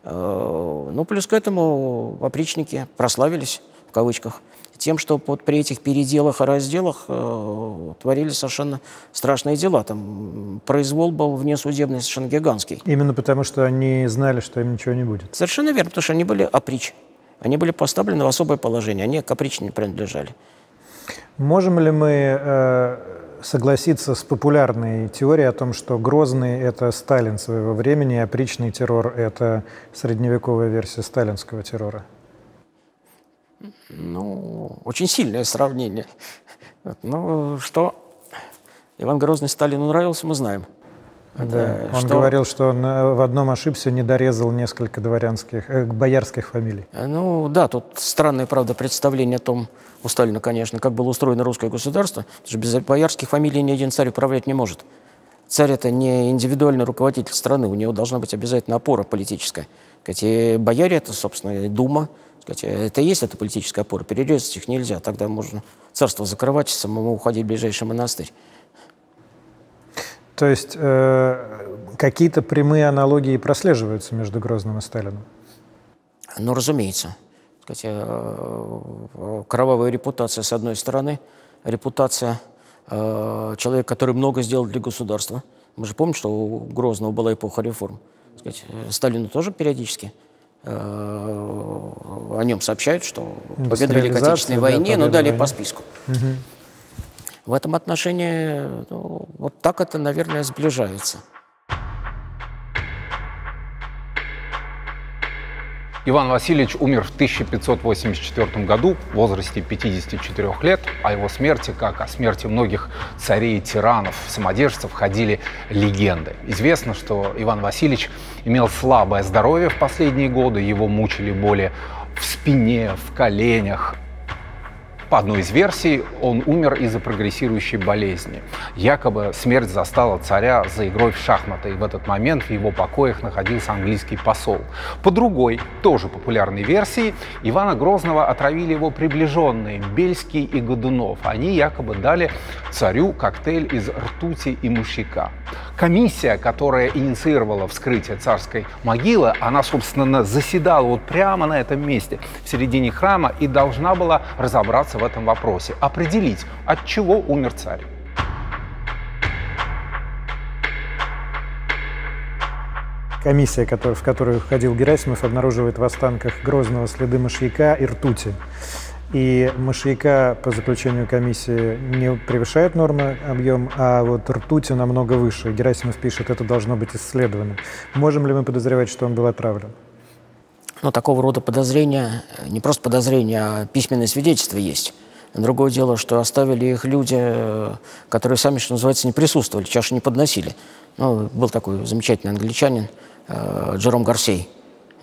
Ну, плюс к этому опричники прославились, в кавычках, тем, что при этих переделах и разделах творили совершенно страшные дела. Там произвол был внесудебный, совершенно гигантский. Именно потому, что они знали, что им ничего не будет. Совершенно верно, потому что они были опричь. Они были поставлены в особое положение, они к опричне не принадлежали. Можем ли мы согласиться с популярной теорией о том, что Грозный — это Сталин своего времени, а опричный террор — это средневековая версия сталинского террора? Ну, очень сильное сравнение. Ну, что Иван Грозный Сталину нравился, мы знаем. Да, он говорил, что он в одном ошибся, не дорезал несколько дворянских, боярских фамилий. Ну да, тут странное, правда, представление о том, у Сталина, конечно, как было устроено русское государство, потому что без боярских фамилий ни один царь управлять не может. Царь — это не индивидуальный руководитель страны, у него должна быть обязательно опора политическая. И бояре — это, собственно, дума, это и есть эта политическая опора, перерезать их нельзя, тогда можно царство закрывать, самому уходить в ближайший монастырь. То есть какие-то прямые аналогии прослеживаются между Грозным и Сталином? Ну, разумеется. Кровавая репутация, с одной стороны, репутация человека, который много сделал для государства. Мы же помним, что у Грозного была эпоха реформ. Сталину тоже периодически о нем сообщают, что победа в Великой Отечественной войне, но далее по списку. Угу. В этом отношении, ну, вот так это, наверное, сближается. Иван Васильевич умер в 1584 году в возрасте 54 лет. О его смерти, как о смерти многих царей и тиранов, самодержцев, ходили легенды. Известно, что Иван Васильевич имел слабое здоровье в последние годы, его мучили боли в спине, в коленях. По одной из версий, он умер из-за прогрессирующей болезни. Якобы смерть застала царя за игрой в шахматы, и в этот момент в его покоях находился английский посол. По другой, тоже популярной версии, Ивана Грозного отравили его приближенные Бельский и Годунов. Они якобы дали царю коктейль из ртути и мышьяка. Комиссия, которая инициировала вскрытие царской могилы, она, собственно, заседала вот прямо на этом месте, в середине храма, и должна была разобраться в этом вопросе, определить, от чего умер царь. Комиссия, в которую входил Герасимов, обнаруживает в останках Грозного следы мышьяка и ртути. И мышьяка, по заключению комиссии, не превышает нормы объем, а вот ртути намного выше. Герасимов пишет, это должно быть исследовано. Можем ли мы подозревать, что он был отравлен? Но такого рода подозрения, не просто подозрения, а письменные свидетельства есть. Другое дело, что оставили их люди, которые сами, что называется, не присутствовали, чаши не подносили. Ну, был такой замечательный англичанин Джереми Гарсей,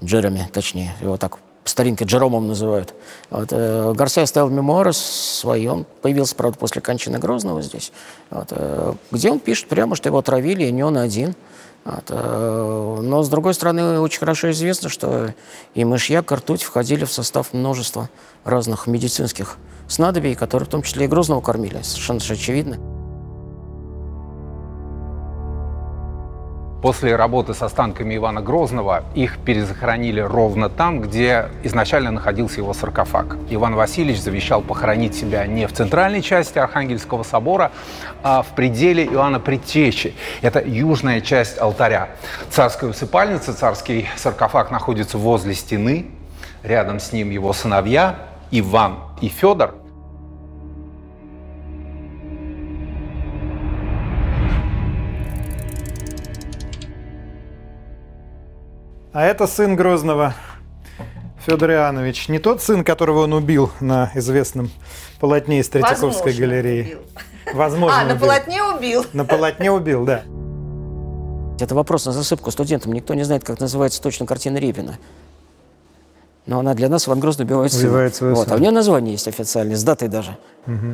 его так по старинке Джеромом называют. Вот, Гарсей оставил мемуары свои, он появился, правда, после кончины Грозного здесь, вот, где он пишет прямо, что его отравили, и не он один. Вот. Но, с другой стороны, очень хорошо известно, что и мышьяк, и ртуть входили в состав множества разных медицинских снадобий, которые в том числе и Грозного кормили. Совершенно же очевидно. После работы с останками Ивана Грозного их перезахоронили ровно там, где изначально находился его саркофаг. Иван Васильевич завещал похоронить себя не в центральной части Архангельского собора, а в пределе Иоанна Предтечи. Это южная часть алтаря. Царская усыпальница, царский саркофаг находится возле стены. Рядом с ним его сыновья Иван и Федор. А это сын Грозного, Федор Иванович. Не тот сын, которого он убил на известном полотне из Третьяковской галереи. Возможно, убил. А, на полотне убил. На полотне убил, да. Это вопрос на засыпку студентам. Никто не знает, как называется точно картина Репина. Но она для нас, Иван Грозный убивает сына. Вот. А у нее название есть официальное, с датой даже,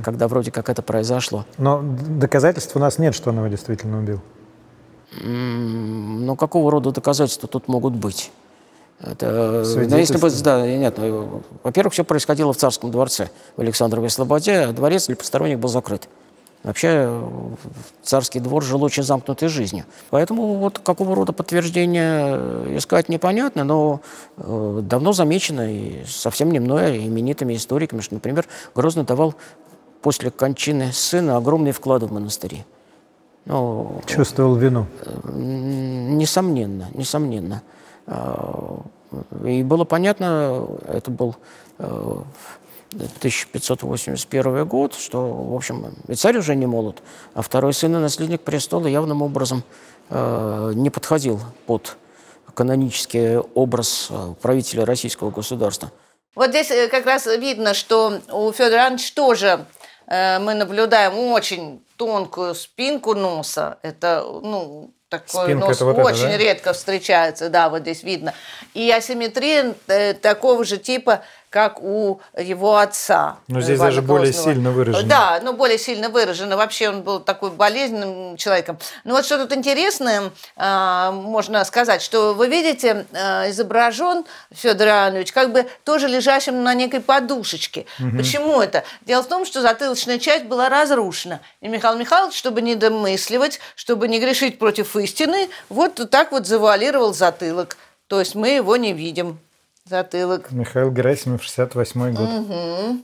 когда вроде как это произошло. Но доказательств у нас нет, что он его действительно убил. Но какого рода доказательства тут могут быть? Это, во-первых, все происходило в царском дворце, в Александровой Слободе, а дворец для посторонних был закрыт. Вообще царский двор жил очень замкнутой жизнью. Поэтому вот какого рода подтверждения искать непонятно, но давно замечено и совсем не мной, именитыми историками, что, например, Грозный давал после кончины сына огромные вклады в монастыри. Ну, чувствовал вину? Несомненно, несомненно. И было понятно, это был 1581 год, что, в общем, и царь уже не молод, а второй сын и наследник престола явным образом не подходил под канонический образ правителя российского государства. Вот здесь как раз видно, что у Федора Ивановича тоже мы наблюдаем очень тонкую спинку носа. Это, ну, такой спинка нос вот очень это, да? редко встречается, да, вот здесь видно. И асимметрия такого же типа, как у его отца. Но здесь Ивана даже Грозного. Более сильно выражено. Да, но более сильно выражено. Вообще он был такой болезненным человеком. Но вот что тут интересное, можно сказать, что вы видите, изображен Федор Иванович как бы тоже лежащим на некой подушечке. Угу. Почему это? Дело в том, что затылочная часть была разрушена. И Михаил Михайлович, чтобы не домысливать, чтобы не грешить против истины, вот так вот завуалировал затылок. То есть мы его не видим. Затылок. Михаил Герасимов, 68-й год. Угу.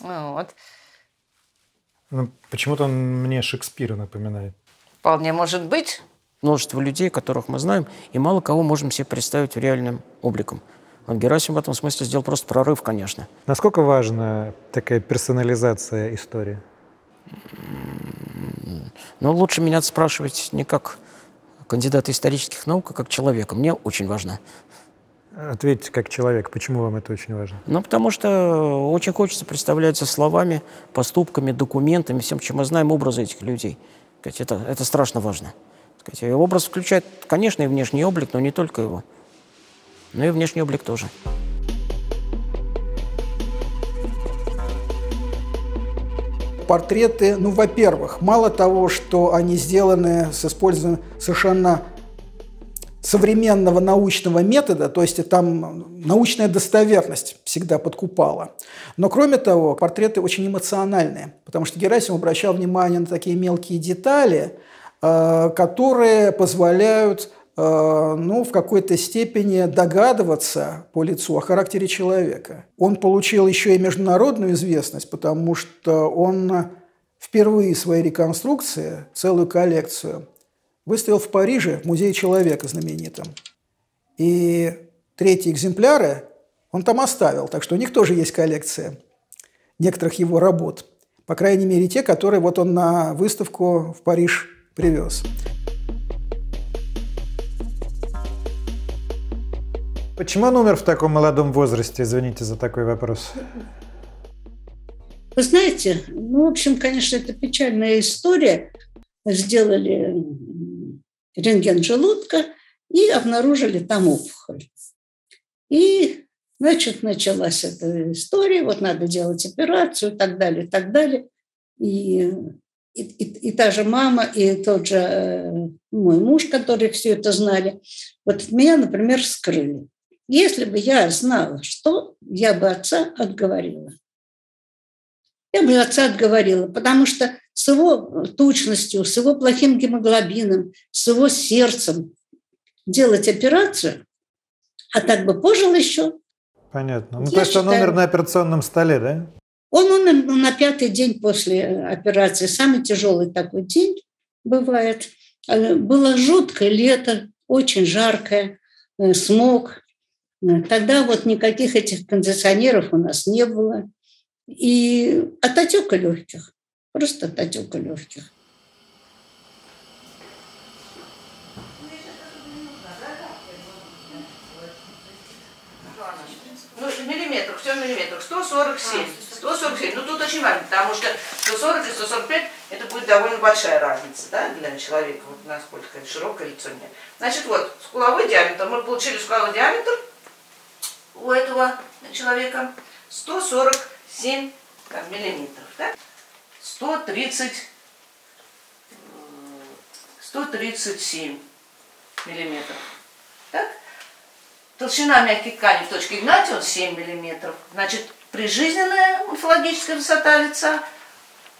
Вот. Ну, почему-то он мне Шекспира напоминает. Вполне может быть. Множество людей, которых мы знаем, и мало кого можем себе представить реальным обликом. Вот Герасимов в этом смысле сделал просто прорыв, конечно. Насколько важна такая персонализация истории? Ну, лучше меня спрашивать не как кандидата исторических наук, а как человека. Мне очень важна. Ответьте как человек, почему вам это очень важно? Ну, потому что очень хочется представляться словами, поступками, документами, всем, чем мы знаем, образы этих людей. Это страшно важно. И образ включает, конечно, и внешний облик, но не только его. Но и внешний облик тоже. Портреты, ну, во-первых, мало того, что они сделаны с использованием совершенно современного научного метода, то есть там научная достоверность всегда подкупала. Но кроме того, портреты очень эмоциональные, потому что Герасимов обращал внимание на такие мелкие детали, которые позволяют, ну, в какой-то степени догадываться по лицу о характере человека. Он получил еще и международную известность, потому что он впервые в своей реконструкции целую коллекцию выставил в Париже, в Музее человека знаменитом. И третьи экземпляры он там оставил, так что у них тоже есть коллекция некоторых его работ. По крайней мере, те, которые вот он на выставку в Париж привез. Почему он умер в таком молодом возрасте? Извините за такой вопрос. Вы знаете, ну, в общем, конечно, это печальная история. Сделали рентген желудка и обнаружили там опухоль. И, значит, началась эта история, вот надо делать операцию и так далее, и так далее. И та же мама, и тот же мой муж, которые все это знали, вот меня, например, скрыли. Если бы я знала, что я бы отца отговорила. Я бы отца отговорила, потому что с его тучностью, с его плохим гемоглобином, с его сердцем делать операцию, а так бы пожил еще. Понятно. Ну, то есть он умер на операционном столе, да? Он умер на 5-й день после операции. Самый тяжелый такой день бывает. Было жуткое лето, очень жаркое, смог. Тогда вот никаких этих кондиционеров у нас не было. И от отека легких. Просто от отека легких. Ну, в миллиметрах, все в миллиметрах. 147. 147. Ну, тут очень важно, потому что 140 и 145 – это будет довольно большая разница, да, для человека, вот насколько это широкое лицо нет. Значит, вот, скуловой диаметр. Мы получили скуловой диаметр у этого человека 147 миллиметров, да? 137 миллиметров. Так? Толщина мягких тканей в точке Игнатион 7 мм. Значит, прижизненная морфологическая высота лица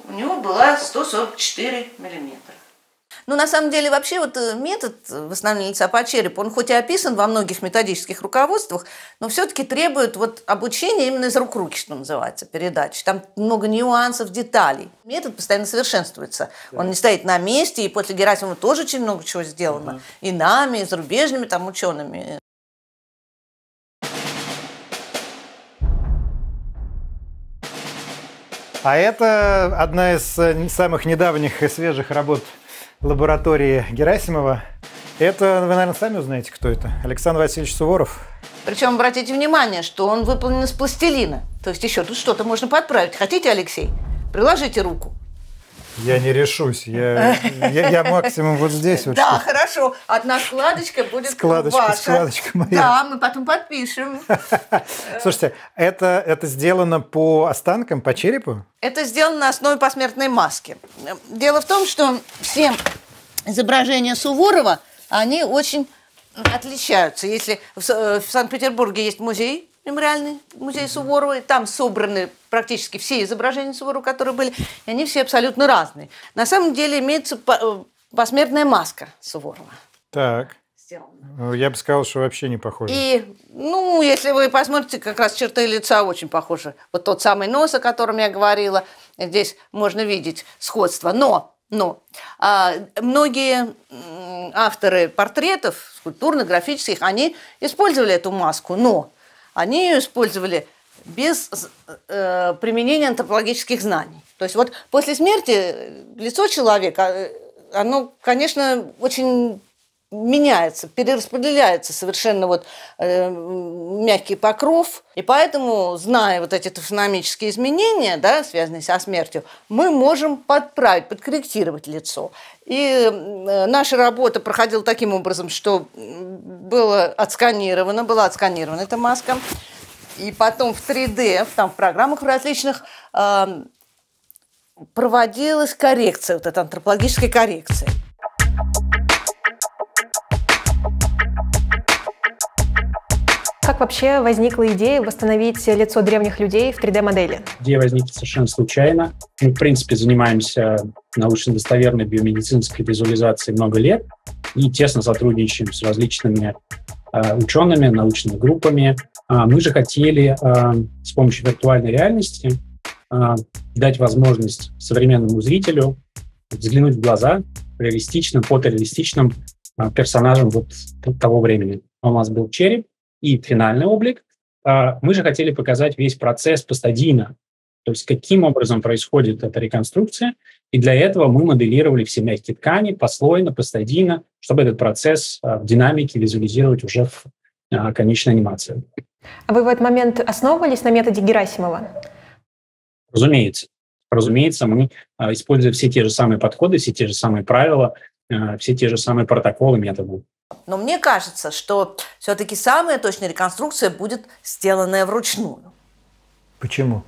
у него была 144 мм. Но на самом деле вообще вот метод восстановления лица по черепу, он хоть и описан во многих методических руководствах, но все-таки требует вот обучения именно из рук в руки, что называется, передачи. Там много нюансов, деталей. Метод постоянно совершенствуется. Да. Он не стоит на месте, и после Герасимова тоже очень много чего сделано. Угу. И нами, и зарубежными там учеными. А это одна из самых недавних и свежих работ лаборатории Герасимова. Это, вы, наверное, сами узнаете, кто это. Александр Васильевич Суворов. Причем обратите внимание, что он выполнен из пластилина. То есть еще тут что-то можно подправить. Хотите, Алексей? Приложите руку. Я не решусь. Я максимум вот здесь. Вот да, что. Хорошо. Одна складочка будет ваша. Складочка моя. Да, мы потом подпишем. Слушайте, это сделано по останкам, по черепу? Это сделано на основе посмертной маски. Дело в том, что все изображения Суворова, они очень отличаются. Если в Санкт-Петербурге есть музей, мемориальный музей Суворова, и там собраны практически все изображения Суворова, которые были, и они все абсолютно разные. На самом деле имеется посмертная маска Суворова. Так. Сделана. Я бы сказал, что вообще не похоже. И, ну, если вы посмотрите, как раз черты лица очень похожи. Вот тот самый нос, о котором я говорила, здесь можно видеть сходство. Но многие авторы портретов, скульптурных, графических, они использовали эту маску, но они ее использовали без применения антропологических знаний. То есть вот после смерти лицо человека, оно, конечно, очень меняется, перераспределяется совершенно вот, мягкий покров. И поэтому, зная вот эти таксономические изменения, да, связанные со смертью, мы можем подправить, подкорректировать лицо. И наша работа проходила таким образом, что была отсканирована эта маска. И потом в 3D, там в программах различных, проводилась коррекция, вот эта антропологическая коррекция. Как вообще возникла идея восстановить лицо древних людей в 3D-модели? Идея возникла совершенно случайно. Мы, в принципе, занимаемся научно-достоверной биомедицинской визуализацией много лет и тесно сотрудничаем с различными учеными, научными группами. Мы же хотели с помощью виртуальной реальности дать возможность современному зрителю взглянуть в глаза реалистичным, фотореалистичным персонажам вот того времени. У нас был череп и финальный облик. Мы же хотели показать весь процесс постадийно, то есть каким образом происходит эта реконструкция, и для этого мы моделировали все мягкие ткани послойно, постадийно, чтобы этот процесс в динамике визуализировать уже в конечной анимации. А вы в этот момент основывались на методе Герасимова? Разумеется. Разумеется, мы используем все те же самые подходы, все те же самые правила, все те же самые протоколы, методы. Но мне кажется, что все-таки самая точная реконструкция будет сделанная вручную. Почему?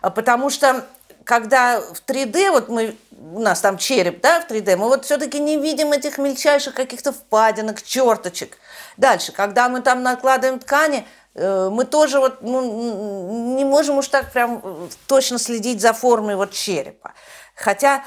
Потому что когда в 3D, вот мы, у нас там череп, да, в 3D, мы вот все-таки не видим этих мельчайших каких-то впадинок, черточек. Дальше, когда мы там накладываем ткани, мы тоже вот, ну, не можем уж так прям точно следить за формой вот черепа. Хотя,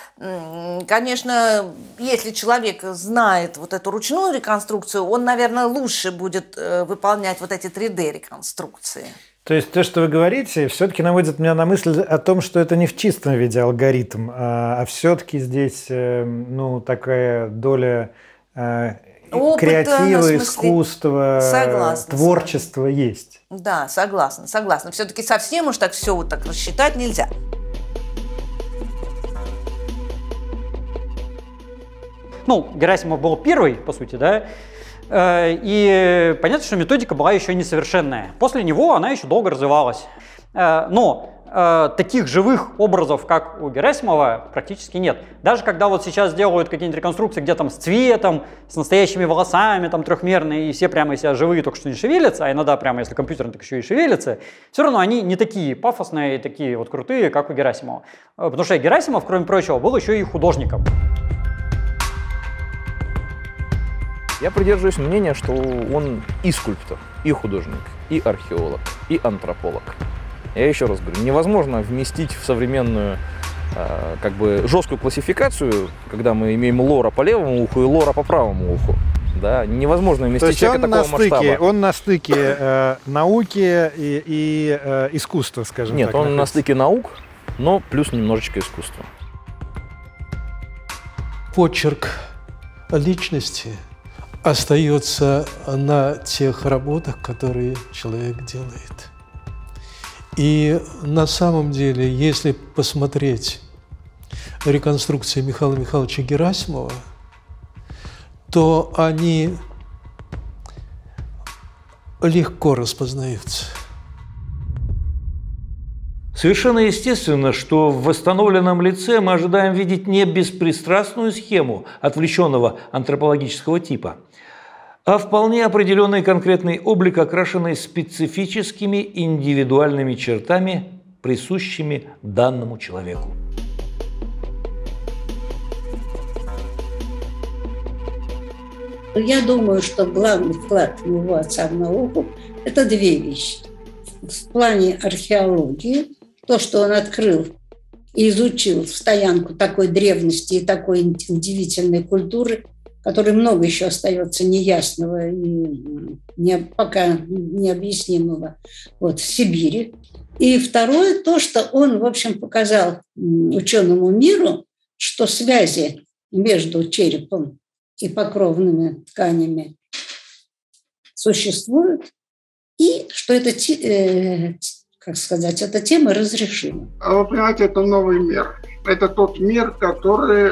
конечно, если человек знает вот эту ручную реконструкцию, он, наверное, лучше будет выполнять вот эти 3D-реконструкции. То есть то, что вы говорите, все-таки наводит меня на мысль о том, что это не в чистом виде алгоритм, а все-таки здесь, ну, такая доля креатива, искусства, творчества есть. Да, согласна, согласна. Все-таки совсем уж так все вот так рассчитать нельзя. Ну, Герасимов был первый, по сути, да, и понятно, что методика была еще несовершенная. После него она еще долго развивалась. Но таких живых образов, как у Герасимова, практически нет. Даже когда вот сейчас делают какие-нибудь реконструкции, где там с цветом, с настоящими волосами, там трехмерные, и все прямо из себя живые, только что не шевелятся, а иногда прямо если компьютерно, так еще и шевелятся, все равно они не такие пафосные, такие вот крутые, как у Герасимова. Потому что Герасимов, кроме прочего, был еще и художником. Я придерживаюсь мнения, что он и скульптор, и художник, и археолог, и антрополог. Я еще раз говорю, невозможно вместить в современную как бы жесткую классификацию, когда мы имеем лора по левому уху и лора по правому уху. Да, невозможно вместить человека такого масштаба. Он на стыке науки и искусства, скажем так. Нет, он на стыке наук, но плюс немножечко искусства. Почерк личности остается на тех работах, которые человек делает. И на самом деле, если посмотреть реконструкции Михаила Михайловича Герасимова, то они легко распознаются. Совершенно естественно, что в восстановленном лице мы ожидаем видеть не беспристрастную схему отвлеченного антропологического типа, а вполне определенный конкретный облик, окрашенный специфическими индивидуальными чертами, присущими данному человеку. Я думаю, что главный вклад моего отца в науку – это две вещи. В плане археологии, то, что он открыл и изучил стоянку такой древности и такой удивительной культуры, которой много еще остается неясного и пока необъяснимого в Сибири. И второе, то, что он, в общем, показал ученому миру, что связи между черепом и покровными тканями существуют, и что это, как сказать, эта тема разрешима. Вы понимаете, это новый мир. Это тот мир, который,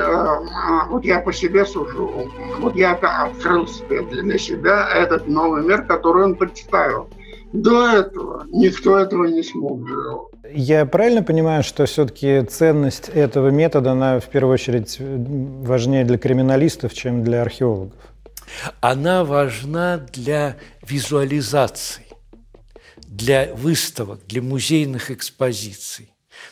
вот я по себе сужу, вот я открыл себе для себя этот новый мир, который он представил. До этого никто этого не смог делать. Я правильно понимаю, что все-таки ценность этого метода, она в первую очередь важнее для криминалистов, чем для археологов? Она важна для визуализации, для выставок, для музейных экспозиций.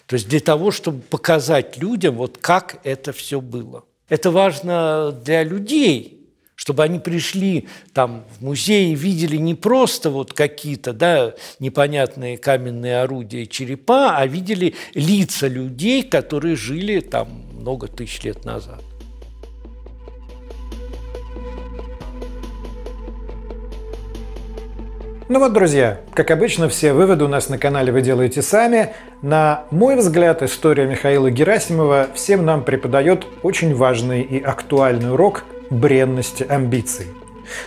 То есть для того, чтобы показать людям, вот как это все было. Это важно для людей, чтобы они пришли там, в музей и видели не просто вот какие-то непонятные каменные орудия и черепа, а видели лица людей, которые жили там много тысяч лет назад. Ну вот, друзья, как обычно, все выводы у нас на канале вы делаете сами. На мой взгляд, история Михаила Герасимова всем нам преподает очень важный и актуальный урок – бренности амбиций.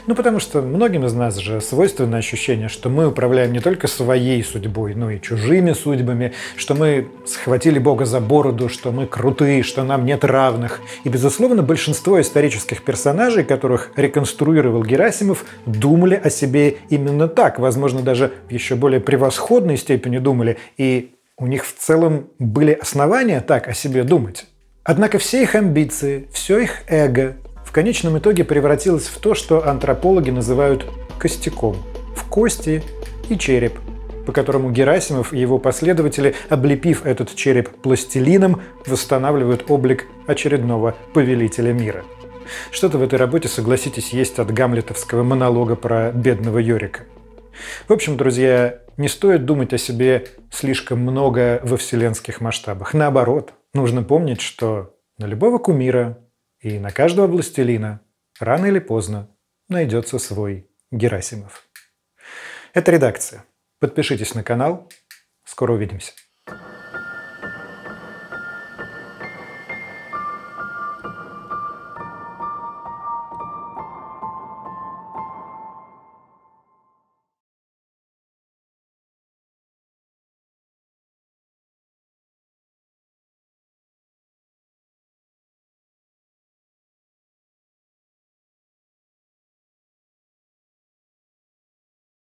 Ну, потому что многим из нас же свойственно ощущение, что мы управляем не только своей судьбой, но и чужими судьбами, что мы схватили Бога за бороду, что мы крутые, что нам нет равных. И, безусловно, большинство исторических персонажей, которых реконструировал Герасимов, думали о себе именно так. Возможно, даже в еще более превосходной степени думали. И у них в целом были основания так о себе думать. Однако все их амбиции, все их эго в конечном итоге превратилось в то, что антропологи называют костяком, в кости и череп, по которому Герасимов и его последователи, облепив этот череп пластилином, восстанавливают облик очередного повелителя мира. Что-то в этой работе, согласитесь, есть от гамлетовского монолога про бедного Йорика. В общем, друзья, не стоит думать о себе слишком много во вселенских масштабах. Наоборот, нужно помнить, что на любого кумира и на каждого властелина рано или поздно найдется свой Герасимов. Это «Редакция». Подпишитесь на канал. Скоро увидимся.